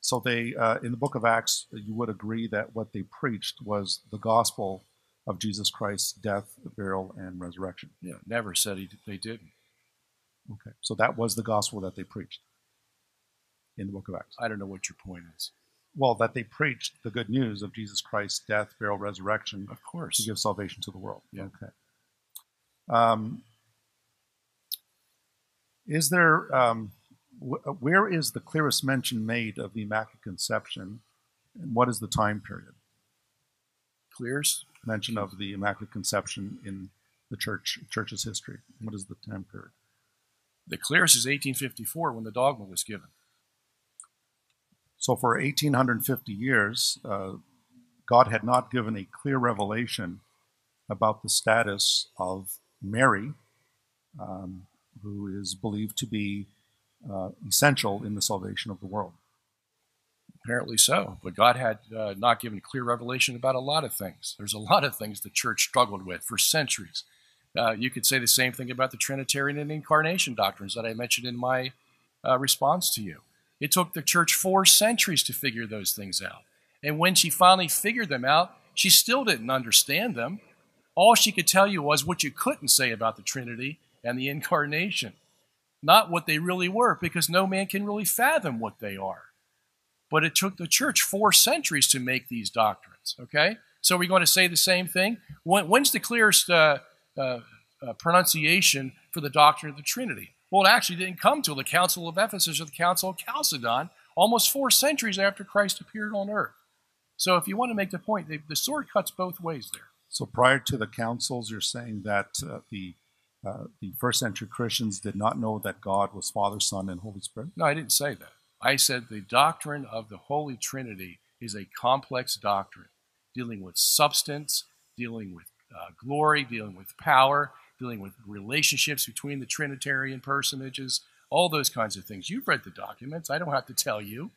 So they, in the book of Acts, you would agree that what they preached was the gospel of Jesus Christ's death, burial, and resurrection. Yeah, never said they didn't. Okay, so that was the gospel that they preached in the book of Acts. I don't know what your point is. Well, that they preached the good news of Jesus Christ's death, burial, resurrection. Of course. To give salvation to the world. Yeah. Okay. Is there, where is the clearest mention made of the Immaculate Conception, and what is the time period? Clearest mention of the Immaculate Conception in the church's history. What is the time period? The clearest is 1854, when the dogma was given. So for 1850 years, God had not given a clear revelation about the status of Mary, who is believed to be essential in the salvation of the world. Apparently so, but God had not given clear revelation about a lot of things. There's a lot of things the church struggled with for centuries. You could say the same thing about the Trinitarian and Incarnation doctrines that I mentioned in my response to you. It took the church 4 centuries to figure those things out. And when she finally figured them out, she still didn't understand them. All she could tell you was what you couldn't say about the Trinity and the Incarnation, not what they really were, because no man can really fathom what they are. But it took the church 4 centuries to make these doctrines, okay? So we're going to say the same thing? When's the clearest pronunciation for the doctrine of the Trinity? Well, it actually didn't come till the Council of Ephesus or the Council of Chalcedon, almost 4 centuries after Christ appeared on earth. So if you want to make the point, the sword cuts both ways there. So prior to the councils, you're saying that the first-century Christians did not know that God was Father, Son, and Holy Spirit? No, I didn't say that. I said the doctrine of the Holy Trinity is a complex doctrine, dealing with substance, dealing with glory, dealing with power, dealing with relationships between the Trinitarian personages, all those kinds of things. You've read the documents. I don't have to tell you.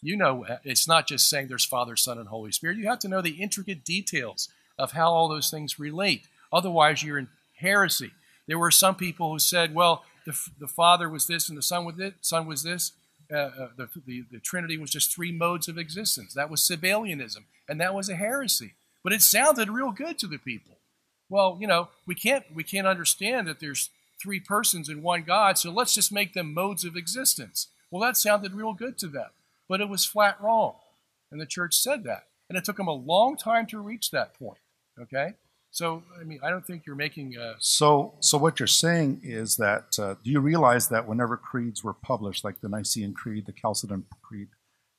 You know, it's not just saying there's Father, Son, and Holy Spirit. You have to know the intricate details of how all those things relate. Otherwise, you're in heresy. There were some people who said, well, the Father was this and the Son was it. Son was this. The Trinity was just three modes of existence. That was Sabellianism, and that was a heresy. But it sounded real good to the people. Well, you know, we can't understand that there's three persons in one God, so let's just make them modes of existence. Well, that sounded real good to them, but it was flat wrong, and the church said that. And it took them a long time to reach that point, okay? So, I mean, I don't think you're making a... So what you're saying is that, do you realize that whenever creeds were published, like the Nicene Creed, the Chalcedon Creed,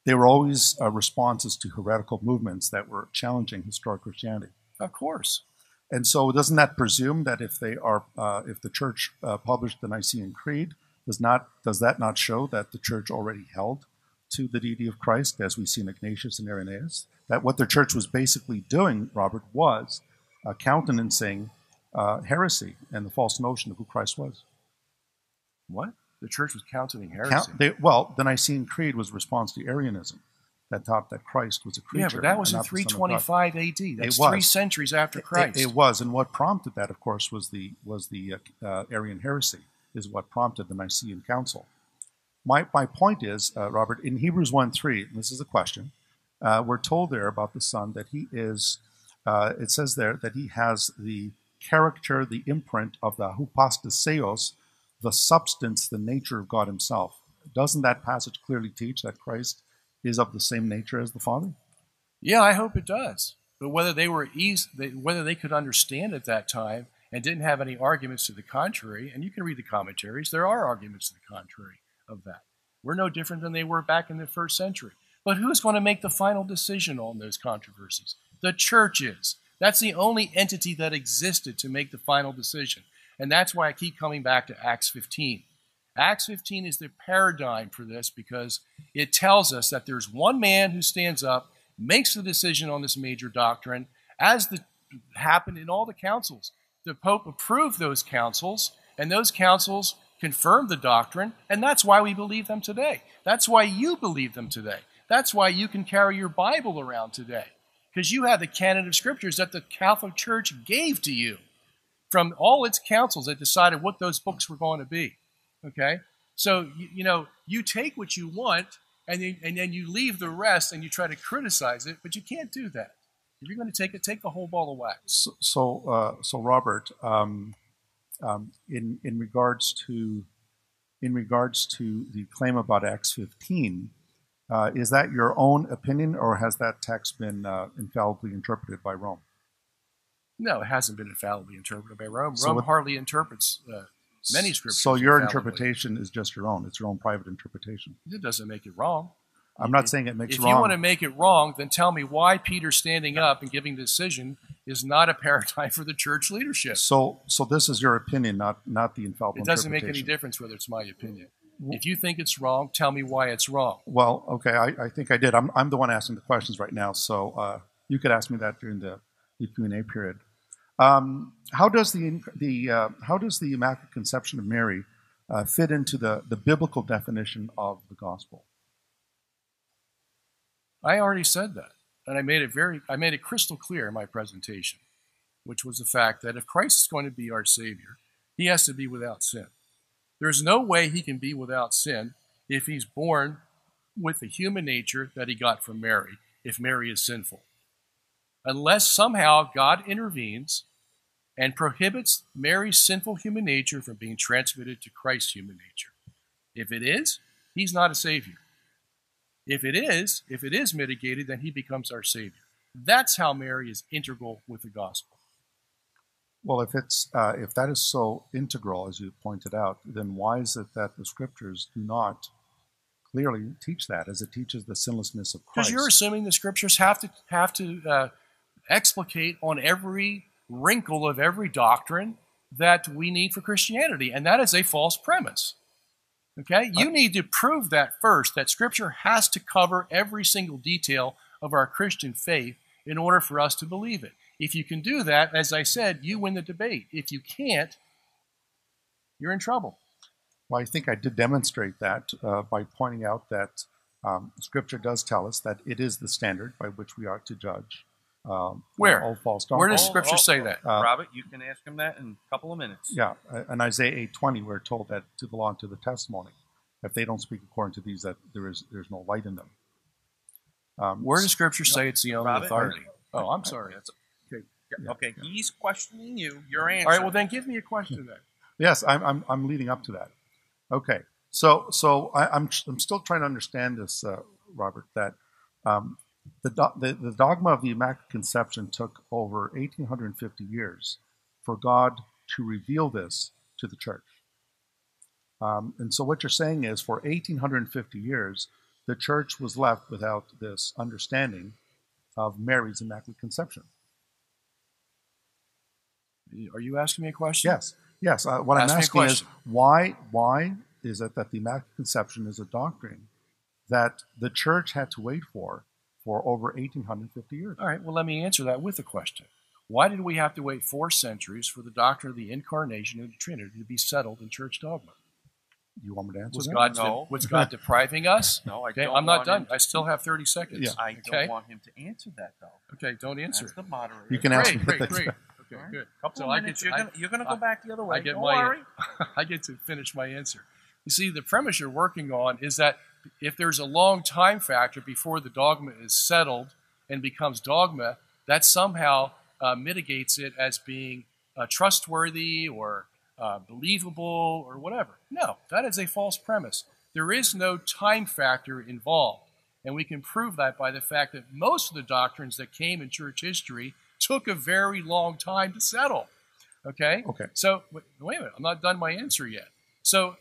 they were always responses to heretical movements that were challenging historic Christianity? Of course. And so doesn't that presume that if they are, if the church published the Nicene Creed, does that not show that the church already held to the deity of Christ, as we see in Ignatius and Irenaeus? That what the church was basically doing, Robert, was countenancing heresy and the false notion of who Christ was. What? The church was countenancing heresy? The Nicene Creed was a response to Arianism that taught that Christ was a creature. Yeah, but that was in 325 A.D. That's 3 centuries after Christ. It was, and what prompted that, of course, was the Arian heresy, is what prompted the Nicene Council. My point is, Robert, in Hebrews 1:3, and this is a question, we're told there about the Son that he is... it says there that he has the character, the imprint of the hypostaseos, the substance, the nature of God himself. Doesn't that passage clearly teach that Christ is of the same nature as the Father? Yeah, I hope it does. But whether they were whether they could understand at that time and didn't have any arguments to the contrary, and you can read the commentaries, there are arguments to the contrary of that. We're no different than they were back in the first century. But who's going to make the final decision on those controversies? The church is. That's the only entity that existed to make the final decision. And that's why I keep coming back to Acts 15. Acts 15 is the paradigm for this because it tells us that there's one man who stands up, makes the decision on this major doctrine, as happened in all the councils. The Pope approved those councils, and those councils confirmed the doctrine, and that's why we believe them today. That's why you believe them today. That's why you can carry your Bible around today, because you have the canon of scriptures that the Catholic Church gave to you from all its councils that decided what those books were going to be, okay? So, you know, you take what you want, and then you leave the rest, and you try to criticize it, but you can't do that. If you're going to take it, take the whole ball of wax. So Robert, in regards to the claim about Acts 15, is that your own opinion, or has that text been infallibly interpreted by Rome? No, it hasn't been infallibly interpreted by Rome. So Rome hardly interprets many scriptures. So your interpretation is just your own. It's your own private interpretation. It doesn't make it wrong. I'm not saying it makes it wrong. If you want to make it wrong, then tell me why Peter standing up and giving the decision is not a paradigm for the church leadership. So this is your opinion, not the infallible interpretation. It doesn't make any difference whether it's my opinion. If you think it's wrong, tell me why it's wrong. Well, okay, I think I did. I'm the one asking the questions right now, so you could ask me that during the Q&A period. How does the Immaculate Conception of Mary fit into the biblical definition of the gospel? I already said that, and I made it crystal clear in my presentation, which was the fact that if Christ is going to be our Savior, he has to be without sin. There's no way he can be without sin if he's born with the human nature that he got from Mary, if Mary is sinful. Unless somehow God intervenes and prohibits Mary's sinful human nature from being transmitted to Christ's human nature. If it is, he's not a Savior. If it is mitigated, then he becomes our Savior. That's how Mary is integral with the gospel. Well, if that is so integral, as you pointed out, then why is it that the scriptures do not clearly teach that, as it teaches the sinlessness of Christ? Because you're assuming the scriptures have to explicate on every wrinkle of every doctrine that we need for Christianity, and that is a false premise. Okay, you need to prove that first. That scripture has to cover every single detail of our Christian faith in order for us to believe it. If you can do that, as I said, you win the debate. If you can't, you're in trouble. Well, I think I did demonstrate that by pointing out that Scripture does tell us that it is the standard by which we are to judge. All false doctrine. Where does Scripture say that? Robert, you can ask him that in a couple of minutes. Yeah, in Isaiah 8:20, we're told that to the law and to the testimony, if they don't speak according to these, that there's no light in them. Where does Scripture say it's the only authority? Oh, I'm sorry. That's okay. Yeah, okay, yeah. He's questioning you. Your answer. All right. Well, then give me a question then. Yes, I'm leading up to that. Okay. So I'm still trying to understand this, Robert. That. The dogma of the Immaculate Conception took over 1,850 years for God to reveal this to the church. And so what you're saying is for 1,850 years, the church was left without this understanding of Mary's Immaculate Conception. Are you asking me a question? Yes. Yes. What I'm asking is why is it that the Immaculate Conception is a doctrine that the church had to wait for over 1,850 years. All right, well, let me answer that with a question. Why did we have to wait 4 centuries for the doctrine of the Incarnation and the Trinity to be settled in church dogma? You want me to answer that? Was God depriving us? No, I don't. I'm not done. I still have 30 seconds. Yeah. I don't want him to answer that, though. Okay, don't answer it. The moderator. You can ask me. Great. Okay, right. Good. So you're going to go back the other way. Don't worry. I get to finish my answer. You see, the premise you're working on is that if there's a long time factor before the dogma is settled and becomes dogma, that somehow mitigates it as being trustworthy or believable or whatever. No, that is a false premise. There is no time factor involved. And we can prove that by the fact that most of the doctrines that came in church history took a very long time to settle. Okay? Okay. So, wait a minute, I'm not done my answer yet. So,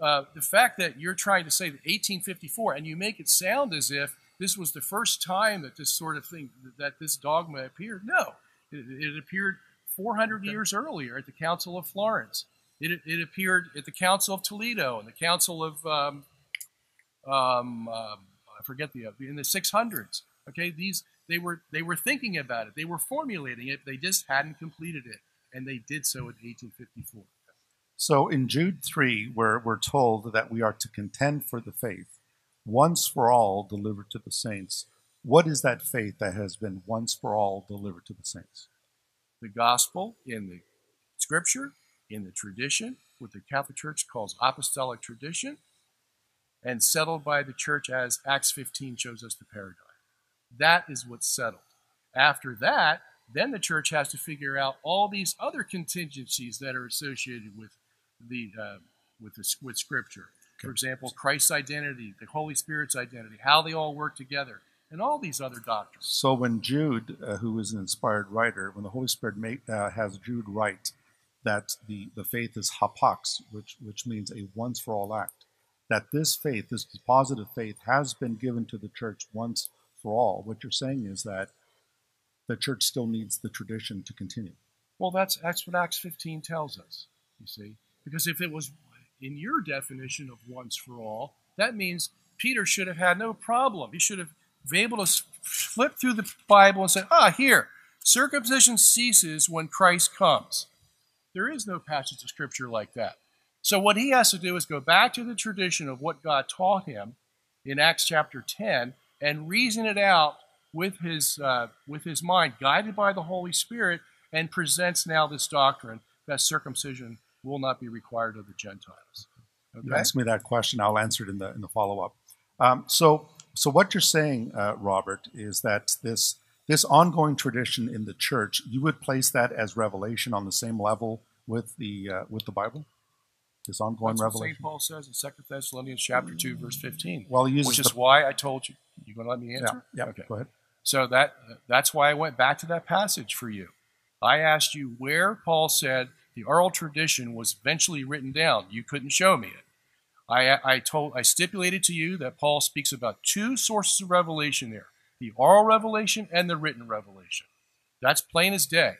the fact that you're trying to say that 1854, and you make it sound as if this was the first time that this sort of thing, that this dogma appeared. No, it appeared 400 years earlier at the Council of Florence. It appeared at the Council of Toledo and the Council of, I forget in the 600s. Okay, they were thinking about it. They were formulating it. They just hadn't completed it, and they did so in 1854. So in Jude 3, we're told that we are to contend for the faith, once for all delivered to the saints. What is that faith that has been once for all delivered to the saints? The gospel in the Scripture, in the tradition, what the Catholic Church calls apostolic tradition, and settled by the church as Acts 15 shows us the paradigm. That is what's settled. After that, then the church has to figure out all these other contingencies that are associated with with Scripture. Okay. For example, Christ's identity, the Holy Spirit's identity, how they all work together, and all these other doctrines. So when Jude, who is an inspired writer, when the Holy Spirit has Jude write that the faith is hapax, which means a once-for-all act, that this faith, this positive faith, has been given to the church once for all, what you're saying is that the church still needs the tradition to continue. Well, that's what Acts 15 tells us, you see. Because if it was in your definition of once for all, that means Peter should have had no problem. He should have been able to flip through the Bible and say, here, circumcision ceases when Christ comes. There is no passage of Scripture like that. So what he has to do is go back to the tradition of what God taught him in Acts chapter 10 and reason it out with his mind, guided by the Holy Spirit, and presents now this doctrine that circumcision will not be required of the Gentiles. Okay? You ask me that question, I'll answer it in the follow-up. So what you're saying, Robert, is that this ongoing tradition in the church, you would place that as revelation on the same level with the Bible? This ongoing revelation. That's what St. Paul says in 2 Thessalonians chapter 2, verse 15, well, which is why I told you. You going to let me answer? Yeah, okay. Go ahead. So that's why I went back to that passage for you. I asked you where Paul said the oral tradition was eventually written down. You couldn't show me it. I stipulated to you that Paul speaks about 2 sources of revelation there, the oral revelation and the written revelation. That's plain as day.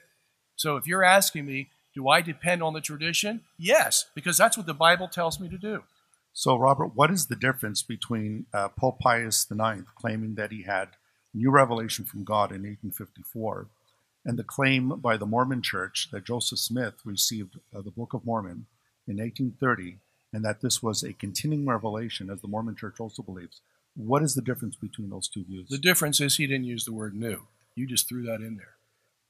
So if you're asking me, do I depend on the tradition? Yes, because that's what the Bible tells me to do. So, Robert, what is the difference between Pope Pius IX claiming that he had new revelation from God in 1854, and the claim by the Mormon Church that Joseph Smith received the Book of Mormon in 1830, and that this was a continuing revelation, as the Mormon Church also believes. What is the difference between those two views? The difference is he didn't use the word new. You just threw that in there.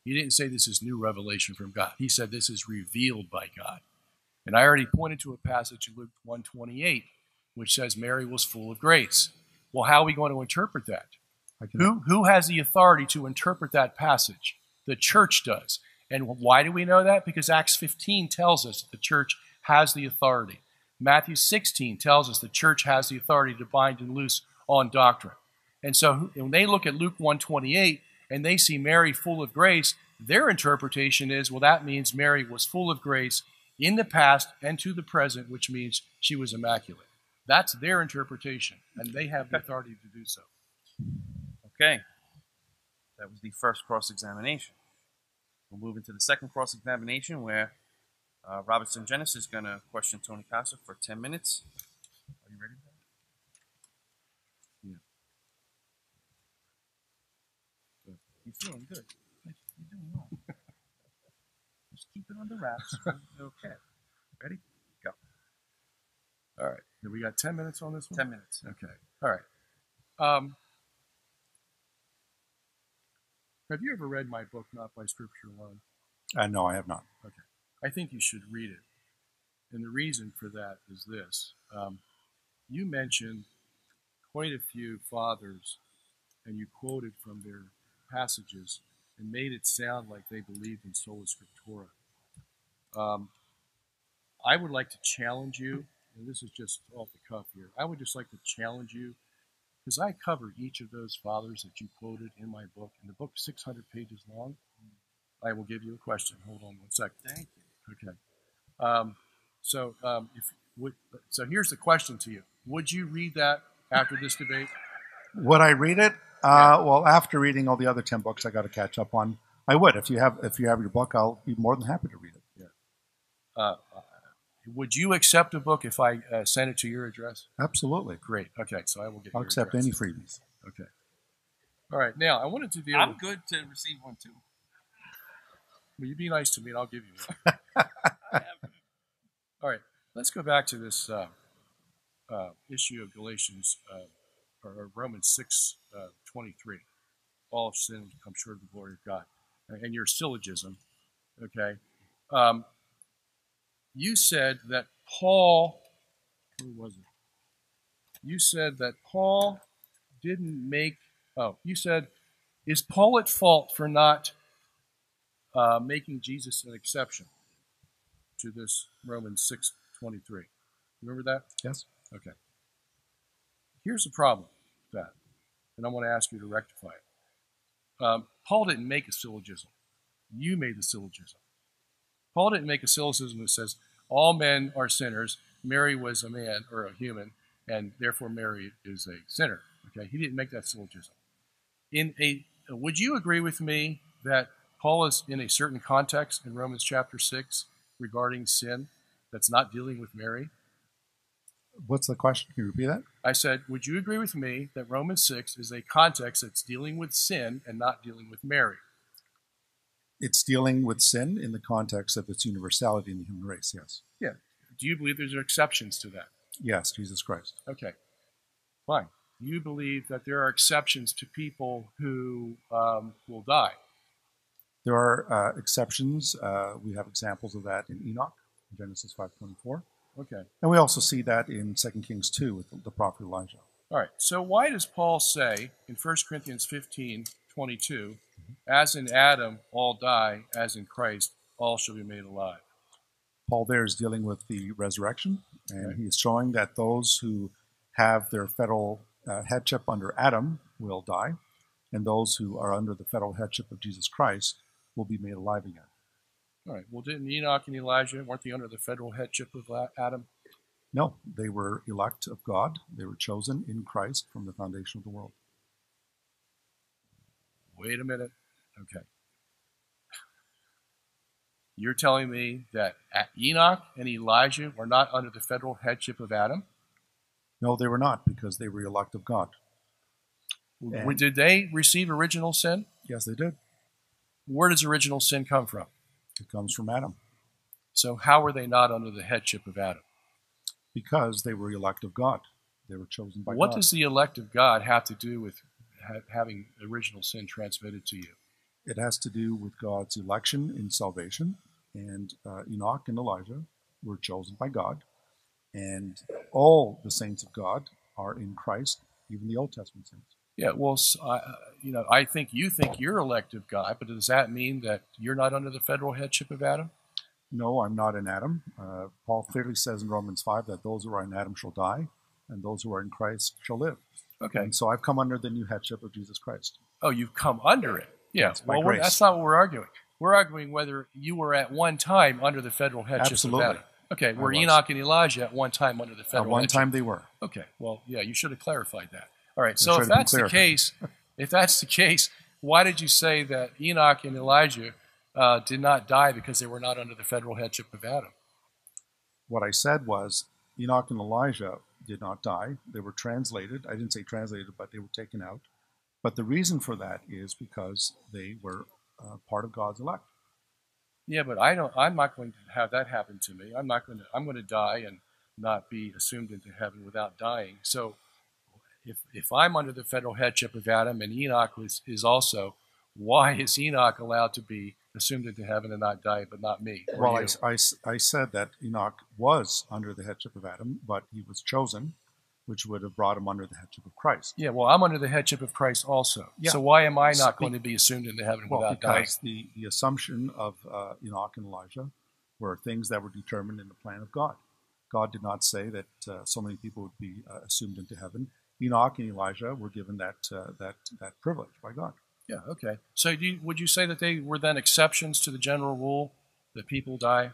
He didn't say this is new revelation from God. He said this is revealed by God. And I already pointed to a passage in Luke 1:28, which says Mary was full of grace. Well, how are we going to interpret that? Who has the authority to interpret that passage? The church does. And why do we know that? Because Acts 15 tells us that the church has the authority. Matthew 16 tells us the church has the authority to bind and loose on doctrine. And so when they look at Luke 1:28 and they see Mary full of grace, their interpretation is, well, that means Mary was full of grace in the past and to the present, which means she was immaculate. That's their interpretation, and they have the authority to do so. Okay. That was the first cross-examination. We'll move into the second cross-examination, where Robert Sungenis is going to question Tony Costa for 10 minutes. Are you ready? Yeah. Good. You're feeling good. You're doing well. Just keep it under wraps. Okay. Ready? Go. All right. Here we got 10 minutes on this one? 10 minutes. Okay. All right. Have you ever read my book, Not by Scripture Alone? No, I have not. Okay. I think you should read it. And the reason for that is this. You mentioned quite a few fathers, and you quoted from their passages and made it sound like they believed in sola scriptura. I would like to challenge you, and this is just off the cuff here, I would just like to challenge you, because I covered each of those fathers that you quoted in my book, and the book's 600 pages long. I will give you a question. Hold on one second. Thank you. Okay. So here's the question to you. Would you read that after this debate? Would I read it? Yeah. Well, after reading all the other 10 books I got to catch up on, I would. If you have your book, I'll be more than happy to read it. Yeah. Would you accept a book if I sent it to your address? Absolutely. Great. Okay. So I will get. I'll accept address. Any freebies. Okay. All right. Now I wanted to deal. I'm with good to receive one too. Will you be nice to me, and I'll give you one. All right, let's go back to this issue of Galatians, or Romans 6:23. All of sin comes short of the glory of God. And your syllogism, okay? You said that Paul, who was it? You said that Paul didn't make, oh, you said, is Paul at fault for not making Jesus an exception to this Romans 6:23. Remember that? Yes. Okay. Here's the problem with that, and I want to ask you to rectify it. Paul didn't make a syllogism. You made the syllogism. Paul didn't make a syllogism that says all men are sinners, Mary was a man or a human, and therefore Mary is a sinner. Okay, he didn't make that syllogism. Would you agree with me that Paul is in a certain context in Romans chapter 6 regarding sin that's not dealing with Mary? What's the question? Can you repeat that? I said, would you agree with me that Romans 6 is a context that's dealing with sin and not dealing with Mary? It's dealing with sin in the context of its universality in the human race, yes. Yeah. Do you believe there's exceptions to that? Yes, Jesus Christ. Okay. Fine. You believe that there are exceptions to people who will die. There are exceptions. We have examples of that in Enoch, Genesis 5:24. Okay. And we also see that in 2 Kings 2 with the prophet Elijah. All right. So why does Paul say in 1 Corinthians 15:22, as in Adam all die, as in Christ all shall be made alive? Paul there is dealing with the resurrection, and right, he is showing that those who have their federal headship under Adam will die, and those who are under the federal headship of Jesus Christ will be made alive again. All right. Well, didn't Enoch and Elijah, weren't they under the federal headship of Adam? No, they were elect of God. They were chosen in Christ from the foundation of the world. Wait a minute. Okay. You're telling me that Enoch and Elijah were not under the federal headship of Adam? No, they were not, because they were elect of God. And did they receive original sin? Yes, they did. Where does original sin come from? It comes from Adam. So how were they not under the headship of Adam? Because they were elect of God. They were chosen by God. What does the elect of God have to do with having original sin transmitted to you? It has to do with God's election in salvation. And Enoch and Elijah were chosen by God. And all the saints of God are in Christ, even the Old Testament saints. Yeah, well, you know, I think you're elect of God, but does that mean that you're not under the federal headship of Adam? No, I'm not in Adam. Paul clearly says in Romans 5 that those who are in Adam shall die, and those who are in Christ shall live. Okay. And so I've come under the new headship of Jesus Christ. Oh, you've come under it. Yeah. Well, that's not what we're arguing. We're arguing whether you were at one time under the federal headship of Adam. Okay, were Enoch and Elijah at one time under the federal headship? At one time they were. Okay, well, yeah, you should have clarified that. All right, so if that's the case, why did you say that Enoch and Elijah did not die because they were not under the federal headship of Adam? What I said was Enoch and Elijah did not die. They were translated. I didn't say translated, but they were taken out. But the reason for that is because they were part of God's elect. Yeah, but I'm not going to have that happen to me. I'm going to die and not be assumed into heaven without dying. So if I'm under the federal headship of Adam and Enoch is also, why is Enoch allowed to be assumed into heaven and not die, but not me? Well, I said that Enoch was under the headship of Adam, but he was chosen, which would have brought him under the headship of Christ. Yeah, well, I'm under the headship of Christ also. Yeah. So why am I not going to be assumed into heaven without dying? Because the assumption of Enoch and Elijah were things that were determined in the plan of God. God did not say that so many people would be assumed into heaven. Enoch and Elijah were given that that privilege by God. Yeah, okay. So would you say that they were then exceptions to the general rule that people die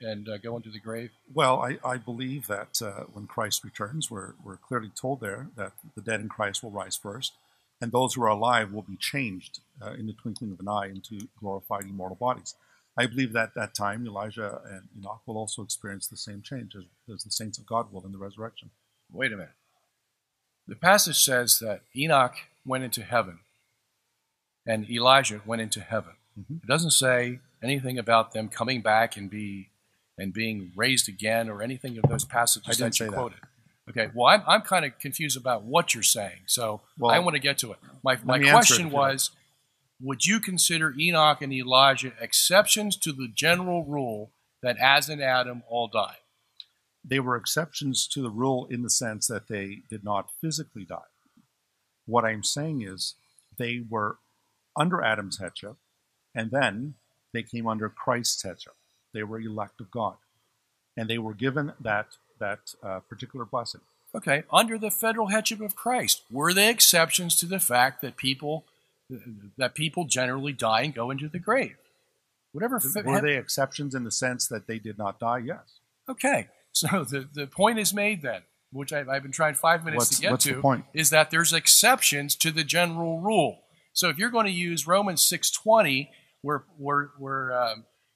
and go into the grave? Well, I believe that when Christ returns, we're clearly told there that the dead in Christ will rise first, and those who are alive will be changed in the twinkling of an eye into glorified immortal bodies. I believe that at that time, Elijah and Enoch will also experience the same change as the saints of God will in the resurrection. Wait a minute. The passage says that Enoch went into heaven and Elijah went into heaven. Mm-hmm. It doesn't say anything about them coming back and being raised again or anything of those passages that you quoted. Okay, well, I'm kind of confused about what you're saying, so I want to get to it. My question was, would you consider Enoch and Elijah exceptions to the general rule that as in Adam, all die? They were exceptions to the rule in the sense that they did not physically die. What I'm saying is they were under Adam's headship, and then they came under Christ's headship. They were elect of God, and they were given that particular blessing. Okay, under the federal headship of Christ, were they exceptions to the fact that people generally die and go into the grave? Were they exceptions in the sense that they did not die? Yes. Okay. So the point is made then, which I've been trying 5 minutes to get to, the point? Is that there's exceptions to the general rule. So if you're going to use Romans 6:20, where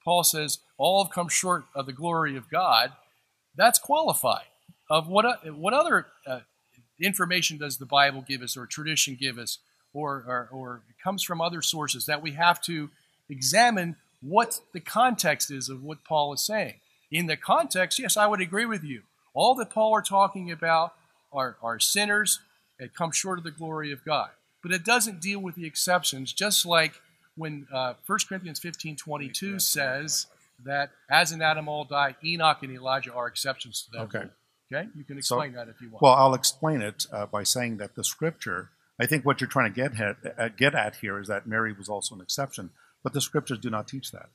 Paul says, all have come short of the glory of God, that's qualified. Of what other information does the Bible give us or tradition give us or it comes from other sources that we have to examine what the context is of what Paul is saying? In the context, yes, I would agree with you. All that Paul are talking about are sinners that come short of the glory of God. But it doesn't deal with the exceptions, just like when 1 Corinthians 15:22 says that as in Adam all die, Enoch and Elijah are exceptions to that. Okay. Okay? You can explain that if you want. Well, I'll explain it by saying that the Scripture, I think what you're trying to get at here is that Mary was also an exception, but the Scriptures do not teach that.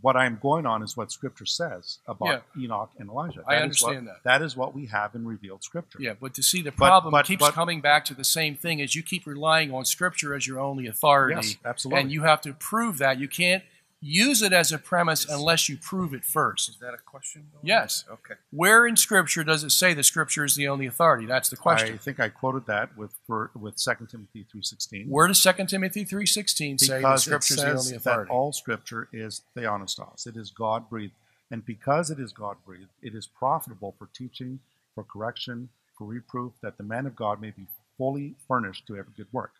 What I'm going on is what Scripture says about Enoch and Elijah. I understand that. That is what we have in revealed Scripture. Yeah, but to see the problem keeps coming back to the same thing as you keep relying on Scripture as your only authority. Yes, absolutely. And you have to prove that. You can't use it as a premise unless you prove it first. Is that a question? Yes. Okay. Where in Scripture does it say the Scripture is the only authority? That's the question. I think I quoted that with 2 Timothy 3:16. Where does 2 Timothy 3:16 say the Scripture is the only authority? Because all Scripture is theonostos. It is God-breathed. And because it is God-breathed, it is profitable for teaching, for correction, for reproof, that the man of God may be fully furnished to every good work.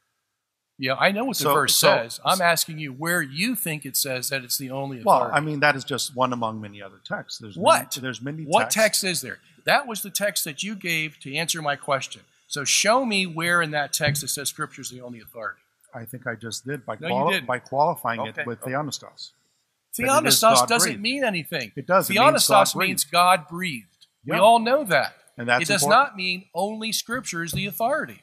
Yeah, I know what the verse says. I'm asking you where you think it says that it's the only authority. Well, I mean, that is just one among many other texts. There's many texts. What text is there? That was the text that you gave to answer my question. So show me where in that text it says Scripture is the only authority. I think I just did by qualifying it with Theodotus. Theodotus doesn't mean anything. It does. Theodotus means God breathed. Yeah. We all know that. And that's it does not mean only Scripture is the authority.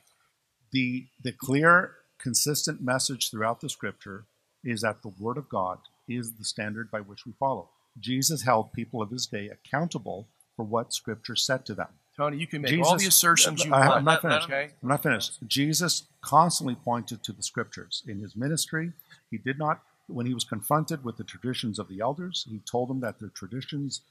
The clear, consistent message throughout the Scripture is that the Word of God is the standard by which we follow. Jesus held people of his day accountable for what Scripture said to them. Tony, you can make all the assertions you want. I'm not finished. Okay? I'm not finished. Jesus constantly pointed to the Scriptures. In his ministry, he did not, when he was confronted with the traditions of the elders, he told them that their traditions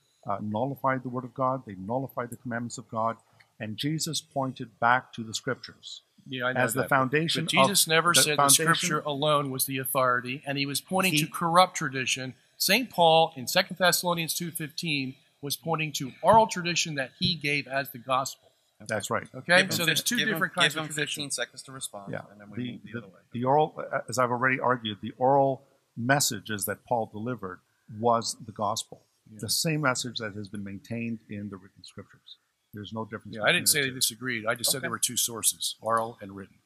nullified the Word of God, they nullified the commandments of God, and Jesus pointed back to the Scriptures. Yeah, I know as that. The foundation. But Jesus never said the Scripture alone was the authority, and he was pointing to corrupt tradition. St. Paul in 2 Thessalonians 2:15 was pointing to oral tradition that he gave as the gospel. That's right. Okay, so there's two different kinds of tradition. Give him 15 seconds to respond, and then we move the other way. The oral, as I've already argued, the oral messages that Paul delivered was the gospel. Yeah. The same message that has been maintained in the written Scriptures. There's no difference. Yeah, I didn't say they disagreed. I just said there were two sources, oral and written.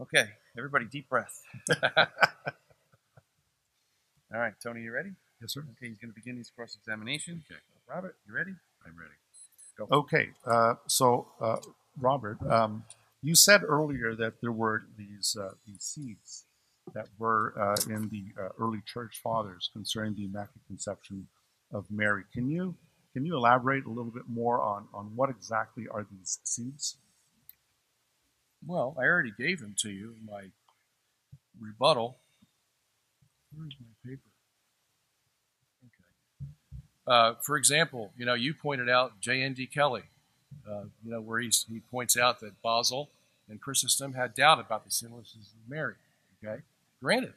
Okay, everybody, deep breath. All right, Tony, you ready? Yes, sir. Okay, he's going to begin his cross-examination. Okay. Robert, you ready? I'm ready. Go. Okay, so Robert, you said earlier that there were these seeds that were in the early church fathers concerning the Immaculate Conception of Mary. Can you elaborate a little bit more on what exactly are these seeds? Well, I already gave them to you in my rebuttal. Where's my paper? Okay. For example, you know, you pointed out J.N.D. Kelly, you know, where he points out that Basil and Chrysostom had doubt about the sinlessness of Mary. Okay, granted.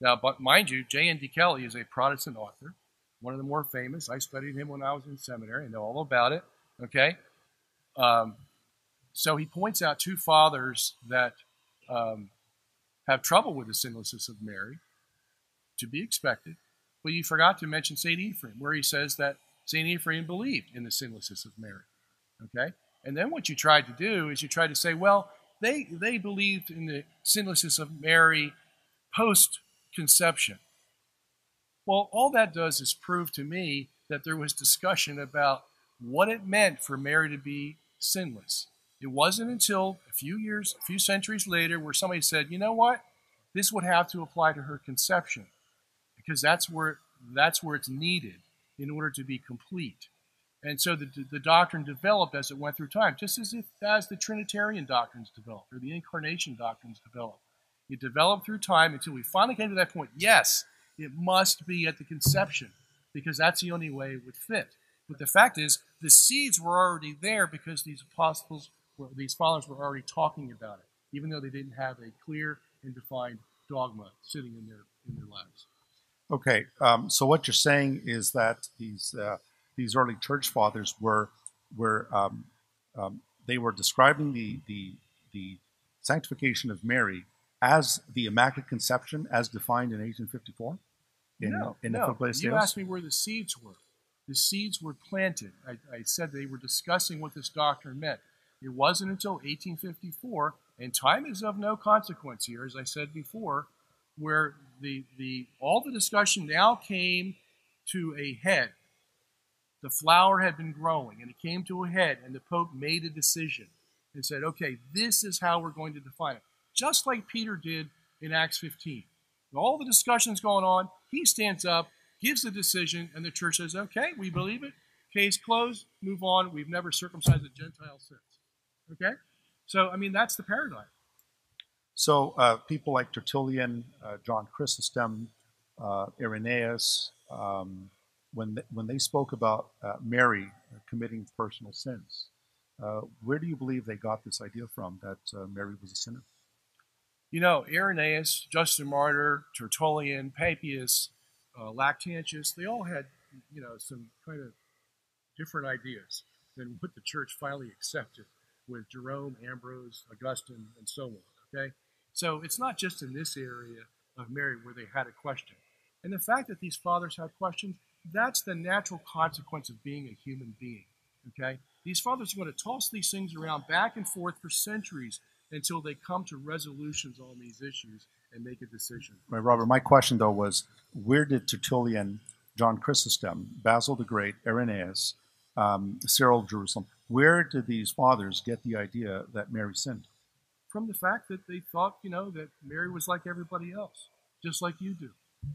Now, but mind you, J.N.D. Kelly is a Protestant author. One of the more famous. I studied him when I was in seminary. I know all about it, okay? So he points out two fathers that have trouble with the sinlessness of Mary, to be expected. But you forgot to mention St. Ephraim, where he says that St. Ephraim believed in the sinlessness of Mary, okay? And then what you tried to do is you tried to say, well, they believed in the sinlessness of Mary post-conception. Well, all that does is prove to me that there was discussion about what it meant for Mary to be sinless. It wasn't until a few centuries later where somebody said, you know what? This would have to apply to her conception because that's where it's needed in order to be complete. And so the doctrine developed as it went through time, just as the Trinitarian doctrines developed or the Incarnation doctrines developed. It developed through time until we finally came to that point, yes, it must be at the conception because that's the only way it would fit. But the fact is, the seeds were already there because these apostles, these fathers were already talking about it, even though they didn't have a clear and defined dogma sitting in their lives. Okay, so what you're saying is that these early church fathers were describing the sanctification of Mary as the Immaculate Conception as defined in 1854. You asked me where the seeds were. The seeds were planted. I said they were discussing what this doctrine meant. It wasn't until 1854, and time is of no consequence here, as I said before, where all the discussion now came to a head. The flower had been growing, and it came to a head, and the Pope made a decision and said, okay, this is how we're going to define it. Just like Peter did in Acts 15. With all the discussions going on, he stands up, gives the decision, and the church says, okay, we believe it, case closed, move on, we've never circumcised a Gentile since. Okay? So, I mean, that's the paradigm. So, people like Tertullian, John Chrysostom, Irenaeus, when they spoke about Mary committing personal sins, where do you believe they got this idea from that Mary was a sinner? You know, Irenaeus, Justin Martyr, Tertullian, Papias, Lactantius, they all had, you know, some kind of different ideas than what the church finally accepted with Jerome, Ambrose, Augustine, and so on, okay? So it's not just in this area of Mary where they had a question. And the fact that these fathers had questions, that's the natural consequence of being a human being, okay? These fathers are going to toss these things around back and forth for centuries until they come to resolutions on these issues and make a decision. Right, Robert, my question, though, was where did Tertullian, John Chrysostom, Basil the Great, Irenaeus, Cyril of Jerusalem, where did these fathers get the idea that Mary sinned? From the fact that they thought, you know, that Mary was like everybody else, just like you do.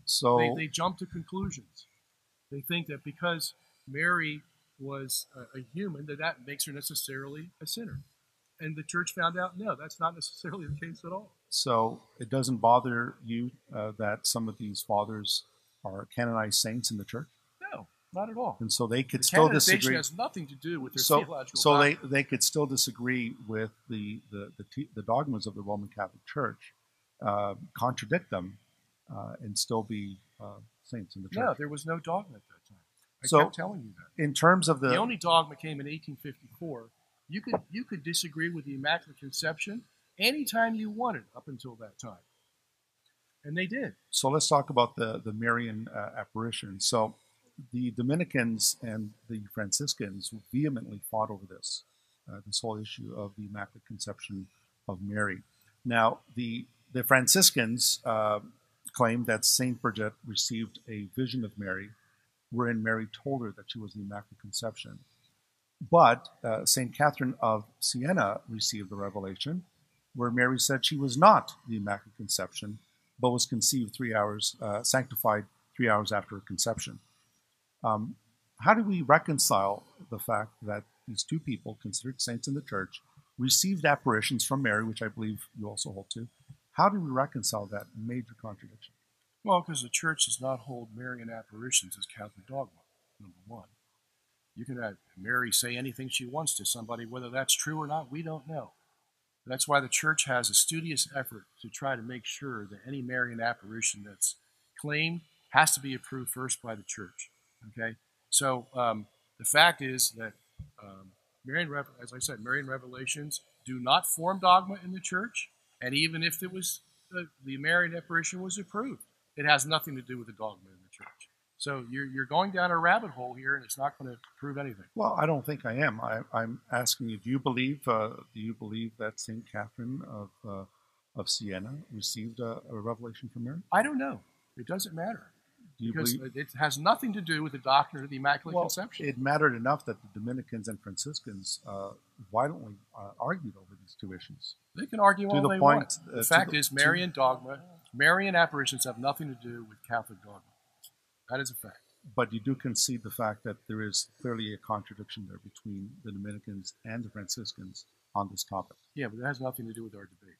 So they jump to conclusions. They think that because Mary was a human, that makes her necessarily a sinner. And the church found out, no, that's not necessarily the case at all. So it doesn't bother you that some of these fathers are canonized saints in the church? No, not at all. And so they could still disagree. Canonization has nothing to do with their theological doctrine. So they could still disagree with the dogmas of the Roman Catholic Church, contradict them, and still be saints in the church. No, there was no dogma at that time. I kept telling you that. In terms of the only dogma came in 1854. You could disagree with the Immaculate Conception anytime you wanted up until that time, and they did. So let's talk about the Marian apparition. So the Dominicans and the Franciscans vehemently fought over this, this whole issue of the Immaculate Conception of Mary. Now the Franciscans claimed that Saint Bridget received a vision of Mary, wherein Mary told her that she was the Immaculate Conception. But St. Catherine of Siena received the revelation where Mary said she was not the Immaculate Conception, but was conceived 3 hours, sanctified 3 hours after her conception. How do we reconcile the fact that these two people, considered saints in the church, received apparitions from Mary, which I believe you also hold to? How do we reconcile that major contradiction? Well, because the church does not hold Marian apparitions as Catholic dogma, number one. You can have Mary say anything she wants to somebody, whether that's true or not, we don't know. That's why the church has a studious effort to try to make sure that any Marian apparition that's claimed has to be approved first by the church, okay? So the fact is that, as I said, Marian revelations do not form dogma in the church, and even if it was the Marian apparition was approved, it has nothing to do with the dogma in the church. So you're going down a rabbit hole here, and it's not going to prove anything. Well, I don't think I am. I'm asking you, do you believe that St. Catherine of Siena received a revelation from Mary? I don't know. It doesn't matter. It has nothing to do with the doctrine of the Immaculate Conception. It mattered enough that the Dominicans and Franciscans violently argued over these two issues. They can argue all they want. The fact is, Marian dogma, Marian apparitions have nothing to do with Catholic dogma. That is a fact. But you do concede the fact that there is clearly a contradiction there between the Dominicans and the Franciscans on this topic. Yeah, but that has nothing to do with our debate.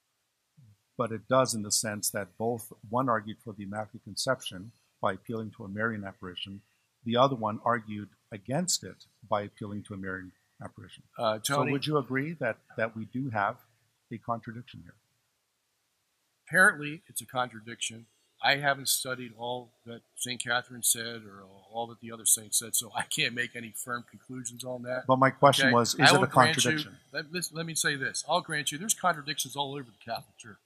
But it does in the sense that both, one argued for the Immaculate Conception by appealing to a Marian apparition, the other one argued against it by appealing to a Marian apparition. Tony, so would you agree that we do have a contradiction here? Apparently, it's a contradiction. I haven't studied all that St. Catherine said or all that the other saints said, so I can't make any firm conclusions on that. But my question was, is it a contradiction? Let me say this. I'll grant you, there's contradictions all over the Catholic Church.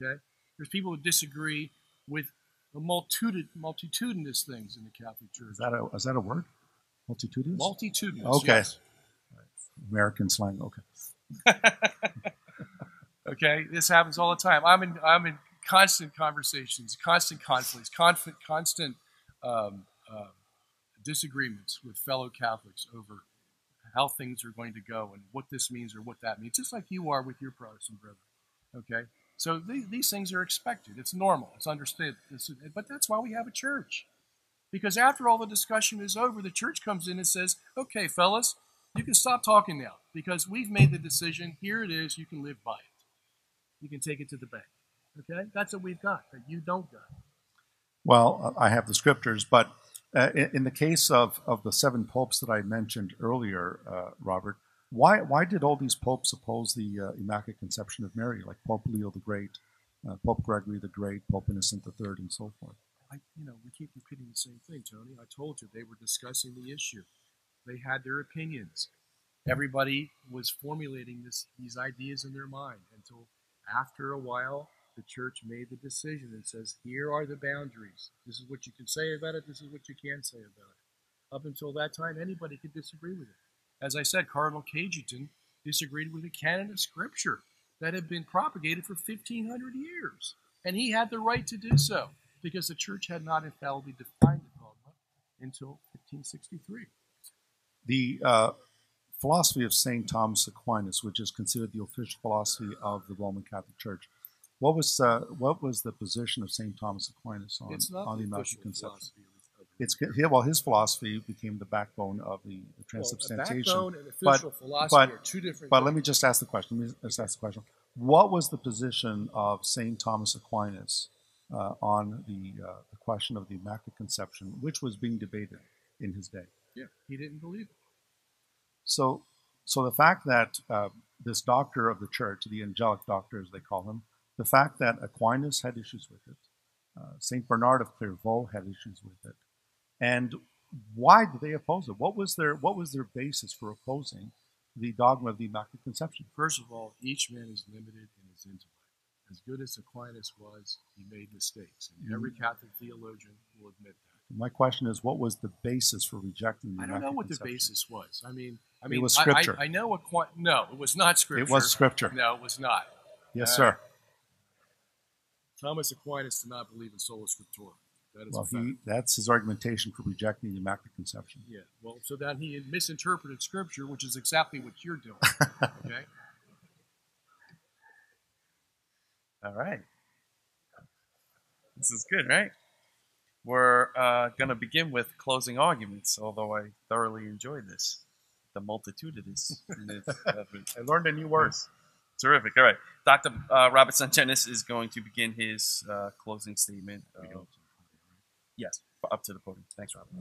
Okay? There's people who disagree with the multitudinous things in the Catholic Church. Is that a word? Multitudinous? Multitudinous, okay. Yes. American slang, okay. Okay, this happens all the time. I'm in constant conversations, constant conflicts, constant disagreements with fellow Catholics over how things are going to go and what this means or what that means, just like you are with your Protestant brother, okay? So these things are expected. It's normal. It's understood. But that's why we have a church, because after all the discussion is over, the church comes in and says, okay, fellas, you can stop talking now because we've made the decision. Here it is. You can live by it. You can take it to the bank. Okay, that's what we've got, that you don't got. Well, I have the scriptures, but in the case of the seven popes that I mentioned earlier, Robert, why did all these popes oppose the Immaculate Conception of Mary, like Pope Leo the Great, Pope Gregory the Great, Pope Innocent III, and so forth? We keep repeating the same thing, Tony. I told you, they were discussing the issue. They had their opinions. Everybody was formulating these ideas in their mind until after a while, the church made the decision and says, here are the boundaries. This is what you can say about it. This is what you can't say about it. Up until that time, anybody could disagree with it. As I said, Cardinal Cajetan disagreed with a canon of Scripture that had been propagated for 1,500 years. And he had the right to do so because the church had not infallibly defined the dogma until 1563. The philosophy of St. Thomas Aquinas, which is considered the official philosophy of the Roman Catholic Church, what was the position of St. Thomas Aquinas on the Immaculate Conception? Well, his philosophy became the backbone of the transubstantiation. Well, a backbone and official philosophy are two different things. But let me just ask the question. What was the position of St. Thomas Aquinas on the question of the Immaculate Conception, which was being debated in his day? Yeah, he didn't believe it. So the fact that this doctor of the church, the angelic doctor as they call him, the fact that Aquinas had issues with it, St. Bernard of Clairvaux had issues with it, and why did they oppose it? What was their basis for opposing the dogma of the Immaculate Conception? First of all, each man is limited in his intellect. As good as Aquinas was, he made mistakes, and every Catholic theologian will admit that. My question is, what was the basis for rejecting the Immaculate Conception? I don't know what the basis was. I mean, it was Scripture. I know no, it was not Scripture. It was Scripture. No, it was not. Yes, sir. Thomas Aquinas did not believe in sola scriptura. That is that's his argumentation for rejecting the Immaculate Conception. Yeah. Well, so then he had misinterpreted Scripture, which is exactly what you're doing. Okay. All right. This is good, right? We're going to begin with closing arguments, although I thoroughly enjoyed this. The multitude of this. I learned a new word. Yes. Terrific. All right. Dr. Robert Sungenis is going to begin his closing statement. Yes, up to the podium. Thanks, Robert.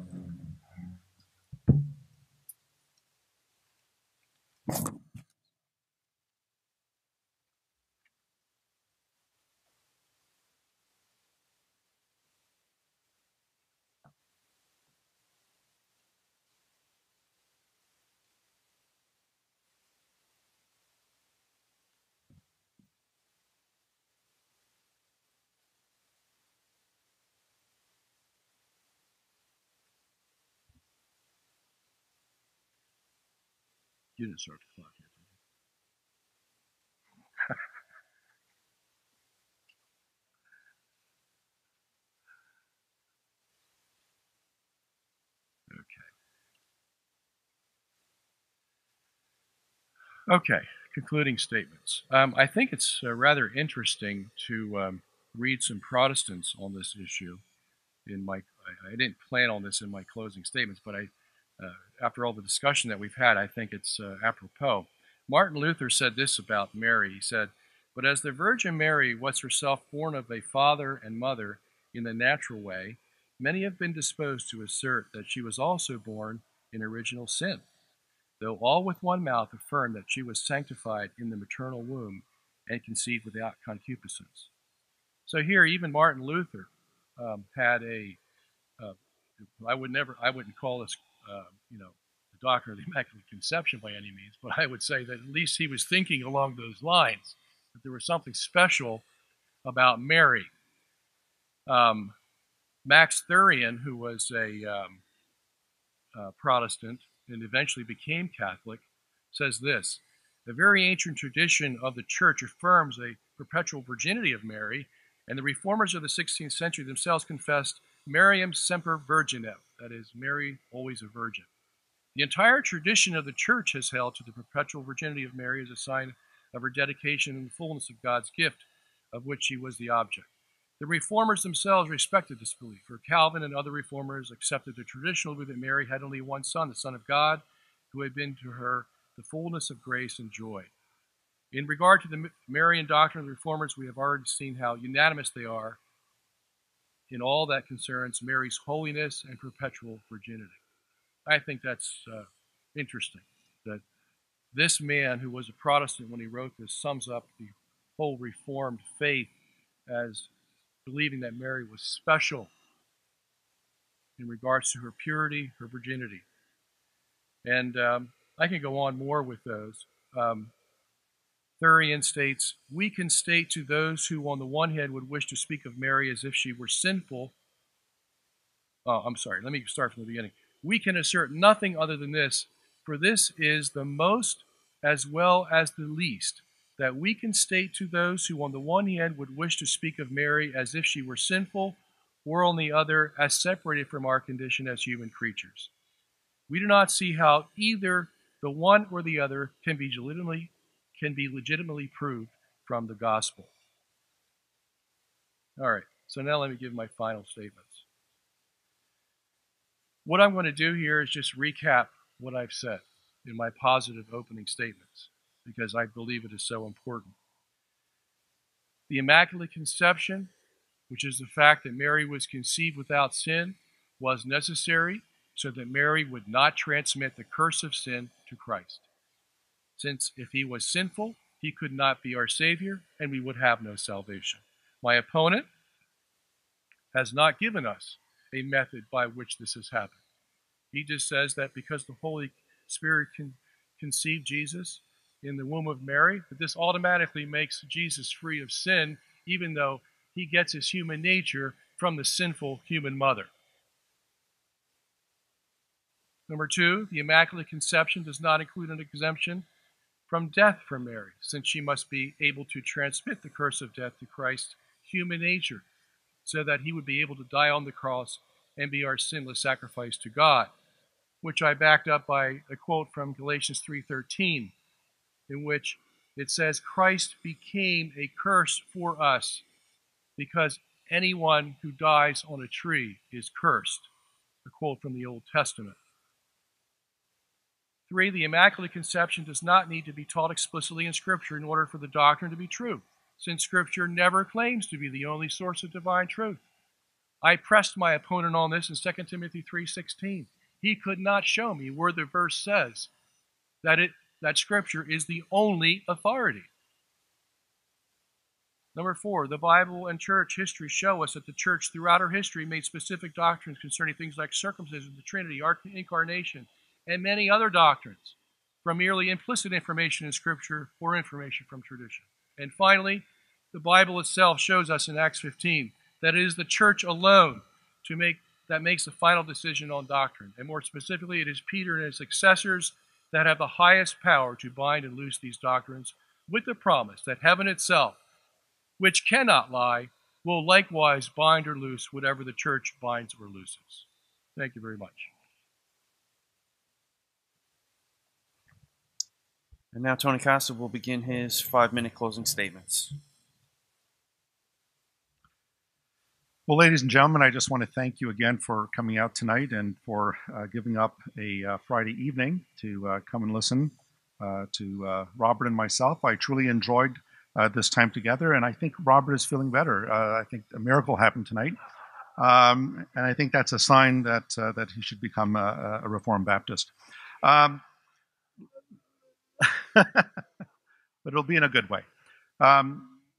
You didn't start the clock yet, did you? Okay, concluding statements. I think it's rather interesting to read some Protestants on this issue. I didn't plan on this in my closing statements, but after all the discussion that we've had, I think it's apropos. Martin Luther said this about Mary. He said, "But as the Virgin Mary was herself born of a father and mother in the natural way, many have been disposed to assert that she was also born in original sin, though all with one mouth affirm that she was sanctified in the maternal womb and conceived without concupiscence." So here, even Martin Luther had a, I wouldn't call this the doctrine of the Immaculate Conception by any means, but I would say that at least he was thinking along those lines, that there was something special about Mary. Max Thurian, who was a Protestant and eventually became Catholic, says this: "The very ancient tradition of the Church affirms a perpetual virginity of Mary, and the reformers of the 16th century themselves confessed Mariam semper virginem," that is, Mary always a virgin. "The entire tradition of the Church has held to the perpetual virginity of Mary as a sign of her dedication and the fullness of God's gift, of which she was the object. The reformers themselves respected this belief, for Calvin and other reformers accepted the traditional belief that Mary had only one son, the Son of God, who had been to her the fullness of grace and joy. In regard to the Marian doctrine of the reformers, we have already seen how unanimous they are in all that concerns Mary's holiness and perpetual virginity." I think that's interesting, that this man who was a Protestant when he wrote this sums up the whole Reformed faith as believing that Mary was special in regards to her purity, her virginity. And I can go on more with those. Thurian states, "We can state to those who on the one hand would wish to speak of Mary as if she were sinful." Oh, I'm sorry, let me start from the beginning. "We can assert nothing other than this, for this is the most as well as the least, that we can state to those who on the one hand would wish to speak of Mary as if she were sinful, or on the other as separated from our condition as human creatures. We do not see how either the one or the other can be legitimately proved from the gospel." All right, so now let me give my final statements. What I'm going to do here is just recap what I've said in my positive opening statements, because I believe it is so important. The Immaculate Conception, which is the fact that Mary was conceived without sin, was necessary so that Mary would not transmit the curse of sin to Christ, since if he was sinful, he could not be our Savior, and we would have no salvation. My opponent has not given us a method by which this has happened. He just says that because the Holy Spirit conceived Jesus in the womb of Mary, that this automatically makes Jesus free of sin, even though he gets his human nature from the sinful human mother. Number two, the Immaculate Conception does not include an exemption from death for Mary, since she must be able to transmit the curse of death to Christ's human nature, so that he would be able to die on the cross and be our sinless sacrifice to God, which I backed up by a quote from Galatians 3:13, in which it says, "Christ became a curse for us, because anyone who dies on a tree is cursed," a quote from the Old Testament. Three, the Immaculate Conception does not need to be taught explicitly in Scripture in order for the doctrine to be true, since Scripture never claims to be the only source of divine truth. I pressed my opponent on this in 2 Timothy 3:16. He could not show me where the verse says that Scripture is the only authority. Number four, the Bible and church history show us that the church throughout her history made specific doctrines concerning things like circumcision, the Trinity, incarnation, and many other doctrines from merely implicit information in Scripture or information from tradition. And finally, the Bible itself shows us in Acts 15 that it is the church alone that makes the final decision on doctrine. And more specifically, it is Peter and his successors that have the highest power to bind and loose these doctrines, with the promise that heaven itself, which cannot lie, will likewise bind or loose whatever the church binds or looses. Thank you very much. And now Tony Costa will begin his 5-minute closing statements. Well, ladies and gentlemen, I just want to thank you again for coming out tonight and for giving up a Friday evening to come and listen to Robert and myself. I truly enjoyed this time together, and I think Robert is feeling better. I think a miracle happened tonight, and I think that's a sign that that he should become a Reformed Baptist. But it'll be in a good way.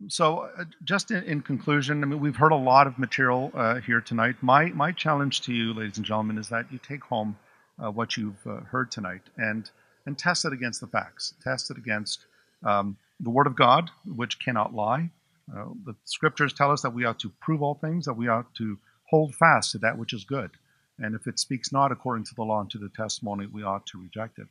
So just in conclusion, I mean, we've heard a lot of material here tonight. My challenge to you, ladies and gentlemen, is that you take home what you've heard tonight and test it against the facts. Test it against the Word of God, which cannot lie. The Scriptures tell us that we ought to prove all things, that we ought to hold fast to that which is good. And if it speaks not according to the law and to the testimony, we ought to reject it.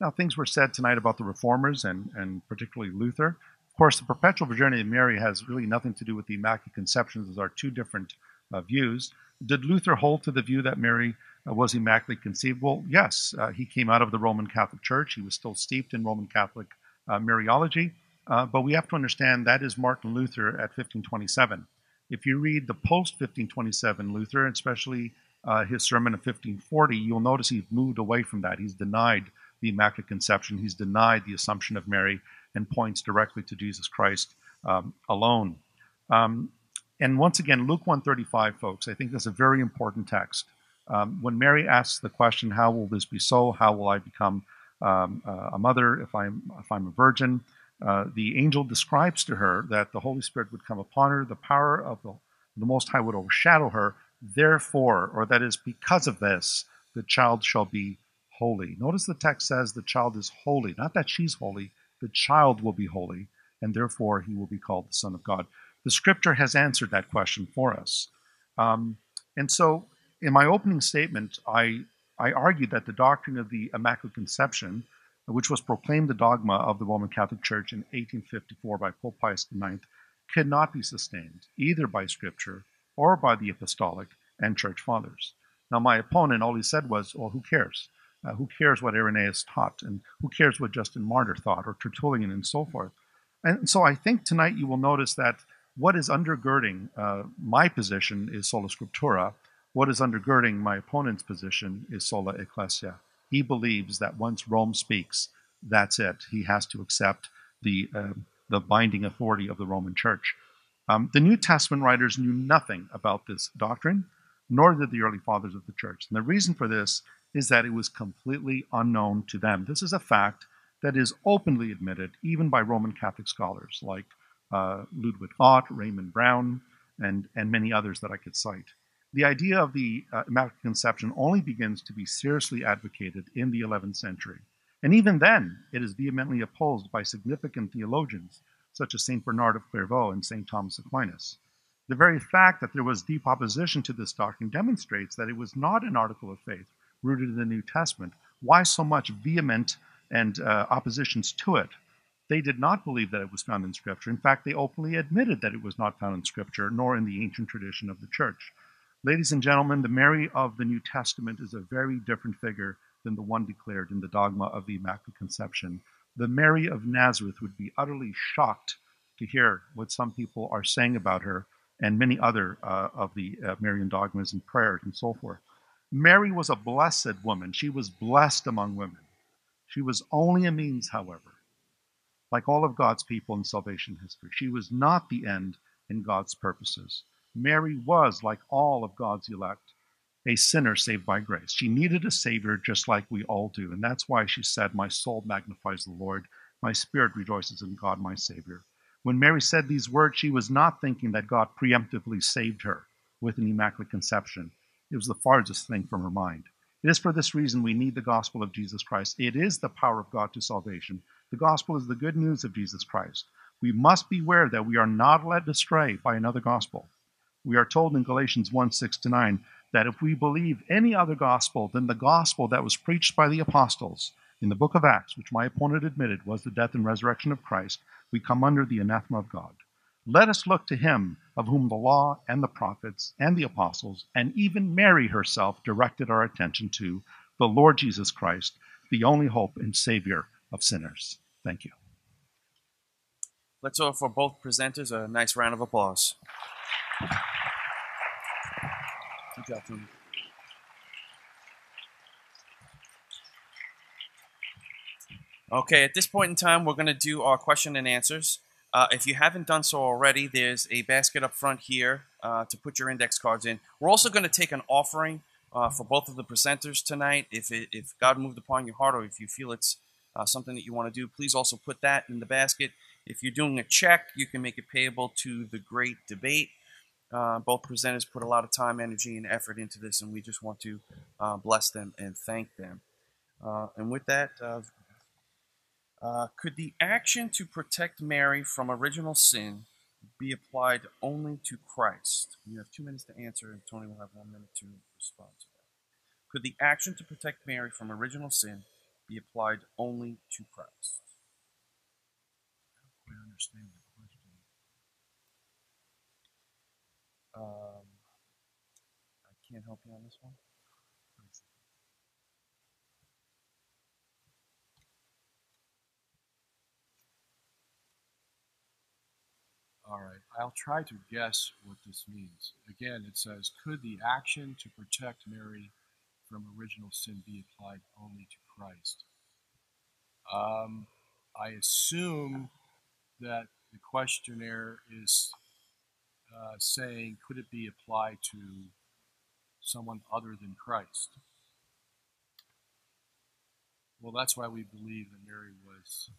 Now, things were said tonight about the Reformers and particularly Luther. Of course, the Perpetual Virginity of Mary has really nothing to do with the Immaculate Conception. Those are two different views. Did Luther hold to the view that Mary was immaculately conceived? Well, yes. He came out of the Roman Catholic Church. He was still steeped in Roman Catholic Mariology. But we have to understand that is Martin Luther at 1527. If you read the post-1527 Luther, especially his sermon of 1540, you'll notice he's moved away from that. He's denied the Immaculate Conception. He's denied the Assumption of Mary and points directly to Jesus Christ alone. And once again, Luke 1:35, folks, I think that's a very important text. When Mary asks the question, how will this be so? How will I become a mother if I'm a virgin? The angel describes to her that the Holy Spirit would come upon her, the power of the Most High would overshadow her, therefore, or that is because of this, the child shall be holy. Notice the text says the child is holy, not that she's holy, the child will be holy, and therefore he will be called the Son of God. The Scripture has answered that question for us. And so in my opening statement, I argued that the doctrine of the Immaculate Conception, which was proclaimed the dogma of the Roman Catholic Church in 1854 by Pope Pius IX, could not be sustained either by Scripture or by the Apostolic and Church Fathers. Now, my opponent, all he said was, well, who cares? Who cares what Irenaeus taught? And who cares what Justin Martyr thought, or Tertullian, and so forth? And so I think tonight you will notice that what is undergirding my position is sola scriptura. What is undergirding my opponent's position is sola ecclesia. He believes that once Rome speaks, that's it. He has to accept the binding authority of the Roman Church. The New Testament writers knew nothing about this doctrine, nor did the early fathers of the Church. And the reason for this is that it was completely unknown to them. This is a fact that is openly admitted, even by Roman Catholic scholars like Ludwig Ott, Raymond Brown, and many others that I could cite. The idea of the Immaculate Conception only begins to be seriously advocated in the 11th century. And even then, it is vehemently opposed by significant theologians, such as St. Bernard of Clairvaux and St. Thomas Aquinas. The very fact that there was deep opposition to this doctrine demonstrates that it was not an article of faith rooted in the New Testament. Why so much vehement and oppositions to it? They did not believe that it was found in Scripture. In fact, they openly admitted that it was not found in Scripture, nor in the ancient tradition of the Church. Ladies and gentlemen, the Mary of the New Testament is a very different figure than the one declared in the dogma of the Immaculate Conception. The Mary of Nazareth would be utterly shocked to hear what some people are saying about her, and many other of the Marian dogmas and prayers and so forth. Mary was a blessed woman. She was blessed among women. She was only a means, however, like all of God's people in salvation history. She was not the end in God's purposes. Mary was, like all of God's elect, a sinner saved by grace. She needed a Savior just like we all do. And that's why she said, "My soul magnifies the Lord. My spirit rejoices in God, my Savior." When Mary said these words, she was not thinking that God preemptively saved her with an immaculate conception. It was the farthest thing from her mind. It is for this reason we need the gospel of Jesus Christ. It is the power of God to salvation. The gospel is the good news of Jesus Christ. We must beware that we are not led astray by another gospel. We are told in Galatians 1:6-9 that if we believe any other gospel than the gospel that was preached by the apostles in the book of Acts, which my opponent admitted was the death and resurrection of Christ, we come under the anathema of God. Let us look to him of whom the law and the prophets and the apostles and even Mary herself directed our attention to, the Lord Jesus Christ, the only hope and Savior of sinners. Thank you. Let's offer both presenters a nice round of applause. Good job, Tony. Okay, at this point in time, we're going to do our question and answers. If you haven't done so already, there's a basket up front here to put your index cards in. We're also going to take an offering for both of the presenters tonight. If God moved upon your heart, or if you feel it's something that you want to do, please also put that in the basket. If you're doing a check, you can make it payable to The Great Debate. Both presenters put a lot of time, energy, and effort into this, and we just want to bless them and thank them. And with that, could the action to protect Mary from original sin be applied only to Christ? You have 2 minutes to answer, and Tony will have 1 minute to respond to that. Could the action to protect Mary from original sin be applied only to Christ? I don't quite understand that. I can't help you on this one. All right, I'll try to guess what this means. Again, it says, could the action to protect Mary from original sin be applied only to Christ? I assume that the questionnaire is saying, could it be applied to someone other than Christ? Well, that's why we believe that Mary was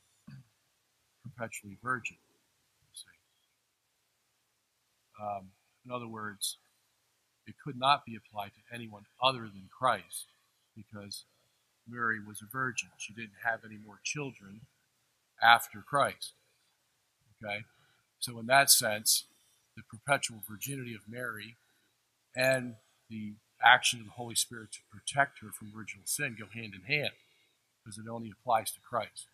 perpetually virgin. In other words, it could not be applied to anyone other than Christ, because Mary was a virgin. She didn't have any more children after Christ. Okay? So in that sense, the perpetual virginity of Mary and the action of the Holy Spirit to protect her from original sin go hand in hand, because it only applies to Christ.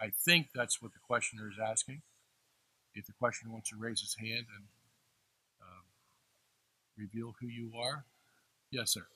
I think that's what the questioner is asking. If the questioner wants to raise his hand and reveal who you are. Yes, sir.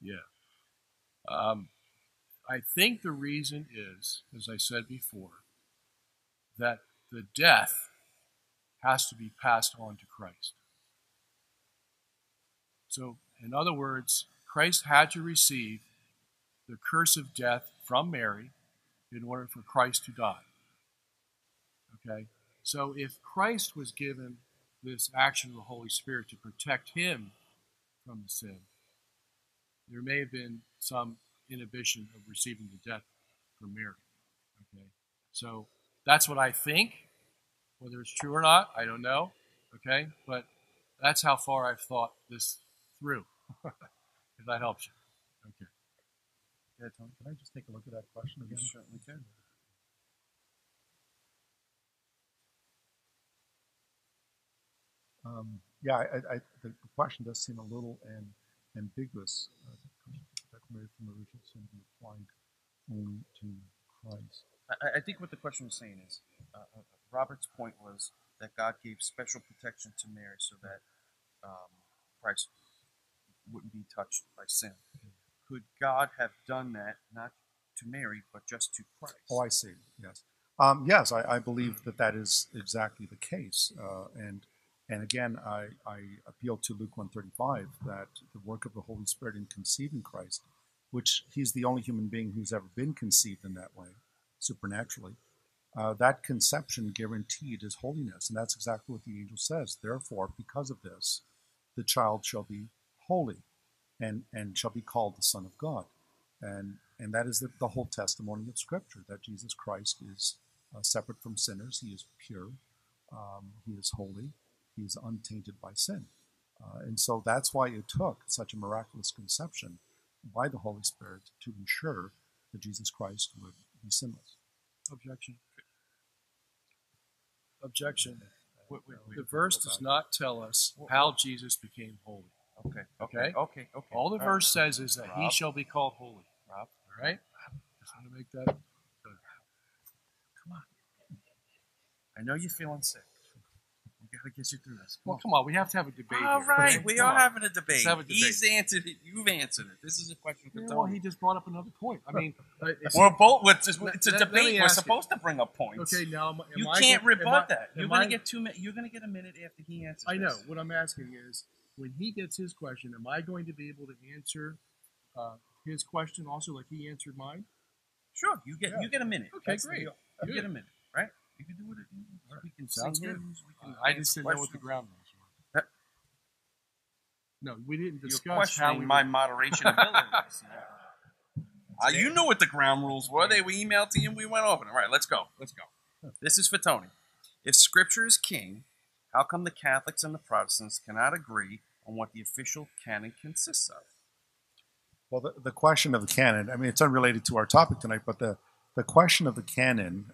Yeah. I think the reason is, as I said before, that the death has to be passed on to Christ. So, in other words, Christ had to receive the curse of death from Mary in order for Christ to die. Okay? So, if Christ was given this action of the Holy Spirit to protect him from the sin, there may have been some inhibition of receiving the death from Mary. Okay, so that's what I think. Whether it's true or not, I don't know. Okay, but that's how far I've thought this through. If that helps you. Okay. Yeah, Tony, can I just take a look at that question again? You certainly can. Yeah, the question does seem a little ambiguous. From original sin be applied only to Christ. I think what the question was saying is, Robert's point was that God gave special protection to Mary so that Christ wouldn't be touched by sin. Okay. Could God have done that, not to Mary, but just to Christ? Oh, I see. Yes. Yes, I believe that that is exactly the case. And again, I appeal to Luke 1:35, that the work of the Holy Spirit in conceiving Christ, which he's the only human being who's ever been conceived in that way, supernaturally, that conception guaranteed his holiness. And that's exactly what the angel says. Therefore, because of this, the child shall be holy and shall be called the Son of God. And that is the whole testimony of Scripture, that Jesus Christ is separate from sinners. He is pure. He is holy. He is untainted by sin. And so that's why it took such a miraculous conception by the Holy Spirit to ensure that Jesus Christ would be sinless. Objection. Objection. The verse does not tell us how Jesus became holy. Okay. Okay. Okay. Okay. All the verse says is that he shall be called holy. Rob. All right. Just want to make that. Come on. I know you're feeling sick. Got to get you through this. Well, come on. We have to have a debate. All right. Here. We are having a debate. Have a debate. He's answered it. You've answered it. This is a question for Tony. Well, he just brought up another point. I mean, we're both. It's a debate. We're supposed to bring up points. Okay. Now, you can't rebut that. You're going to get 2 minutes. You're going to get a minute after he answers. I know. This. What I'm asking is, when he gets his question, am I going to be able to answer his question also, like he answered mine? Sure. You get a minute. Okay. That's great. You get a minute. Right. You can do what it means. We can sound good. I just didn't know what the ground rules were. No, we didn't discuss. You're questioning how my moderation ability. You know what the ground rules were. They were emailed to you and we went over them. All right, let's go. Let's go. This is for Tony. If Scripture is king, how come the Catholics and the Protestants cannot agree on what the official canon consists of? Well, the question of the canon, I mean, it's unrelated to our topic tonight, but the question of the canon,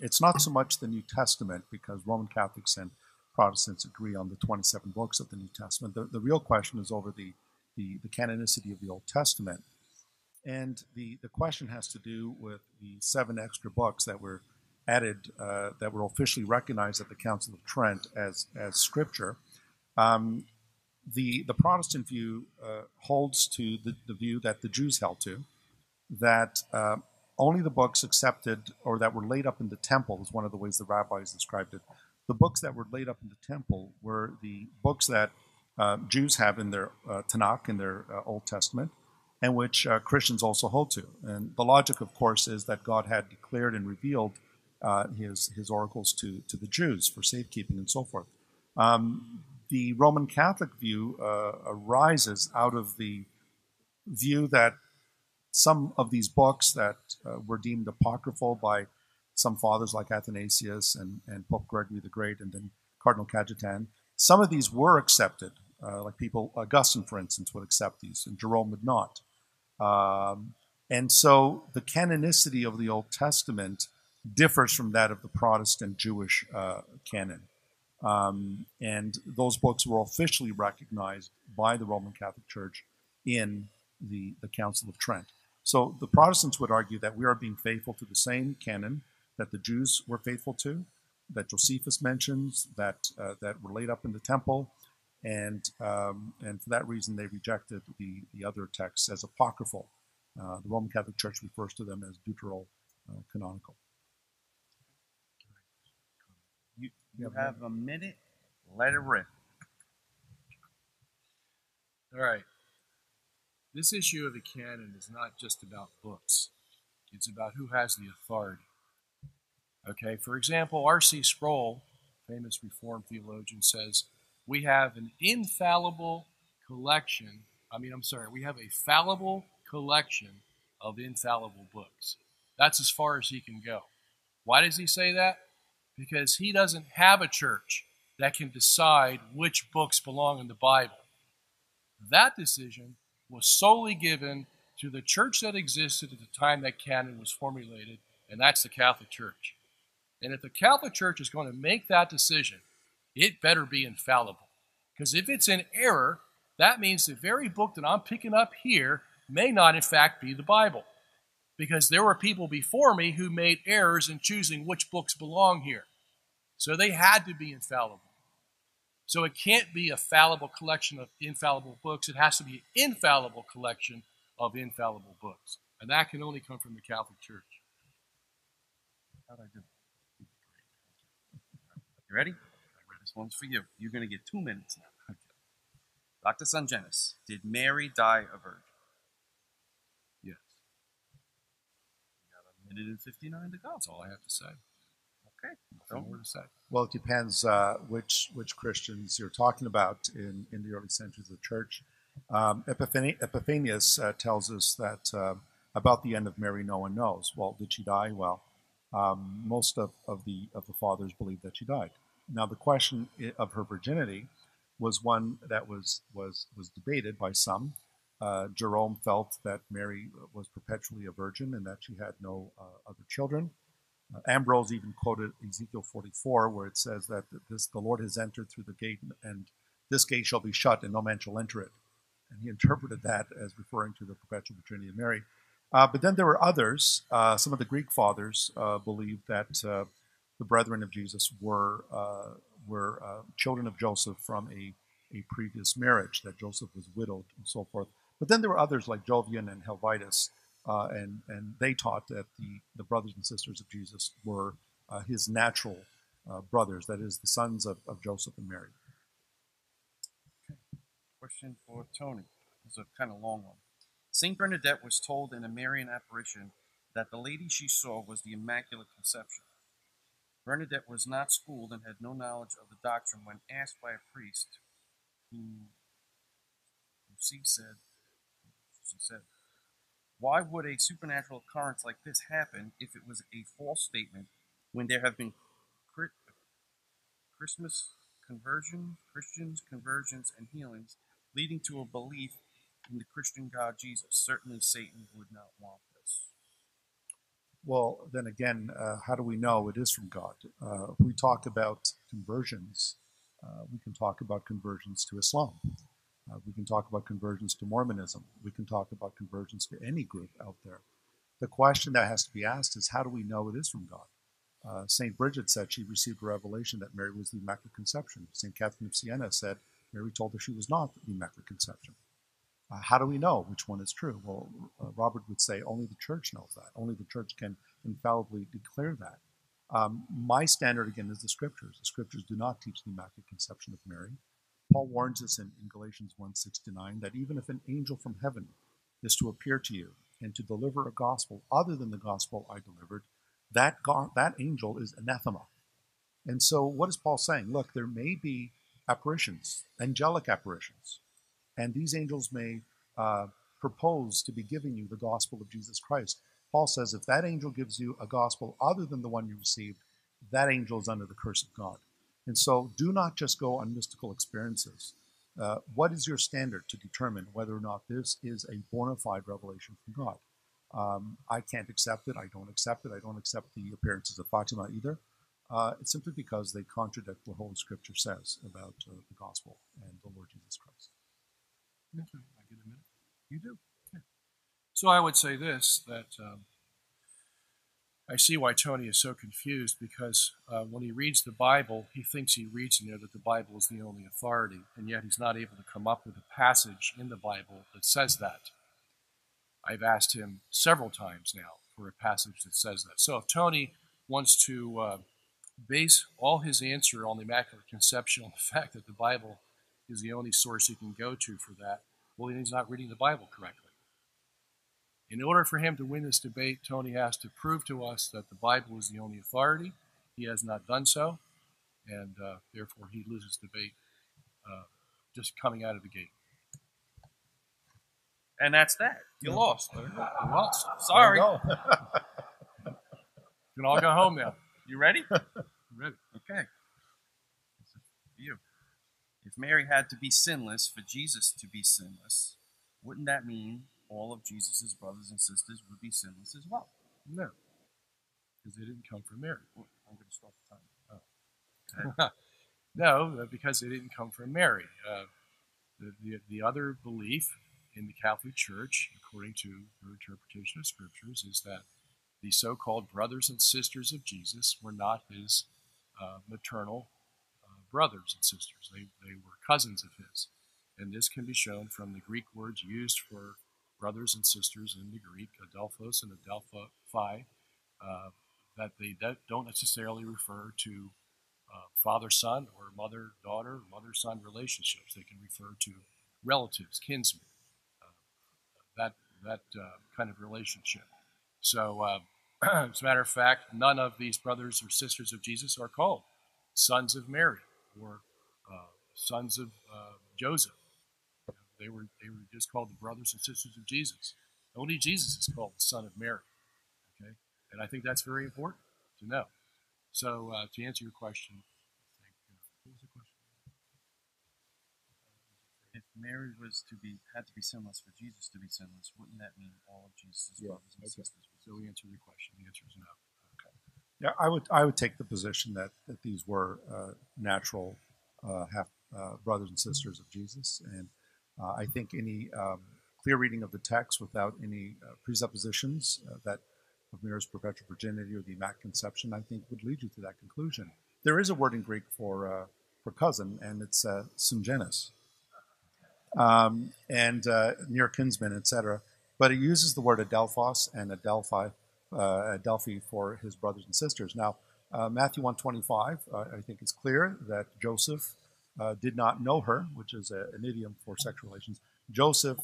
it's not so much the New Testament, because Roman Catholics and Protestants agree on the 27 books of the New Testament. The real question is over the canonicity of the Old Testament. And the question has to do with the 7 extra books that were added, that were officially recognized at the Council of Trent as Scripture. The Protestant view holds to the view that the Jews held to, that only the books accepted or that were laid up in the temple is one of the ways the rabbis described it. The books that were laid up in the temple were the books that Jews have in their Tanakh, in their Old Testament, and which Christians also hold to. And the logic, of course, is that God had declared and revealed his oracles to the Jews for safekeeping and so forth. The Roman Catholic view arises out of the view that some of these books that were deemed apocryphal by some fathers like Athanasius and Pope Gregory the Great and then Cardinal Cajetan, some of these were accepted, like people, Augustine, for instance, would accept these, and Jerome would not. And so the canonicity of the Old Testament differs from that of the Protestant Jewish canon. And those books were officially recognized by the Roman Catholic Church in the Council of Trent. So the Protestants would argue that we are being faithful to the same canon that the Jews were faithful to, that Josephus mentions, that were laid up in the temple, and for that reason they rejected the other texts as apocryphal. The Roman Catholic Church refers to them as deuterocanonical. You have a minute. Let it rip. All right. This issue of the canon is not just about books. It's about who has the authority. Okay, for example, R.C. Sproul, famous Reformed theologian, says, we have an infallible collection, we have a fallible collection of infallible books. That's as far as he can go. Why does he say that? Because he doesn't have a church that can decide which books belong in the Bible. That decision was solely given to the church that existed at the time that canon was formulated, and that's the Catholic Church. And if the Catholic Church is going to make that decision, it better be infallible. Because if it's in error, that means the very book that I'm picking up here may not in fact be the Bible. Because there were people before me who made errors in choosing which books belong here. So they had to be infallible. So it can't be a fallible collection of infallible books. It has to be an infallible collection of infallible books. And that can only come from the Catholic Church. How'd I do? You ready? This one's for you. You're going to get 2 minutes now. Okay. Dr. Sungenis, did Mary die a virgin? Yes. You got a minute and 59 to go. That's all I have to say. Okay. Well, it depends which Christians you're talking about in the early centuries of the church. Epiphanius tells us that about the end of Mary, no one knows. Well, did she die? Well, most of the fathers believed that she died. Now, the question of her virginity was one that was debated by some. Jerome felt that Mary was perpetually a virgin and that she had no other children. Ambrose even quoted Ezekiel 44, where it says that the Lord has entered through the gate, and this gate shall be shut, and no man shall enter it. And he interpreted that as referring to the perpetual virginity of Mary. But then there were others. Some of the Greek fathers believed that the brethren of Jesus were children of Joseph from a previous marriage, that Joseph was widowed and so forth. But then there were others like Jovian and Helvitus, and they taught that the brothers and sisters of Jesus were his natural brothers, that is, the sons of Joseph and Mary. Okay. Question for Tony. This is a kind of long one. St. Bernadette was told in a Marian apparition that the lady she saw was the Immaculate Conception. Bernadette was not schooled and had no knowledge of the doctrine when asked by a priest who she said, why would a supernatural occurrence like this happen if it was a false statement when there have been Christian conversions and healings leading to a belief in the Christian God Jesus? Certainly Satan would not want this. Well, then again, how do we know it is from God? If we talk about conversions, we can talk about conversions to Islam. We can talk about conversions to Mormonism. We can talk about conversions to any group out there. The question that has to be asked is, how do we know it is from God? St. Bridget said she received a revelation that Mary was the Immaculate Conception. St. Catherine of Siena said Mary told her she was not the Immaculate Conception. How do we know which one is true? Well, Robert would say only the church knows that. Only the church can infallibly declare that. My standard, again, is the scriptures. The scriptures do not teach the Immaculate Conception of Mary. Paul warns us in Galatians 1:6-9 that even if an angel from heaven is to appear to you and to deliver a gospel other than the gospel I delivered, that God, that angel is anathema. And so what is Paul saying? Look, there may be apparitions, angelic apparitions, and these angels may propose to be giving you the gospel of Jesus Christ. Paul says if that angel gives you a gospel other than the one you received, that angel is under the curse of God. And so do not just go on mystical experiences. What is your standard to determine whether or not this is a bona fide revelation from God? I can't accept it. I don't accept it. I don't accept the appearances of Fatima either. It's simply because they contradict what Holy Scripture says about the gospel and the Lord Jesus Christ. Yes, sir. I get a minute. You do. Yeah. So I would say this, that I see why Tony is so confused, because when he reads the Bible, he thinks he reads in there that the Bible is the only authority, and yet he's not able to come up with a passage in the Bible that says that. I've asked him several times now for a passage that says that. So if Tony wants to base all his answer on the Immaculate Conception on the fact that the Bible is the only source he can go to for that, well, then he's not reading the Bible correctly. In order for him to win this debate, Tony has to prove to us that the Bible is the only authority. He has not done so, and therefore he loses the debate just coming out of the gate. And that's that. You lost. You lost. Sorry. You can all go home now. You ready? I'm ready. Okay. You. If Mary had to be sinless for Jesus to be sinless, wouldn't that mean all of Jesus' brothers and sisters would be sinless as well? No. Because they didn't come from Mary. Well, I'm going to stop the time. Oh. No, because they didn't come from Mary. The other belief in the Catholic Church, according to their interpretation of Scriptures, is that the so-called brothers and sisters of Jesus were not his maternal brothers and sisters. They were cousins of his. And this can be shown from the Greek words used for brothers and sisters in the Greek, adelphos and adelphi, that they don't necessarily refer to father-son or mother-daughter, mother-son relationships. They can refer to relatives, kinsmen. That kind of relationship. So, as a matter of fact, none of these brothers or sisters of Jesus are called sons of Mary or sons of Joseph. You know, they were just called the brothers and sisters of Jesus. Only Jesus is called the Son of Mary. Okay, and I think that's very important to know. So, to answer your question, I think, what was the question? If Mary was to be, had to be sinless for Jesus to be sinless, wouldn't that mean all of Jesus' brothers and sisters? So we answer the question. The answer is no. Okay. Yeah, I would take the position that these were natural brothers and sisters of Jesus, and I think any clear reading of the text without any presuppositions that of Mary's perpetual virginity or the Immaculate Conception, I think, would lead you to that conclusion. There is a word in Greek for cousin, and it's Sungenis. And near kinsmen, etc. But it uses the word adelphos and adelphi for his brothers and sisters. Now, Matthew 1:25, I think it's clear that Joseph did not know her, which is an idiom for sexual relations. Joseph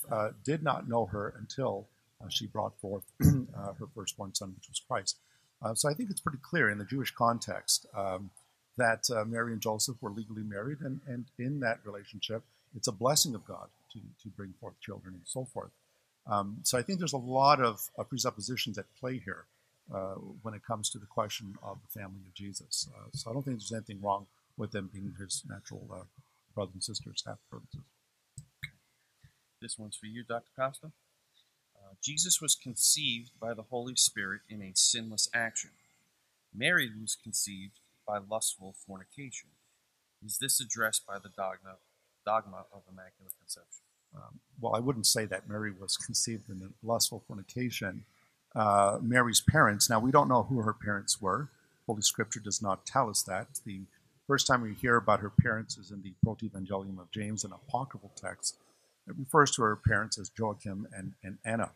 did not know her until she brought forth her firstborn son, which was Christ. So I think it's pretty clear in the Jewish context that Mary and Joseph were legally married, and in that relationship, it's a blessing of God to bring forth children and so forth. So I think there's a lot of presuppositions at play here when it comes to the question of the family of Jesus. So I don't think there's anything wrong with them being his natural brothers and sisters, half-brothers. This one's for you, Dr. Costa. Jesus was conceived by the Holy Spirit in a sinless action. Mary was conceived by lustful fornication. Is this addressed by the dogma of Immaculate Conception? Well, I wouldn't say that Mary was conceived in lustful fornication. Mary's parents, now we don't know who her parents were. Holy Scripture does not tell us that. The first time we hear about her parents is in the Protoevangelium of James, an apocryphal text. It refers to her parents as Joachim and Anna.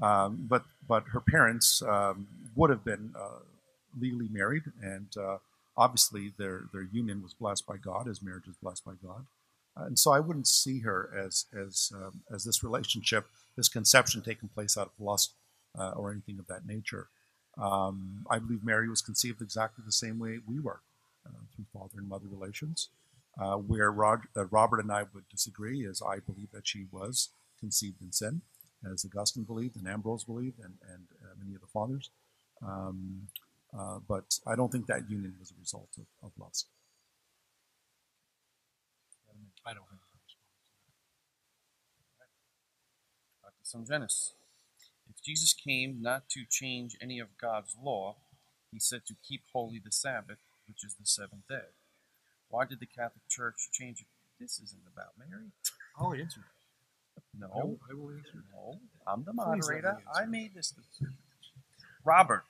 But her parents would have been legally married, and obviously their union was blessed by God, as marriage is blessed by God. And so I wouldn't see her as this relationship, this conception taking place out of lust or anything of that nature. I believe Mary was conceived exactly the same way we were, through father and mother relations. Where Robert and I would disagree is I believe that she was conceived in sin, as Augustine believed and Ambrose believed and many of the fathers. But I don't think that union was a result of lust. I don't have a response to that. Dr. Sungenis. If Jesus came not to change any of God's law, he said to keep holy the Sabbath, which is the seventh day. Why did the Catholic Church change it? This isn't about Mary. I'll answer. No. I will answer. No. I'm the moderator. I made this decision. Robert,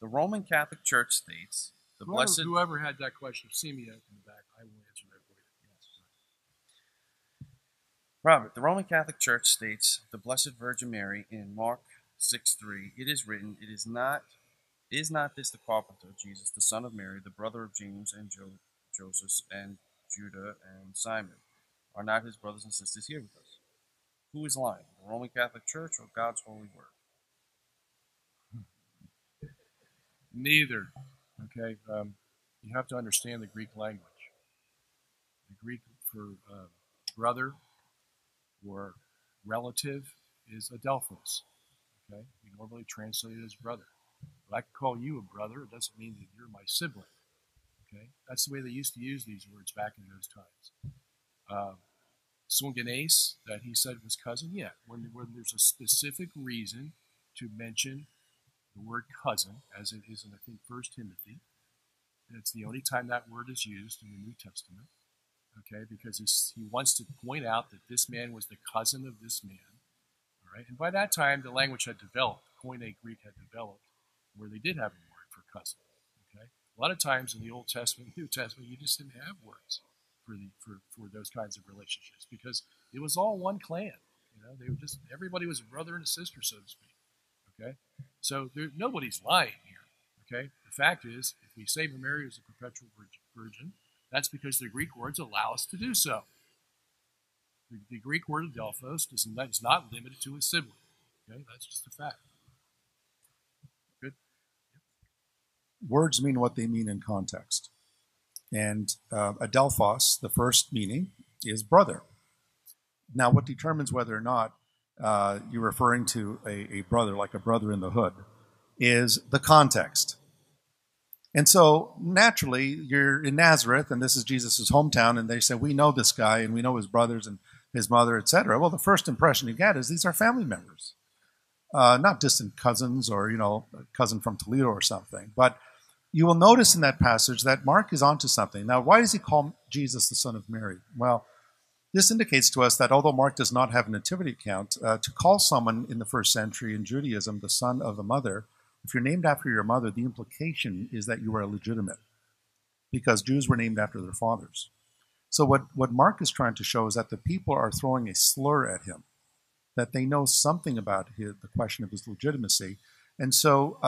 the Roman Catholic Church states, the whoever, blessed... Whoever had that question, see me out in the back. I will answer that for you. Yes. Robert, the Roman Catholic Church states, the Blessed Virgin Mary in Mark 6:3, it is written, it is not this the carpenter, Jesus, the son of Mary, the brother of James and Joseph and Judah and Simon? Are not his brothers and sisters here with us? Who is lying, the Roman Catholic Church or God's holy word? Neither. Okay, you have to understand the Greek language. The Greek for brother or relative is adelphos. Okay, we normally translate it as brother. But I can call you a brother. It doesn't mean that you're my sibling. Okay? That's the way they used to use these words back in those times. Sungenis, that he said was cousin, yeah. When there's a specific reason to mention the word cousin, as it is in, I think, 1 Timothy, it's the only time that word is used in the New Testament, okay, because he wants to point out that this man was the cousin of this man, all right? And by that time, the language had developed, Koine Greek had developed, where they did have a word for cousin. A lot of times in the Old Testament, New Testament, you just didn't have words for those kinds of relationships because it was all one clan. You know, they were just everybody was a brother and a sister, so to speak. Okay, so nobody's lying here. Okay, the fact is, if we say Mary is a perpetual virgin, that's because the Greek words allow us to do so. The Greek word adelphos is not limited to a sibling. Okay, that's just a fact. Words mean what they mean in context. And adelphos, the first meaning, is brother. Now, what determines whether or not you're referring to a brother, like a brother in the hood, is the context. And so, naturally, you're in Nazareth, and this is Jesus' hometown, and they say, we know this guy, and we know his brothers and his mother, etc. Well, the first impression you get is these are family members. Not distant cousins or, you know, a cousin from Toledo or something, but you will notice in that passage that Mark is onto something. Now, why does he call Jesus the son of Mary? Well, this indicates to us that although Mark does not have a nativity account, to call someone in the first century in Judaism the son of a mother, if you're named after your mother, the implication is that you are illegitimate because Jews were named after their fathers. So what Mark is trying to show is that the people are throwing a slur at him, that they know something about the question of his legitimacy. And so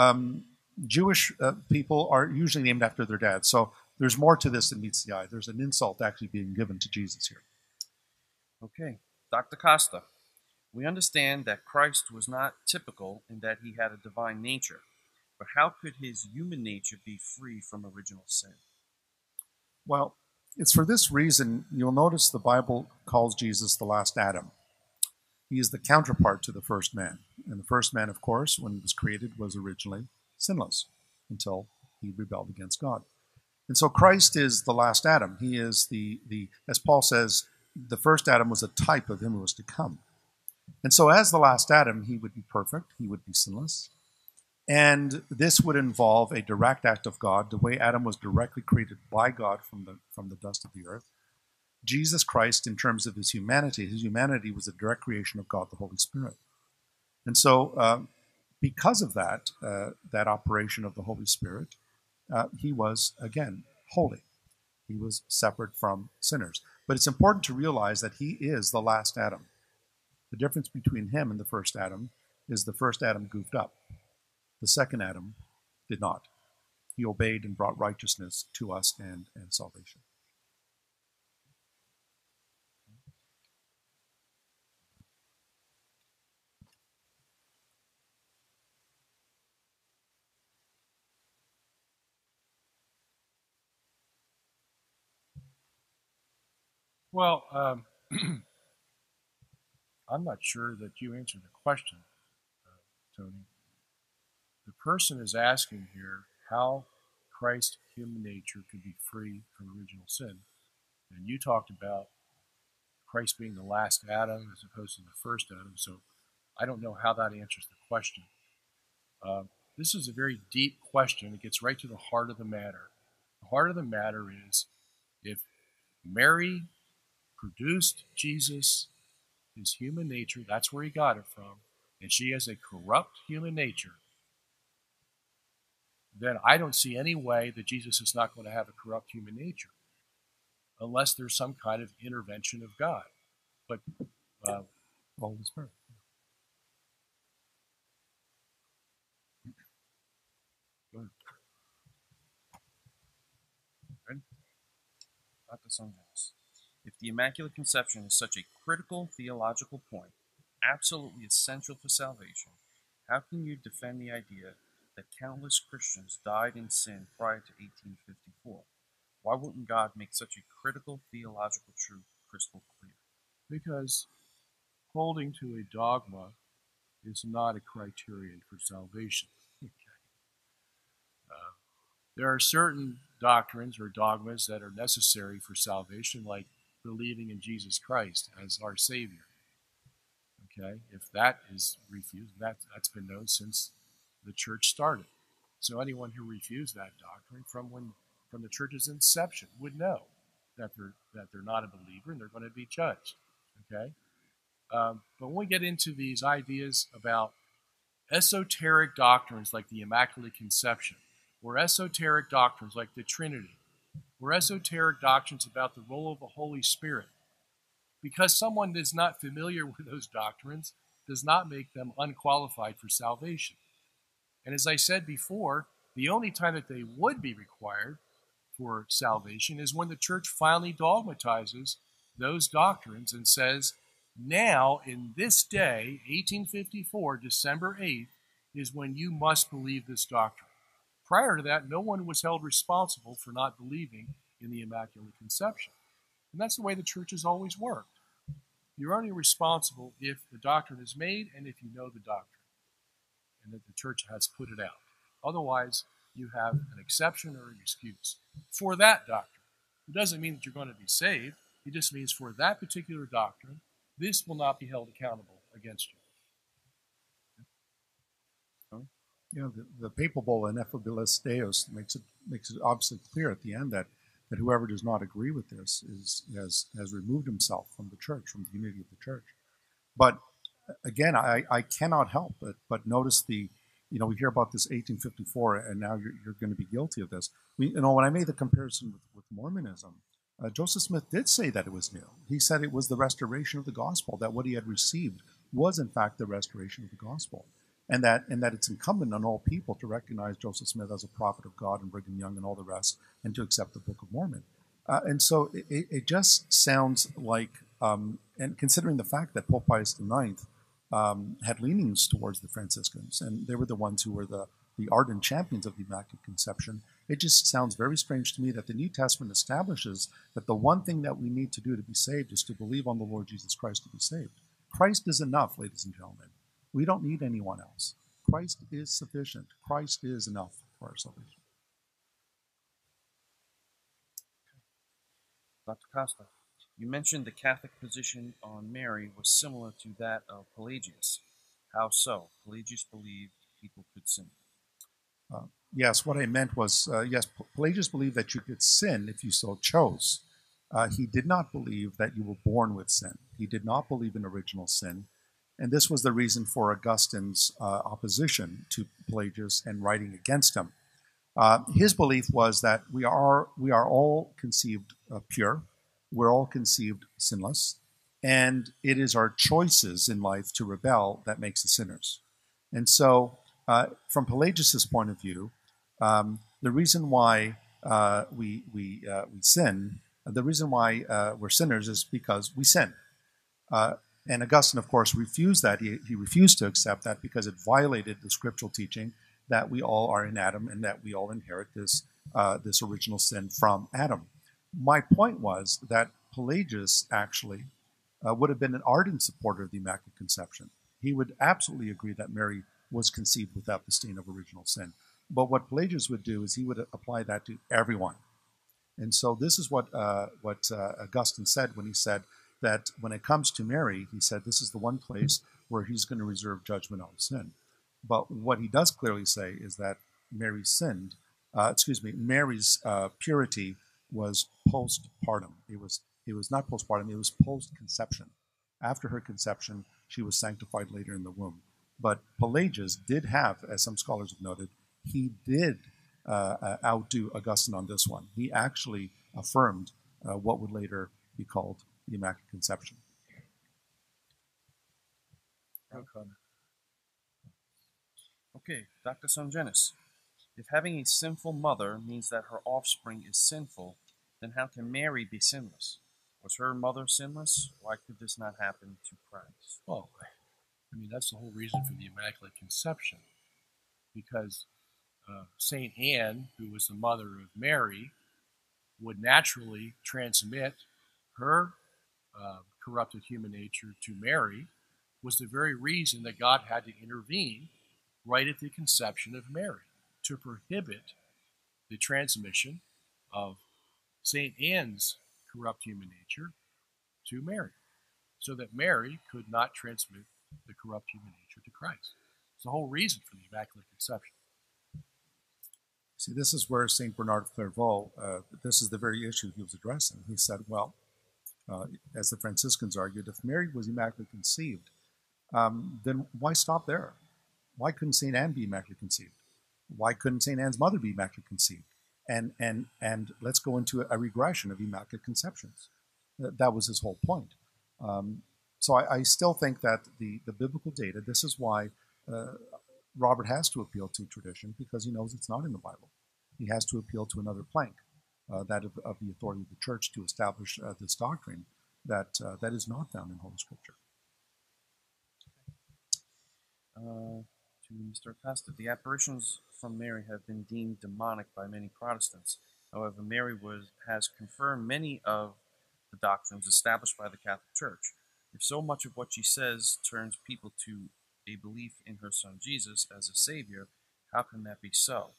Jewish people are usually named after their dad. So there's more to this than meets the eye. There's an insult actually being given to Jesus here. Okay. Dr. Costa, we understand that Christ was not typical in that he had a divine nature, but how could his human nature be free from original sin? Well, it's for this reason you'll notice the Bible calls Jesus the last Adam. He is the counterpart to the first man. And the first man, of course, when he was created, was originally sinless until he rebelled against God. And so Christ is the last Adam. He is the as Paul says, the first Adam was a type of him who was to come. And so as the last Adam, he would be perfect. He would be sinless. And this would involve a direct act of God, the way Adam was directly created by God from the dust of the earth. Jesus Christ, in terms of his humanity was a direct creation of God, the Holy Spirit. And so because of that, that operation of the Holy Spirit, he was, again, holy. He was separate from sinners. But it's important to realize that he is the last Adam. The difference between him and the first Adam is the first Adam goofed up. The second Adam did not. He obeyed and brought righteousness to us and salvation. Well, I'm not sure that you answered the question, Tony. The person is asking here how Christ's human nature could be free from original sin. And you talked about Christ being the last Adam as opposed to the first Adam, so I don't know how that answers the question. This is a very deep question. It gets right to the heart of the matter. The heart of the matter is, if Mary produced Jesus, his human nature, that's where he got it from, and she has a corrupt human nature, then I don't see any way that Jesus is not going to have a corrupt human nature, unless there's some kind of intervention of God. But Holy Spirit. Good. Ready? Dr. Sungenis. If the Immaculate Conception is such a critical theological point, absolutely essential for salvation, how can you defend the idea that countless Christians died in sin prior to 1854? Why wouldn't God make such a critical theological truth crystal clear? Because holding to a dogma is not a criterion for salvation. Okay. There are certain doctrines or dogmas that are necessary for salvation, like believing in Jesus Christ as our Savior. Okay, if that is refused, that's been known since the church started. So anyone who refused that doctrine from the church's inception would know that they're not a believer and they're going to be judged. Okay, but when we get into these ideas about esoteric doctrines like the Immaculate Conception, or esoteric doctrines like the Trinity, or esoteric doctrines about the role of the Holy Spirit, because someone is not familiar with those doctrines does not make them unqualified for salvation. And as I said before, the only time that they would be required for salvation is when the church finally dogmatizes those doctrines and says, now, in this day, 1854, December 8th, is when you must believe this doctrine. Prior to that, no one was held responsible for not believing in the Immaculate Conception. And that's the way the church has always worked. You're only responsible if the doctrine is made and if you know the doctrine, and that the church has put it out. Otherwise, you have an exception or an excuse for that doctrine. It doesn't mean that you're going to be saved. It just means for that particular doctrine, this will not be held accountable against you. Okay. You know, the papal bull, Ineffabilis Deus, makes it obviously clear at the end that whoever does not agree with this has removed himself from the church, from the unity of the church. But again, I cannot help but notice the, you know, we hear about this 1854, and now you're going to be guilty of this. You know, when I made the comparison with Mormonism, Joseph Smith did say that it was new. He said it was the restoration of the gospel, that what he had received was, in fact, the restoration of the gospel, and that it's incumbent on all people to recognize Joseph Smith as a prophet of God and Brigham Young and all the rest, and to accept the Book of Mormon. And so it just sounds like, and considering the fact that Pope Pius IX had leanings towards the Franciscans, and they were the ones who were the ardent champions of the Immaculate Conception, it just sounds very strange to me that the New Testament establishes that the one thing that we need to do to be saved is to believe on the Lord Jesus Christ to be saved. Christ is enough, ladies and gentlemen. We don't need anyone else. Christ is sufficient. Christ is enough for our salvation. Okay. Dr. Costa, you mentioned the Catholic position on Mary was similar to that of Pelagius. How so? Pelagius believed people could sin. Yes, what I meant was, yes, Pelagius believed that you could sin if you so chose. He did not believe that you were born with sin. He did not believe in original sin. And this was the reason for Augustine's opposition to Pelagius and writing against him. His belief was that we are all conceived pure. We're all conceived sinless, and it is our choices in life to rebel that makes us sinners. And so, from Pelagius's point of view, the reason why we sin, the reason why we're sinners is because we sin. And Augustine, of course, refused that. He refused to accept that because it violated the scriptural teaching that we all are in Adam and that we all inherit this original sin from Adam. My point was that Pelagius, actually, would have been an ardent supporter of the Immaculate Conception. He would absolutely agree that Mary was conceived without the stain of original sin. But what Pelagius would do is he would apply that to everyone. And so this is what Augustine said when he said that when it comes to Mary, he said this is the one place where he's going to reserve judgment on sin. But what he does clearly say is that Mary's purity was postpartum. It was not postpartum, it was post-conception. After her conception, she was sanctified later in the womb. But Pelagius did have, as some scholars have noted, he did outdo Augustine on this one. He actually affirmed what would later be called the Immaculate Conception. Okay, Dr. Sungenis, if having a sinful mother means that her offspring is sinful, then how can Mary be sinless? Was her mother sinless? Why could this not happen to Christ? Well, I mean, that's the whole reason for the Immaculate Conception, because Saint Anne, who was the mother of Mary, would naturally transmit her corrupted human nature to Mary, was the very reason that God had to intervene right at the conception of Mary to prohibit the transmission of Saint Anne's corrupt human nature to Mary, so that Mary could not transmit the corrupt human nature to Christ. It's the whole reason for the Immaculate Conception. See, this is where St. Bernard of Clairvaux, this is the very issue he was addressing. He said, well, as the Franciscans argued, if Mary was immaculately conceived, then why stop there? Why couldn't St. Anne be immaculately conceived? Why couldn't St. Anne's mother be immaculately conceived? And let's go into a regression of immaculate conceptions. That was his whole point. So I still think that the biblical data, this is why Robert has to appeal to tradition, because he knows it's not in the Bible. He has to appeal to another plank, that of the authority of the church to establish this doctrine that is not found in Holy Scripture. To Mr. Costa, the apparitions from Mary have been deemed demonic by many Protestants. However, Mary has confirmed many of the doctrines established by the Catholic Church. If so much of what she says turns people to a belief in her son Jesus as a savior, how can that be so?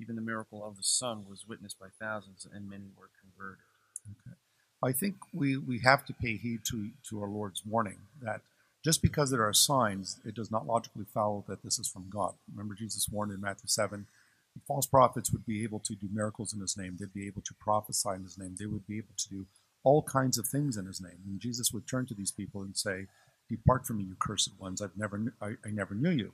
Even the miracle of the Son was witnessed by thousands, and many were converted. Okay. I think we have to pay heed to our Lord's warning that just because there are signs, it does not logically follow that this is from God. Remember, Jesus warned in Matthew 7, false prophets would be able to do miracles in his name. They'd be able to prophesy in his name. They would be able to do all kinds of things in his name. And Jesus would turn to these people and say, depart from me, you cursed ones. I never knew you.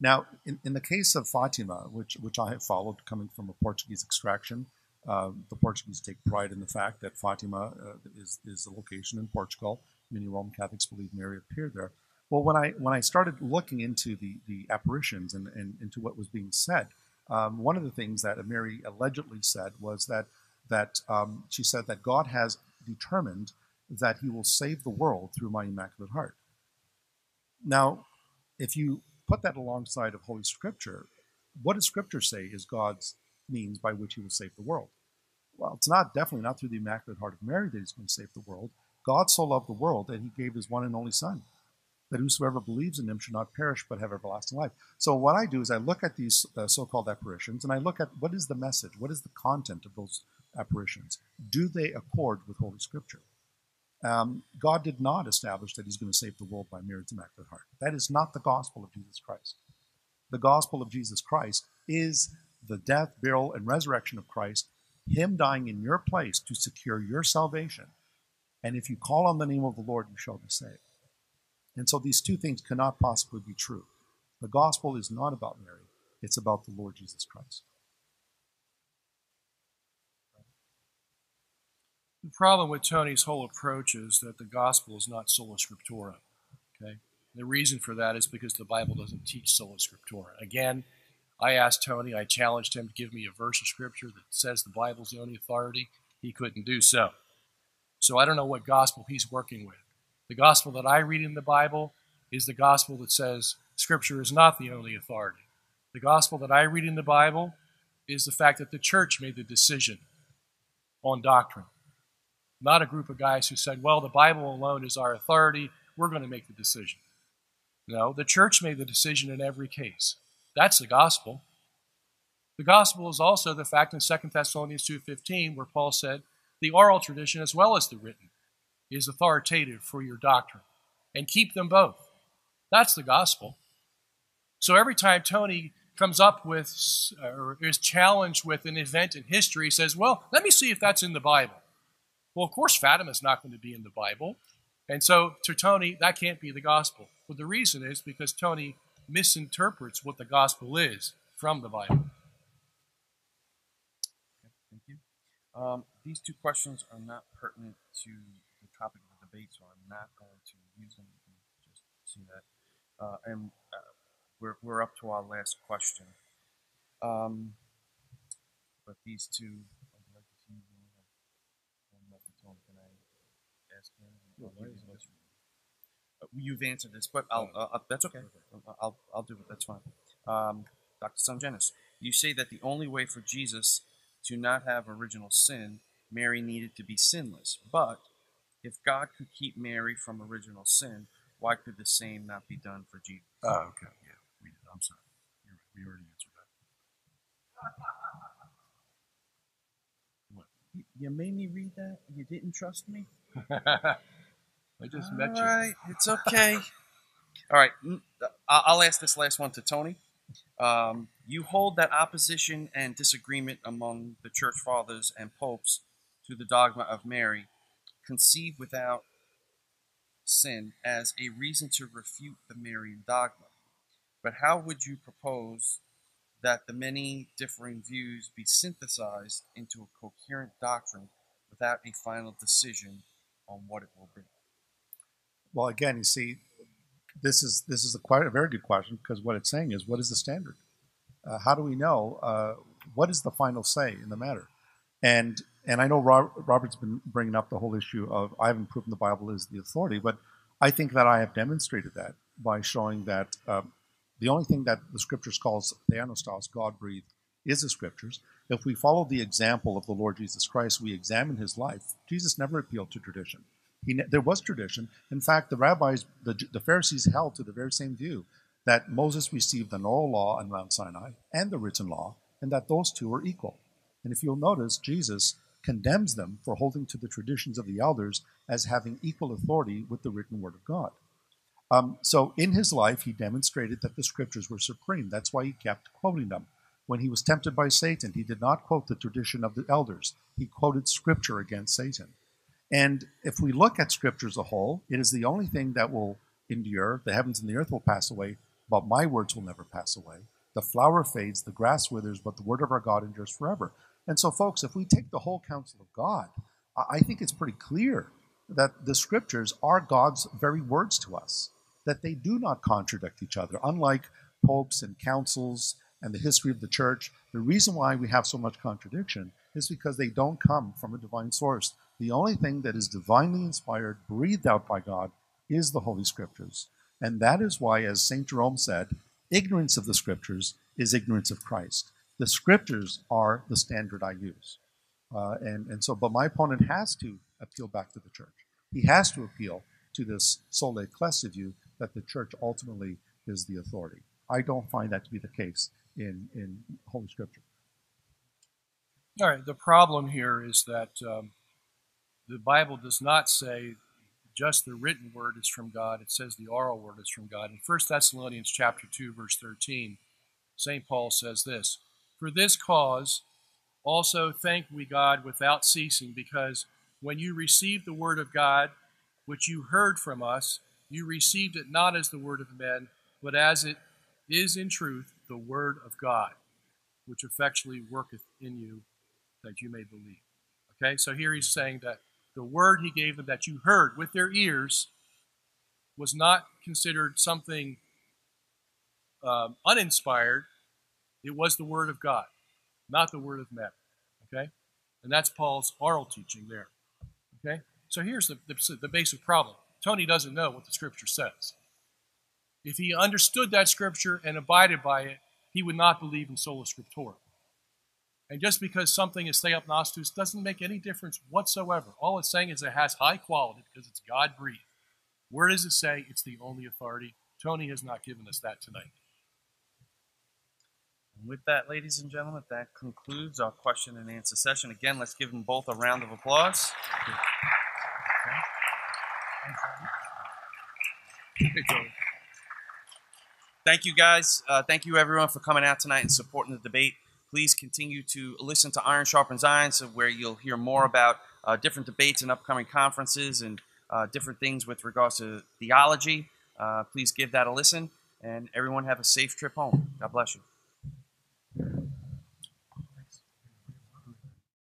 Now, in the case of Fatima, which I have followed coming from a Portuguese extraction, the Portuguese take pride in the fact that Fatima is a location in Portugal. Many Roman Catholics believe Mary appeared there. Well, when I started looking into the apparitions and into what was being said, one of the things that Mary allegedly said was that she said that God has determined that he will save the world through my Immaculate Heart. Now, if you put that alongside of Holy Scripture, what does Scripture say is God's means by which he will save the world? Well, it's definitely not through the Immaculate Heart of Mary that he's going to save the world. God so loved the world that he gave his one and only Son, that whosoever believes in him should not perish but have everlasting life. So what I do is I look at these so-called apparitions, and I look at what is the message, what is the content of those apparitions? Do they accord with Holy Scripture? God did not establish that he's going to save the world by Mary's Immaculate Heart. That is not the gospel of Jesus Christ. The gospel of Jesus Christ is the death, burial, and resurrection of Christ, him dying in your place to secure your salvation. And if you call on the name of the Lord, you shall be saved. And so these two things cannot possibly be true. The gospel is not about Mary. It's about the Lord Jesus Christ. The problem with Tony's whole approach is that the gospel is not sola scriptura. Okay? The reason for that is because the Bible doesn't teach sola scriptura. Again, I asked Tony, I challenged him to give me a verse of Scripture that says the Bible's the only authority. He couldn't do so. So I don't know what gospel he's working with. The gospel that I read in the Bible is the gospel that says Scripture is not the only authority. The gospel that I read in the Bible is the fact that the church made the decision on doctrine. not a group of guys who said, well, the Bible alone is our authority, we're going to make the decision. No, the church made the decision in every case. That's the gospel. The gospel is also the fact in 2 Thessalonians 2:15, where Paul said, the oral tradition as well as the written is authoritative for your doctrine, and keep them both. That's the gospel. So every time Tony comes up with, or is challenged with an event in history, he says, well, let me see if that's in the Bible. Well, of course, Fatima's not going to be in the Bible. And so to Tony, that can't be the gospel. Well, the reason is because Tony misinterprets what the gospel is from the Bible. Okay, thank you. These two questions are not pertinent to the topic of the debate, so I'm not going to use them. You can just see that. We're up to our last question. But these two, I'd like to see them. Can I ask him? No, you've answered this, but I'll, that's okay. I'll do it. That's fine. Dr. Sungenis, you say that the only way for Jesus to not have original sin, Mary needed to be sinless. But if God could keep Mary from original sin, why could the same not be done for Jesus? Oh, okay. Yeah. We did. I'm sorry. You're right. We already answered that. What? You made me read that? You didn't trust me? I just met you. All right. It's okay. All right. I'll ask this last one to Tony. You hold that opposition and disagreement among the church fathers and popes to the dogma of Mary, conceived without sin, as a reason to refute the Marian dogma. But how would you propose that the many differing views be synthesized into a coherent doctrine without a final decision on what it will be? Well, again, you see, this is a very good question, because what it's saying is, what is the standard? How do we know what is the final say in the matter? And I know Robert's been bringing up the whole issue of, I haven't proven the Bible is the authority, but I think that I have demonstrated that by showing that the only thing that the Scriptures calls theanostos, God-breathed, is the Scriptures. If we follow the example of the Lord Jesus Christ, we examine his life. Jesus never appealed to tradition. There was tradition. In fact, the rabbis, the Pharisees held to the very same view, that Moses received an oral law on Mount Sinai and the written law, and that those two are equal. And if you'll notice, Jesus condemns them for holding to the traditions of the elders as having equal authority with the written word of God. So in his life, he demonstrated that the Scriptures were supreme. That's why he kept quoting them. When he was tempted by Satan, he did not quote the tradition of the elders. He quoted Scripture against Satan. And if we look at Scripture as a whole, it is the only thing that will endure. The heavens and the earth will pass away, but my words will never pass away. The flower fades, the grass withers, but the word of our God endures forever. And so, folks, if we take the whole counsel of God, I think it's pretty clear that the Scriptures are God's very words to us, that they do not contradict each other. Unlike popes and councils and the history of the church, the reason why we have so much contradiction is because they don't come from a divine source. The only thing that is divinely inspired, breathed out by God, is the Holy Scriptures. And that is why, as St. Jerome said, ignorance of the Scriptures is ignorance of Christ. The Scriptures are the standard I use. But my opponent has to appeal back to the church. He has to appeal to this sola ecclesia view that the church ultimately is the authority. I don't find that to be the case in Holy Scripture. All right, the problem here is that the Bible does not say just the written word is from God. It says the oral word is from God. In 1 Thessalonians chapter 2, verse 13, St. Paul says this, "For this cause also thank we God without ceasing, because when you received the word of God, which you heard from us, you received it not as the word of men, but as it is in truth the word of God, which effectually worketh in you, that you may believe." Okay, so here he's saying that the word he gave them that you heard with their ears was not considered something uninspired. It was the word of God, not the word of men, okay? And that's Paul's oral teaching there, okay? So here's the basic problem. Tony doesn't know what the Scripture says. If he understood that Scripture and abided by it, he would not believe in sola scriptura. And just because something is se obnatus doesn't make any difference whatsoever. All it's saying is it has high quality because it's God-breathed. Where does it say it's the only authority? Tony has not given us that tonight. And with that, ladies and gentlemen, that concludes our question and answer session. Again, let's give them both a round of applause. Thank you, guys. Thank you, everyone, for coming out tonight and supporting the debate. Please continue to listen to Iron Sharpens Iron, so where you'll hear more about different debates and upcoming conferences and different things with regards to theology. Please give that a listen, and everyone have a safe trip home. God bless you.